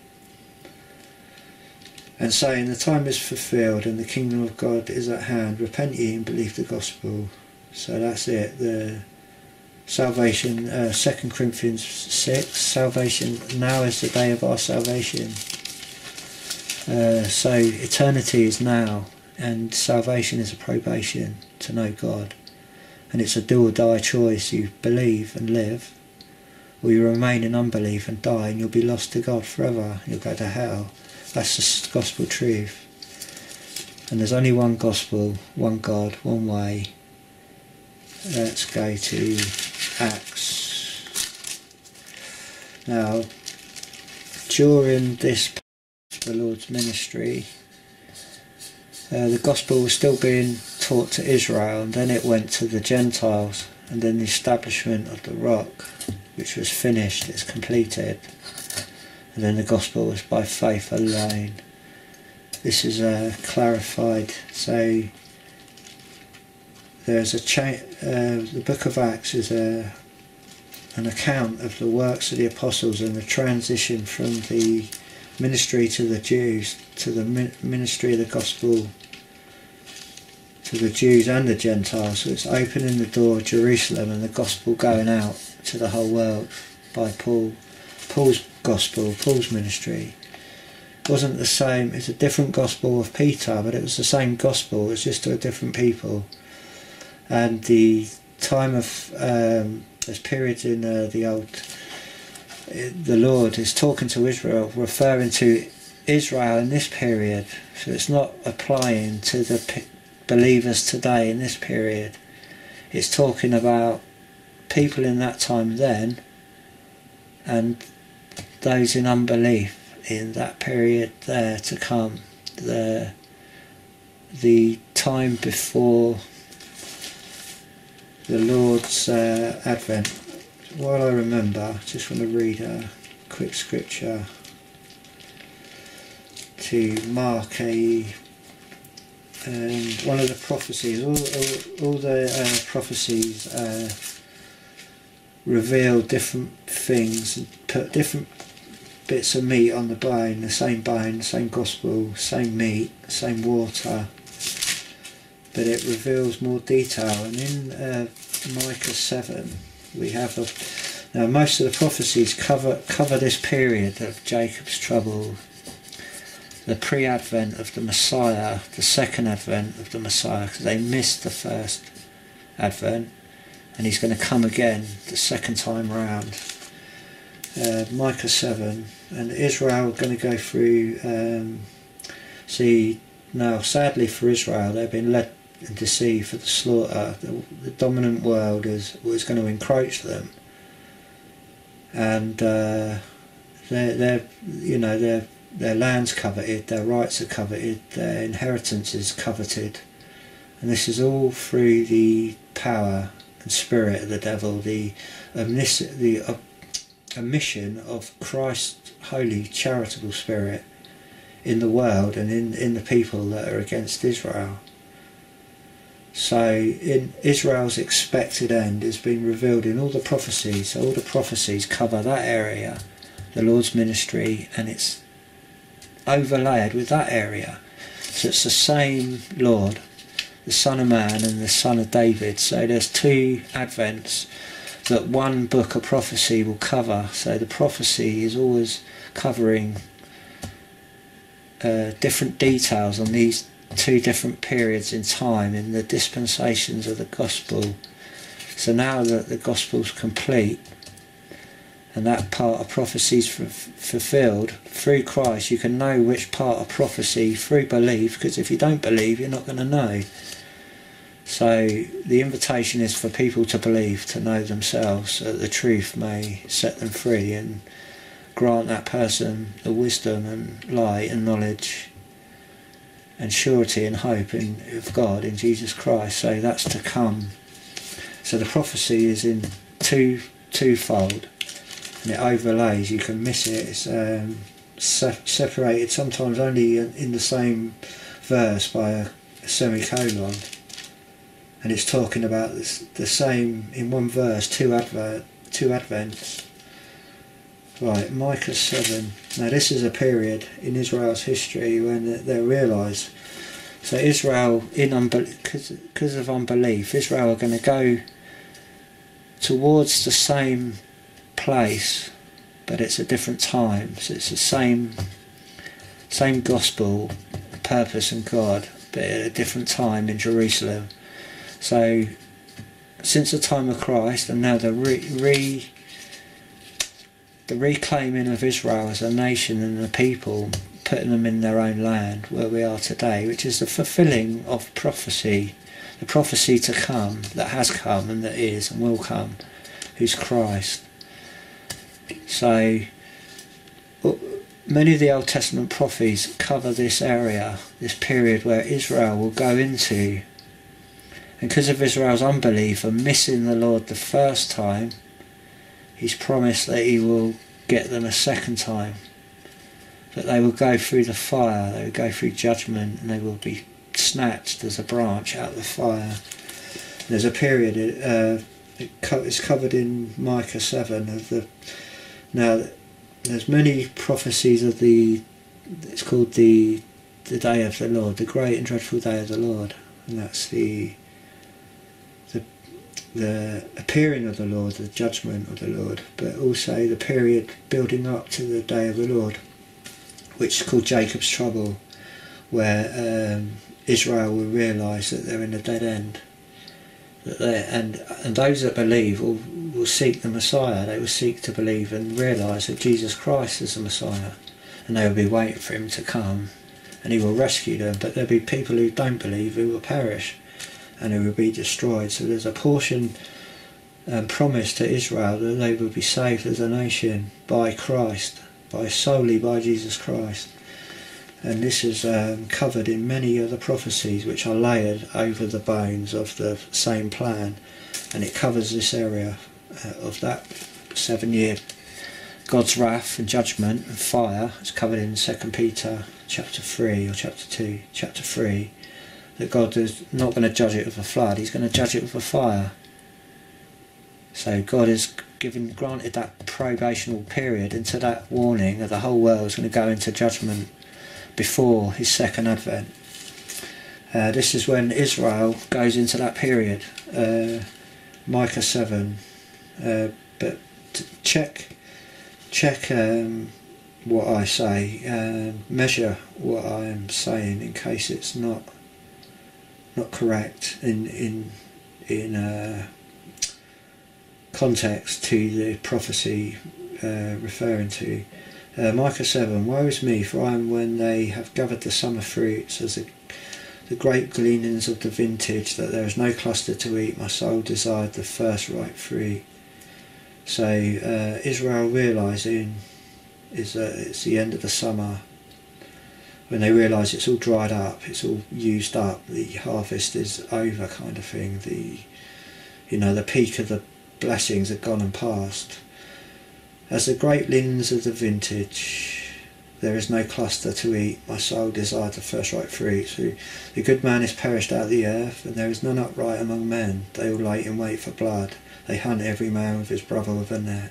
And saying, the time is fulfilled and the kingdom of God is at hand. Repent ye and believe the gospel. So that's it. The salvation, 2 Corinthians 6, salvation, now is the day of our salvation. So eternity is now. and salvation is a probation to know God, and it's a do or die choice. You believe and live, or you remain in unbelief and die, and you'll be lost to God forever. You'll go to hell. That's the gospel truth. And there's only one gospel, one God, one way. Let's go to Acts. Now, during this the Lord's ministry, the gospel was still being taught to Israel, and then it went to the Gentiles, and then the establishment of the rock, which was finished, it's completed, and then the gospel was by faith alone. This is clarified. So there's a change. The book of Acts is an account of the works of the apostles and the transition from the ministry to the Jews to the ministry of the gospel to the Jews and the Gentiles. So it's opening the door of Jerusalem and the gospel going out to the whole world by Paul. Paul's gospel, Paul's ministry wasn't the same. It's a different gospel of Peter, but it was the same gospel. It's just to a different people. And the time of there's periods in the old. The Lord is talking to Israel, referring to Israel in this period, so it's not applying to the believers today in this period. It's talking about people in that time then, and those in unbelief in that period there to come, the time before the Lord's advent. While I remember, I just want to read a quick scripture to mark one of the prophecies. All the prophecies reveal different things and put different bits of meat on the bone, same gospel, same meat, same water, but it reveals more detail. And in Micah 7 we have now most of the prophecies cover this period of Jacob's trouble, the pre-advent of the Messiah, the second advent of the Messiah, because they missed the first advent, and he's going to come again the second time round. Micah 7, and Israel are going to go through. See, now sadly for Israel, they've been led and deceived for the slaughter. The dominant world was going to encroach them, and their land's coveted, their rights are coveted, their inheritance is coveted, and this is all through the power and spirit of the devil, the omission of Christ's holy charitable spirit in the world and in the people that are against Israel. So in Israel's expected end has been revealed in all the prophecies. So all the prophecies cover that area, the Lord's ministry, and it's overlaid with that area. So it's the same Lord, the Son of Man and the Son of David. So there's two advents that one book of prophecy will cover. So the prophecy is always covering different details on these two different periods in time in the dispensations of the gospel. So now that the gospel's complete and that part of prophecy's fulfilled through Christ, you can know which part of prophecy through belief, because if you don't believe you're not going to know. So the invitation is for people to believe, to know themselves, so that the truth may set them free and grant that person the wisdom and light and knowledge and surety and hope of God in Jesus Christ. So that's to come. So the prophecy is in twofold, and it overlays. You can miss it. It's separated sometimes only in the same verse by a semicolon, and it's talking about the same in one verse, two advents. Right, Micah 7. Now this is a period in Israel's history when they realise. So Israel, because of unbelief, Israel are going to go towards the same place, but it's a different time. So it's the same gospel, purpose and God, but at a different time in Jerusalem. So since the time of Christ, and now the reclaiming of Israel as a nation and a people, putting them in their own land where we are today, which is the fulfilling of prophecy, the prophecy to come, that has come and that is and will come, who's Christ. So many of the Old Testament prophets cover this area, this period where Israel will go into. And because of Israel's unbelief and missing the Lord the first time, he's promised that he will get them a second time. That they will go through the fire, they will go through judgment, and they will be snatched as a branch out of the fire. There's a period, it's covered in Micah 7. Now, there's many prophecies of it's called the day of the Lord, the great and dreadful day of the Lord. And that's the appearing of the Lord, the judgment of the Lord, but also the period building up to the day of the Lord, which is called Jacob's trouble, where Israel will realise that they're in a dead end. And those that believe will seek the Messiah. They will seek to believe and realise that Jesus Christ is the Messiah, and they will be waiting for him to come, and he will rescue them. But there'll be people who don't believe who will perish and who will be destroyed. So there's a portion promised to Israel that they will be saved as a nation by Christ, solely by Jesus Christ. And this is covered in many other prophecies which are layered over the bones of the same plan, and it covers this area of that 7 year God's wrath and judgment and fire. It's covered in 2 Peter chapter 3 or chapter 2, chapter 3, that God is not going to judge it with a flood, he's going to judge it with a fire. So God is granted that probational period into that warning that the whole world is going to go into judgment before his second advent. This is when Israel goes into that period, Micah 7. But check what I say, measure what I am saying in case it's not correct in context to the prophecy referring to. Micah 7, woe is me, for I am when they have gathered the summer fruits, as the great gleanings of the vintage, that there is no cluster to eat, my soul desired the first ripe fruit. So Israel realising is that it's the end of the summer, when they realise it's all dried up, it's all used up, the harvest is over kind of thing, the peak of the blessings have gone and passed. As the great gleanings of the vintage, there is no cluster to eat, my soul desired the first ripe fruit. So the good man is perished out of the earth, and there is none upright among men. They all lay in wait for blood. They hunt every man with his brother with a net.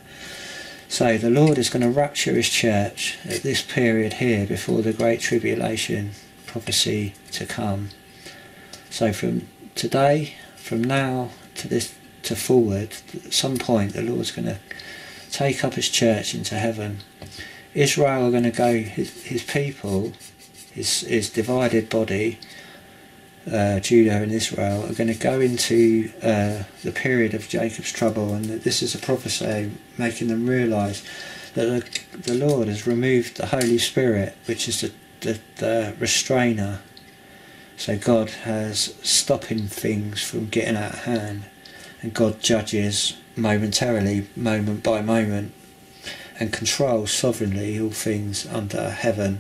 So the Lord is going to rapture his church at this period here before the great tribulation prophecy to come. So from today, from now to forward, at some point the Lord's going to take up his church into heaven. Israel are going to go, his people, his divided body, Judah and Israel, are going to go into the period of Jacob's trouble, and this is a prophecy making them realise that the Lord has removed the Holy Spirit, which is the restrainer. So God has stopping things from getting out of hand, and God judges momentarily, moment by moment, and controls sovereignly all things under heaven.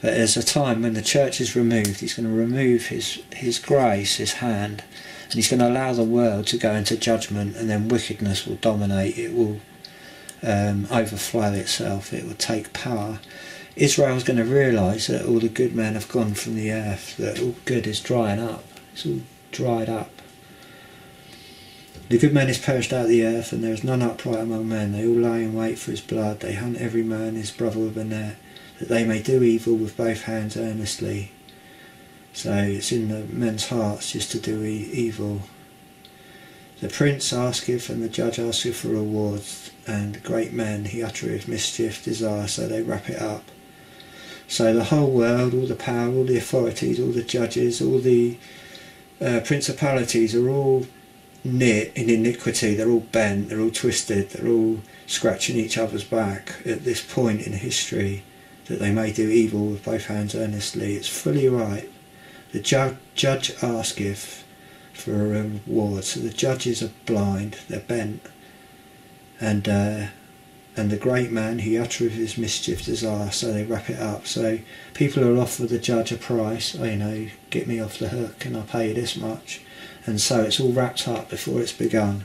But there's a time when the church is removed. He's going to remove his grace, his hand, and he's going to allow the world to go into judgment, and then wickedness will dominate. It will overflow itself. It will take power. Israel's going to realise that all the good men have gone from the earth, that all good is drying up. It's all dried up. The good man is perished out of the earth, and there is none upright among men. They all lie in wait for his blood. They hunt every man his brother with a net, that they may do evil with both hands earnestly. So it's in the men's hearts just to do evil. The prince asketh, and the judge asketh for rewards, and great men he uttereth mischief, desire, so they wrap it up. So the whole world, all the power, all the authorities, all the judges, all the principalities are all knit in iniquity. They're all bent, they're all twisted, they're all scratching each other's back at this point in history, that they may do evil with both hands earnestly. It's fully right. The judge asketh for a reward. So the judges are blind, they're bent, and the great man, he uttereth his mischief desire. So they wrap it up. So people will offer the judge a price. Oh, you know, get me off the hook and I'll pay you this much. And so it's all wrapped up before it's begun.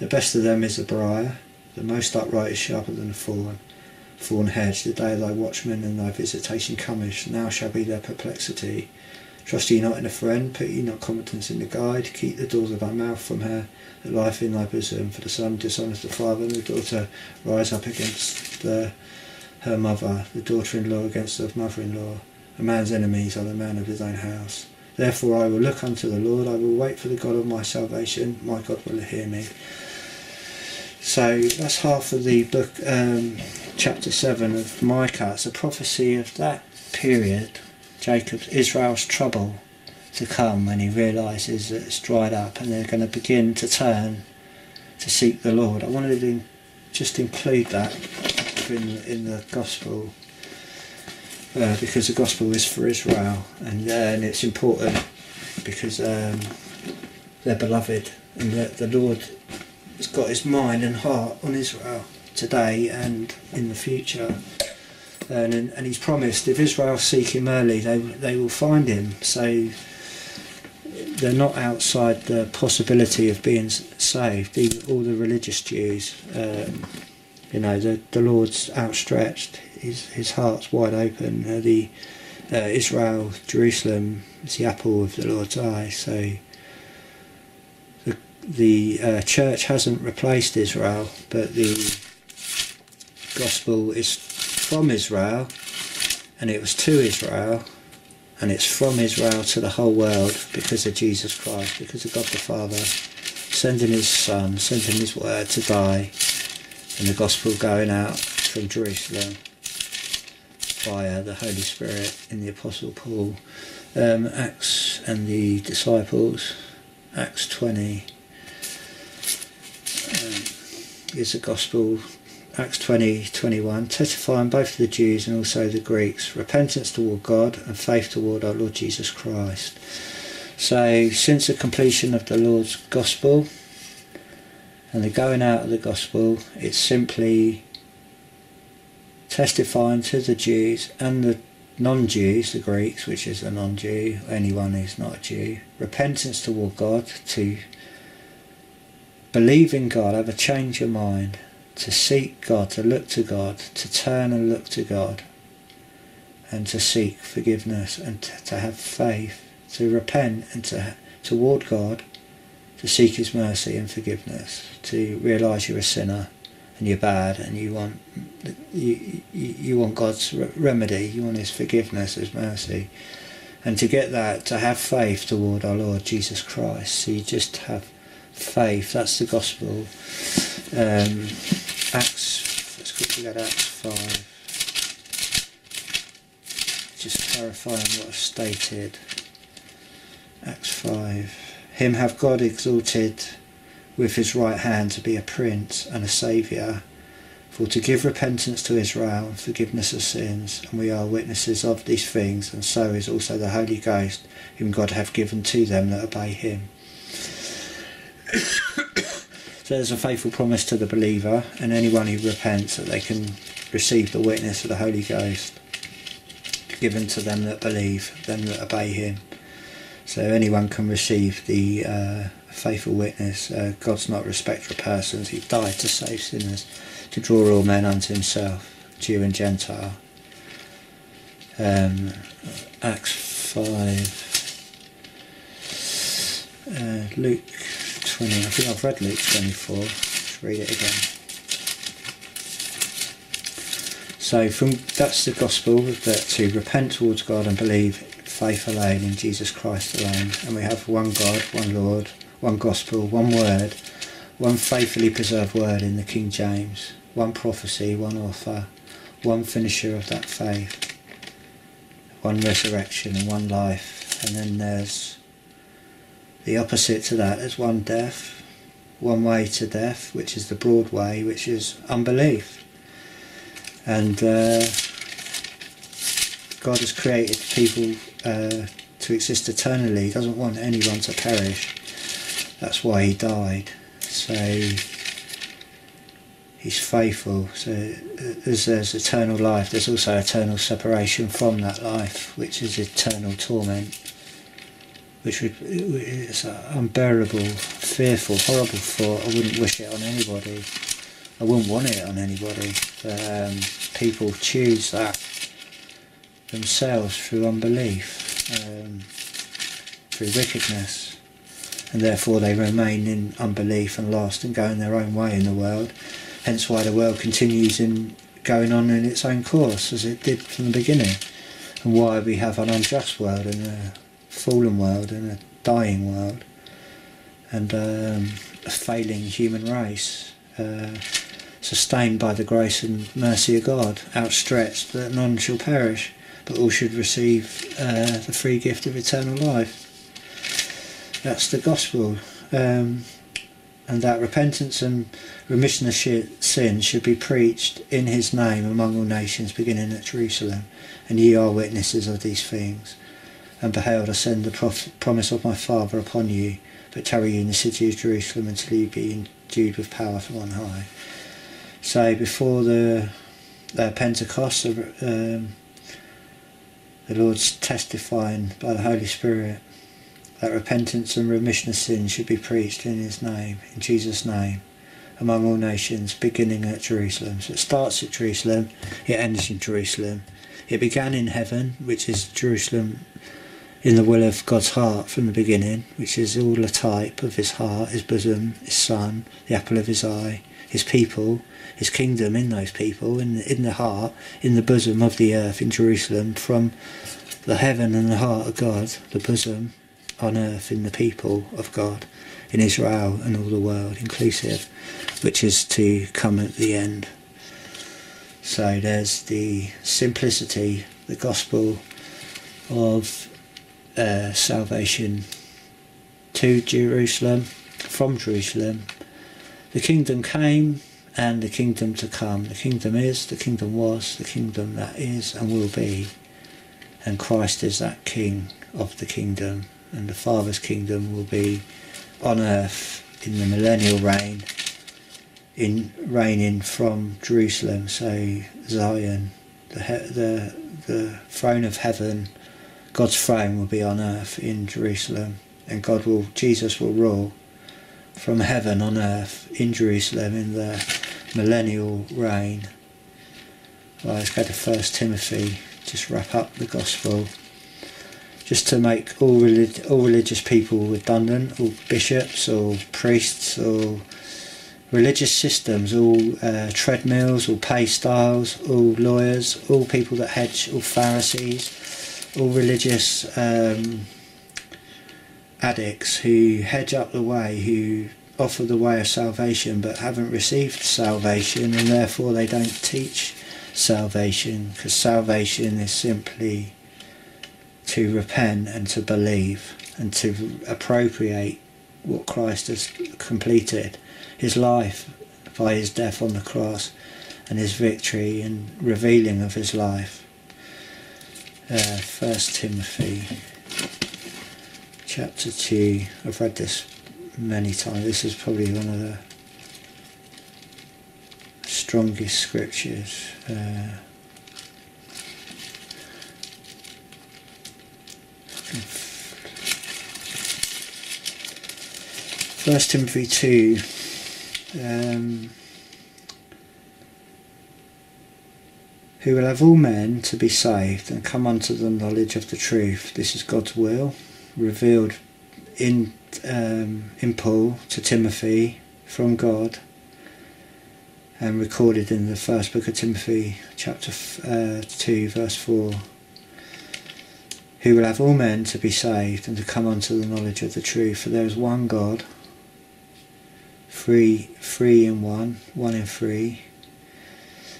The best of them is the briar, the most upright is sharper than a thorn hedge. The day of thy watchman and thy visitation cometh, now shall be their perplexity. Trust ye not in a friend, put ye not confidence in the guide. Keep the doors of thy mouth from her, the life in thy bosom. For the son dishonoureth the father, and the daughter rise up against her mother, the daughter-in-law against her mother-in-law. A man's enemies are the man of his own house. Therefore I will look unto the Lord, I will wait for the God of my salvation. My God will hear me. So that's half of the book, chapter 7 of Micah. It's a prophecy of that period, Israel's trouble to come when he realises that it's dried up and they're going to begin to turn to seek the Lord. I wanted to just include that in the gospel, because the gospel is for Israel, and it's important because they're beloved, and the Lord has got his mind and heart on Israel today and in the future. And he's promised if Israel seek him early, they will find him. So they're not outside the possibility of being saved, even all the religious Jews. You know, the Lord's outstretched, his heart's wide open. Israel, Jerusalem, is the apple of the Lord's eye. So the church hasn't replaced Israel, but the gospel is from Israel, and it was to Israel, and it's from Israel to the whole world because of Jesus Christ, because of God the Father sending his Son, sending his word to die, and the gospel going out from Jerusalem via the Holy Spirit in the Apostle Paul. Acts and the disciples, Acts 20 is the gospel. Acts 20:21, testifying both to the Jews and also the Greeks, repentance toward God and faith toward our Lord Jesus Christ. So since the completion of the Lord's gospel and the going out of the gospel, it's simply testifying to the Jews and the non-Jews, the Greeks, which is a non-Jew, anyone who's not a Jew, repentance toward God, to believe in God, have a change of mind, to seek God, to look to God, to turn and look to God, and to seek forgiveness, and to have faith, to repent, and toward God, to seek his mercy and forgiveness, to realise you're a sinner and you're bad, and you want God's remedy, you want his forgiveness, his mercy, and to get that, to have faith toward our Lord Jesus Christ. So you just have faith. That's the gospel. Acts, let's quickly go to Acts 5, just clarifying what I've stated. Acts 5, him have God exalted with his right hand to be a prince and a saviour, for to give repentance to Israel and forgiveness of sins, and we are witnesses of these things, and so is also the Holy Ghost, whom God hath given to them that obey him. So there's a faithful promise to the believer and anyone who repents, that they can receive the witness of the Holy Ghost given to them that believe, them that obey him. So anyone can receive the faithful witness. God's not a respecter of persons. He died to save sinners, to draw all men unto himself, Jew and Gentile. Acts 5, Luke 20, I think I've read Luke 24, let's read it again. So that's the gospel, that to repent towards God and believe faith alone in Jesus Christ alone. And we have one God, one Lord, one gospel, one word, one faithfully preserved word in the King James, one prophecy, one author, one finisher of that faith, one resurrection and one life, and then there's the opposite to that. There's one death, one way to death, which is the broad way, which is unbelief. And God has created people to exist eternally. He doesn't want anyone to perish. That's why he died. So he's faithful. So as there's eternal life, there's also eternal separation from that life, which is eternal torment, which is an unbearable, fearful, horrible thought. I wouldn't wish it on anybody. I wouldn't want it on anybody. But people choose that themselves through unbelief, through wickedness, and therefore they remain in unbelief and lost and going their own way in the world. Hence why the world continues in going on in its own course as it did from the beginning, and why we have an unjust world and a fallen world and a dying world and a failing human race, sustained by the grace and mercy of God, outstretched that none shall perish but all should receive the free gift of eternal life. That's the gospel, and that repentance and remission of sin should be preached in his name among all nations, beginning at Jerusalem. And ye are witnesses of these things. And behold, I send the promise of my Father upon you, but tarry you in the city of Jerusalem until you be endued with power from on high. So before the Pentecost, the Lord's testifying by the Holy Spirit that repentance and remission of sin should be preached in his name, in Jesus' name, among all nations, beginning at Jerusalem. So it starts at Jerusalem, it ends in Jerusalem. It began in heaven, which is Jerusalem in the will of God's heart from the beginning, which is all a type of his heart, his bosom, his son, the apple of his eye, his people, his kingdom in those people, in the heart, in the bosom of the earth, in Jerusalem, from the heaven and the heart of God, the bosom on earth in the people of God, in Israel and all the world inclusive, which is to come at the end. So there's the simplicity, the gospel of salvation to Jerusalem, from Jerusalem. The kingdom came and the kingdom to come. The kingdom is, the kingdom was, the kingdom that is and will be. And Christ is that King of the kingdom. And the Father's kingdom will be on earth in the millennial reign, in reigning from Jerusalem. So Zion, the throne of heaven, God's throne will be on earth in Jerusalem, and Jesus will rule from heaven on earth in Jerusalem in the millennial reign. Well, let's go to 1 Timothy, just wrap up the gospel. Just to make all religious people redundant, all bishops, all priests, all religious systems, all treadmills, all pay styles, all lawyers, all people that hedge, all Pharisees, all religious addicts who hedge up the way, who offer the way of salvation but haven't received salvation, and therefore they don't teach salvation, because salvation is simply to repent and to believe and to appropriate what Christ has completed, his life by his death on the cross and his victory and revealing of his life. 1 Timothy chapter 2, I've read this many times. This is probably one of the strongest scriptures. First Timothy 2, who will have all men to be saved and come unto the knowledge of the truth. This is God's will, revealed in Paul to Timothy from God, and recorded in the first book of Timothy, chapter 2, verse 4. Who will have all men to be saved and to come unto the knowledge of the truth. For there is one God, three in one, one in three,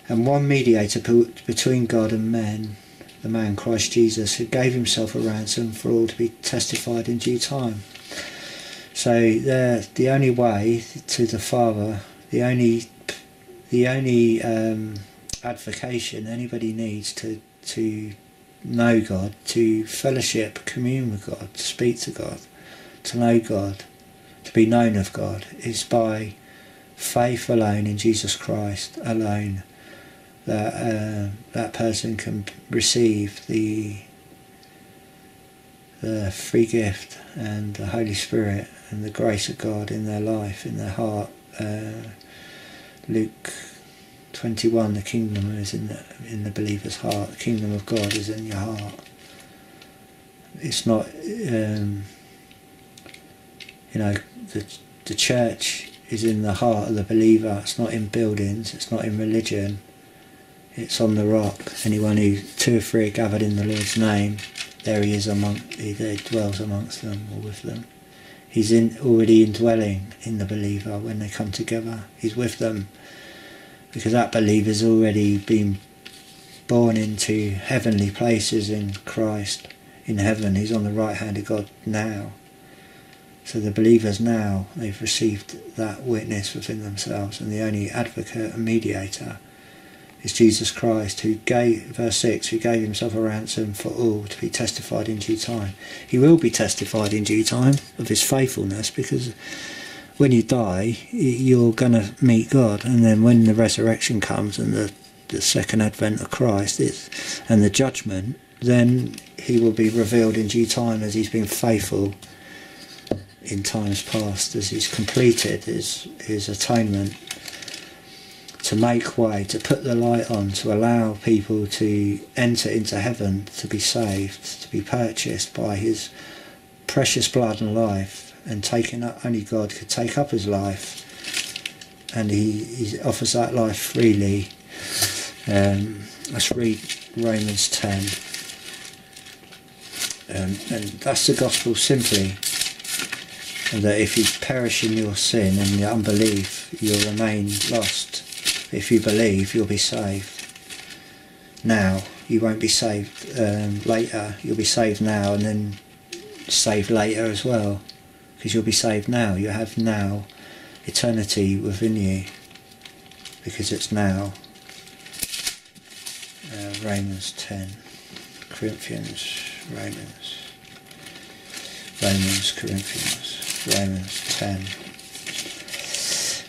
and one mediator between God and men, the man Christ Jesus, who gave himself a ransom for all to be testified in due time. So the only way to the Father, the only advocation anybody needs to know God, to fellowship, commune with God, to speak to God, to know God, to be known of God, is by faith alone in Jesus Christ alone that that person can receive the free gift and the Holy Spirit and the grace of God in their life, in their heart. Luke 21, the kingdom is in the believer's heart. The kingdom of God is in your heart. It's not, you know, the church is in the heart of the believer. It's not in buildings, it's not in religion, it's on the rock. Anyone who, two or three are gathered in the Lord's name, there he is there he dwells amongst them or with them. He's already indwelling in the believer when they come together. He's with them, because that believer's already been born into heavenly places in Christ, in heaven. He's on the right hand of God now. So the believers now, they've received that witness within themselves, and the only advocate and mediator is Jesus Christ, who gave, verse 6, who gave himself a ransom for all to be testified in due time. He will be testified in due time of his faithfulness, because when you die, you're going to meet God, and then when the resurrection comes and the second advent of Christ is, and the judgment, then he will be revealed in due time as he's been faithful in times past, as he's completed his atonement to make way, to put the light on, to allow people to enter into heaven, to be saved, to be purchased by his precious blood and life, and taken up, only God could take up his life, and he offers that life freely. Let's read Romans 10, and that's the gospel simply. And that if you perish in your sin and your unbelief, you'll remain lost. If you believe, you'll be saved. Now, you won't be saved later. You'll be saved now, and then saved later as well, because you'll be saved now. You have now eternity within you, because it's now. Romans 10, Romans 10.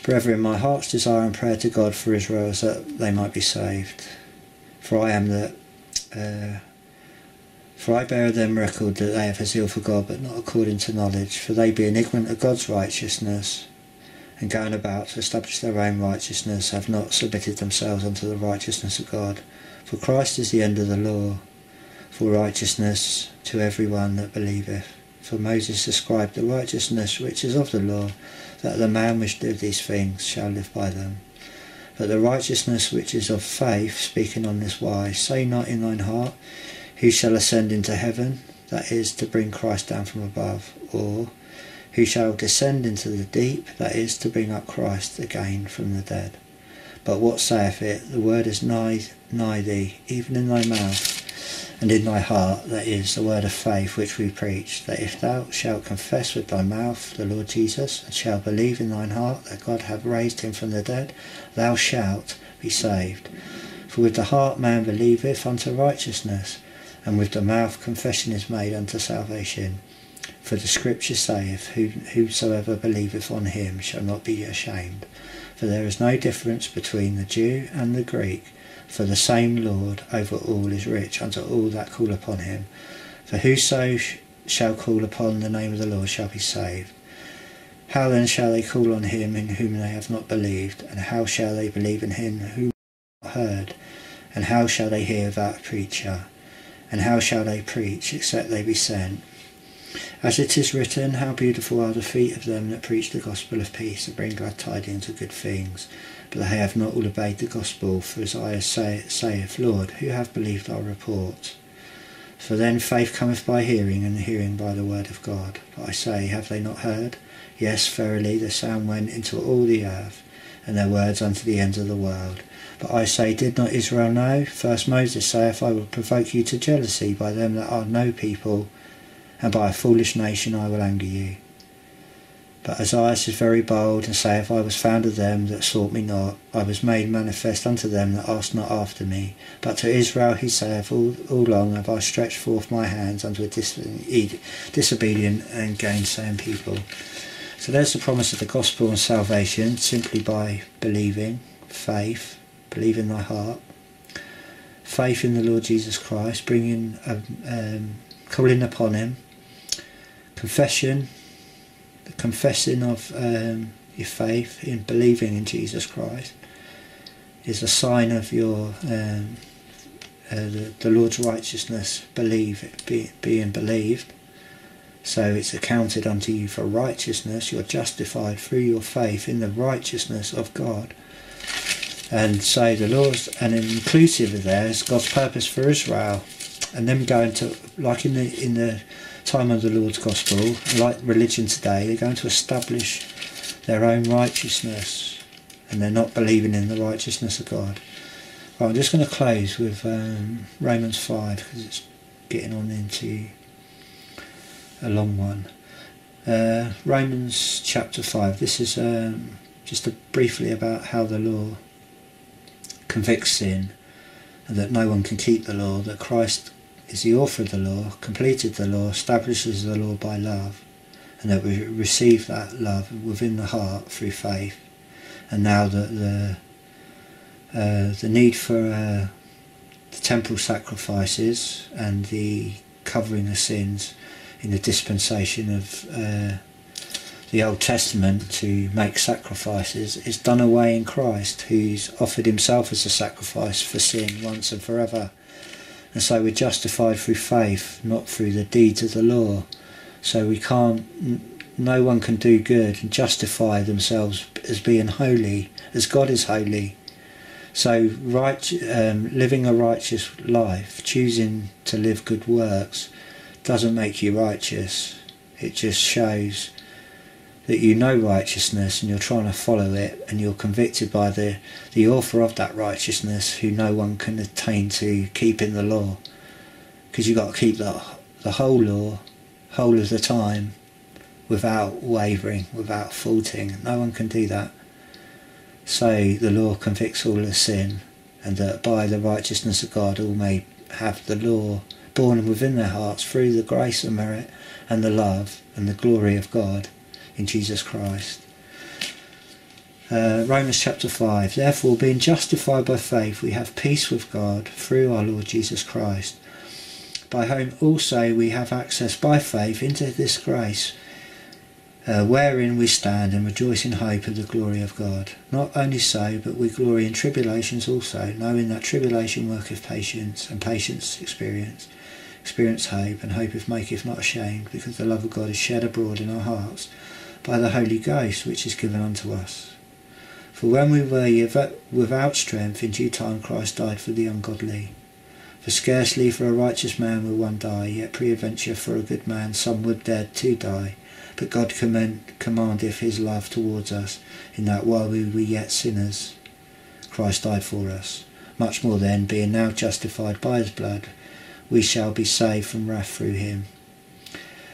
Brethren, my heart's desire and prayer to God for Israel is that they might be saved. For I bear them record that they have a zeal for God, but not according to knowledge. For they, being ignorant of God's righteousness, and going about to establish their own righteousness, have not submitted themselves unto the righteousness of God. For Christ is the end of the law, for righteousness to everyone that believeth. For Moses described the righteousness which is of the law, that the man which doeth these things shall live by them. But the righteousness which is of faith, speaking on this wise, say not in thine heart, who shall ascend into heaven, that is, to bring Christ down from above, or who shall descend into the deep, that is, to bring up Christ again from the dead. But what saith it? The word is nigh thee, even in thy mouth, and in thy heart, that is, the word of faith which we preach, that if thou shalt confess with thy mouth the Lord Jesus, and shalt believe in thine heart that God hath raised him from the dead, thou shalt be saved. For with the heart man believeth unto righteousness, and with the mouth confession is made unto salvation. For the scripture saith, Whosoever believeth on him shall not be ashamed. For there is no difference between the Jew and the Greek, for the same Lord over all is rich unto all that call upon him. For whoso shall call upon the name of the Lord shall be saved. How then shall they call on him in whom they have not believed? And how shall they believe in him whom they have not heard? And how shall they hear without a preacher? And how shall they preach except they be sent? As it is written, how beautiful are the feet of them that preach the gospel of peace, and bring glad tidings of good things. But they have not all obeyed the gospel. For Isaiah saith, Lord, who have believed our report? For then faith cometh by hearing, and hearing by the word of God. But I say, have they not heard? Yes, verily, the sound went into all the earth, and their words unto the ends of the world. But I say, did not Israel know? First Moses saith, I will provoke you to jealousy by them that are no people, and by a foolish nation I will anger you. But Esaias is very bold, and saith, I was found of them that sought me not. I was made manifest unto them that asked not after me. But to Israel he saith, all long have I stretched forth my hands unto a disobedient and gainsaying people. So there's the promise of the gospel and salvation, simply by believing, faith, believe in thy heart, faith in the Lord Jesus Christ, bringing, calling upon him, confession, the confessing of your faith in believing in Jesus Christ is a sign of your the Lord's righteousness, being believed, so it's accounted unto you for righteousness. You're justified through your faith in the righteousness of God. And so the Lord's, and inclusive of there is God's purpose for Israel, and them going to, like in the time of the Lord's gospel, like religion today, they're going to establish their own righteousness, and they're not believing in the righteousness of God. Right, I'm just going to close with Romans 5, because it's getting on into a long one. Romans chapter 5, this is just briefly about how the law convicts sin, and that no one can keep the law, that Christ is the author of the law, completed the law, establishes the law by love, and that we receive that love within the heart through faith. And now that the need for the temporal sacrifices and the covering of sins in the dispensation of the Old Testament to make sacrifices is done away in Christ, who's offered himself as a sacrifice for sin once and forever. And so we're justified through faith, not through the deeds of the law. So we can't, no one can do good and justify themselves as being holy, as God is holy. So living a righteous life, choosing to live good works, doesn't make you righteous. It just shows that you know righteousness and you're trying to follow it, and you're convicted by the author of that righteousness, who no one can attain to keeping the law, because you've got to keep the whole law, whole of the time, without wavering, without faulting. No one can do that. So the law convicts all of sin, and that by the righteousness of God all may have the law born within their hearts through the grace and merit and the love and the glory of God in Jesus Christ. Romans chapter 5, therefore being justified by faith we have peace with God through our Lord Jesus Christ, by whom also we have access by faith into this grace, wherein we stand and rejoice in hope of the glory of God. Not only so, but we glory in tribulations also, knowing that tribulation worketh patience, and patience experience hope, and hope if maketh not ashamed, because the love of God is shed abroad in our hearts by the Holy Ghost, which is given unto us. For when we were without strength, in due time Christ died for the ungodly. For scarcely for a righteous man will one die, yet peradventure for a good man some would dare to die. But God commandeth his love towards us, in that while we were yet sinners, Christ died for us. Much more then, being now justified by his blood, we shall be saved from wrath through him.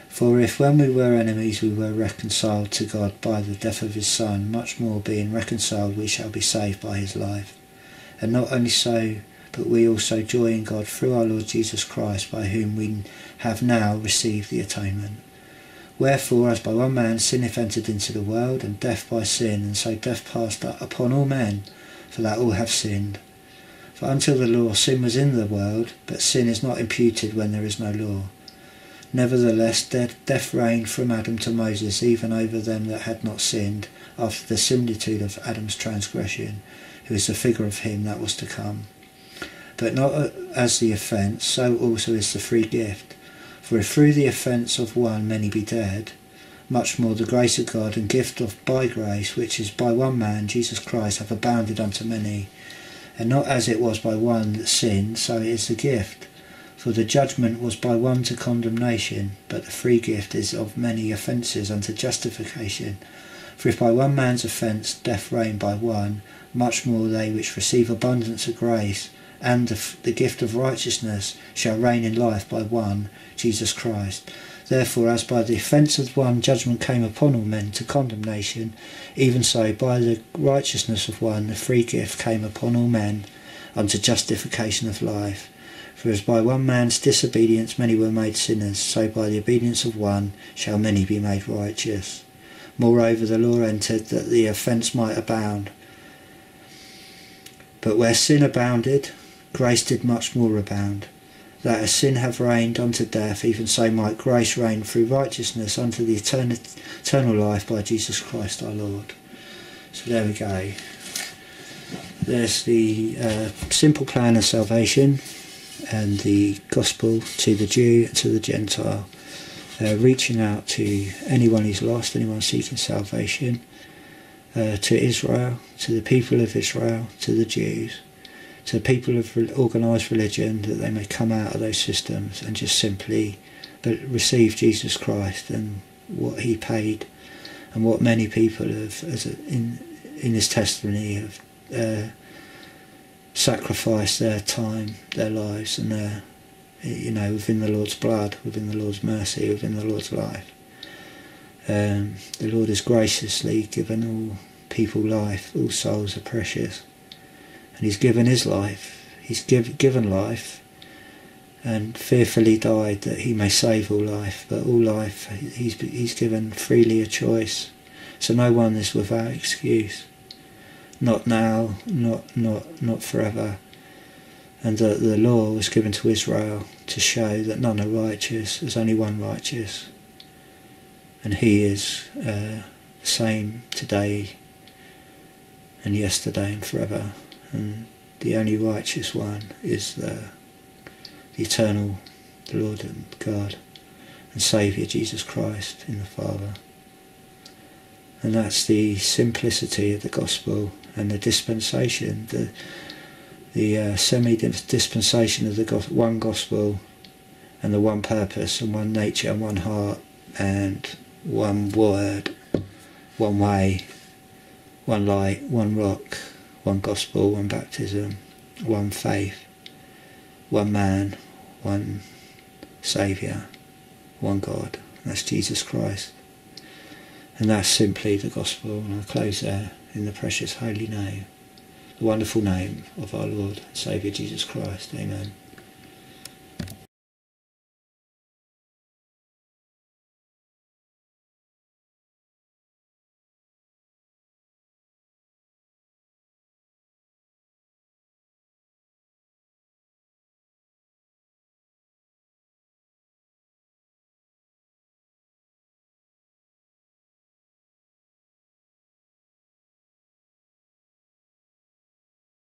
For if when we were enemies we were reconciled to God by the death of his Son, much more being reconciled we shall be saved by his life. And not only so, but we also joy in God through our Lord Jesus Christ, by whom we have now received the atonement. Wherefore, as by one man sin hath entered into the world, and death by sin, and so death passed upon all men, for that all have sinned. For until the law sin was in the world, but sin is not imputed when there is no law. Nevertheless death reigned from Adam to Moses, even over them that had not sinned, after the similitude of Adam's transgression, who is the figure of him that was to come. But not as the offence, so also is the free gift. For if through the offence of one many be dead, much more the grace of God and gift of by grace, which is by one man, Jesus Christ, hath abounded unto many. And not as it was by one that sinned, so it is the gift. For the judgment was by one to condemnation, but the free gift is of many offences unto justification. For if by one man's offence death reigned by one, much more they which receive abundance of grace and the gift of righteousness shall reign in life by one, Jesus Christ. Therefore, as by the offence of one judgment came upon all men to condemnation, even so by the righteousness of one the free gift came upon all men unto justification of life. For as by one man's disobedience many were made sinners, so by the obedience of one shall many be made righteous. Moreover, the law entered that the offence might abound. But where sin abounded, grace did much more abound. That as sin have reigned unto death, even so might grace reign through righteousness unto the eternal life by Jesus Christ our Lord. So there we go. There's the simple plan of salvation and the gospel to the Jew and to the Gentile, reaching out to anyone who's lost, anyone seeking salvation, to Israel, to the people of Israel, to the Jews, to the people of organised religion, that they may come out of those systems and just simply receive Jesus Christ and what he paid, and what many people have, as in his testimony, have sacrificed their time, their lives, and their, you know, within the Lord's blood, within the Lord's mercy, within the Lord's life. The Lord has graciously given all people life. All souls are precious. And he's given his life, he's given life and fearfully died that he may save all life, but all life he's given freely a choice, so no one is without excuse, not now, not forever. And that the law was given to Israel to show that none are righteous, there's only one righteous, and he is the same today and yesterday and forever. And the only righteous one is the eternal Lord and God and Saviour Jesus Christ in the Father. And that's the simplicity of the gospel and the dispensation, the semi-dispensation of the one gospel and the one purpose and one nature and one heart and one word, one way, one light, one rock, one gospel, one baptism, one faith, one man, one saviour, one God. That's Jesus Christ. And that's simply the gospel. And I close there in the precious holy name, the wonderful name of our Lord and Saviour Jesus Christ. Amen.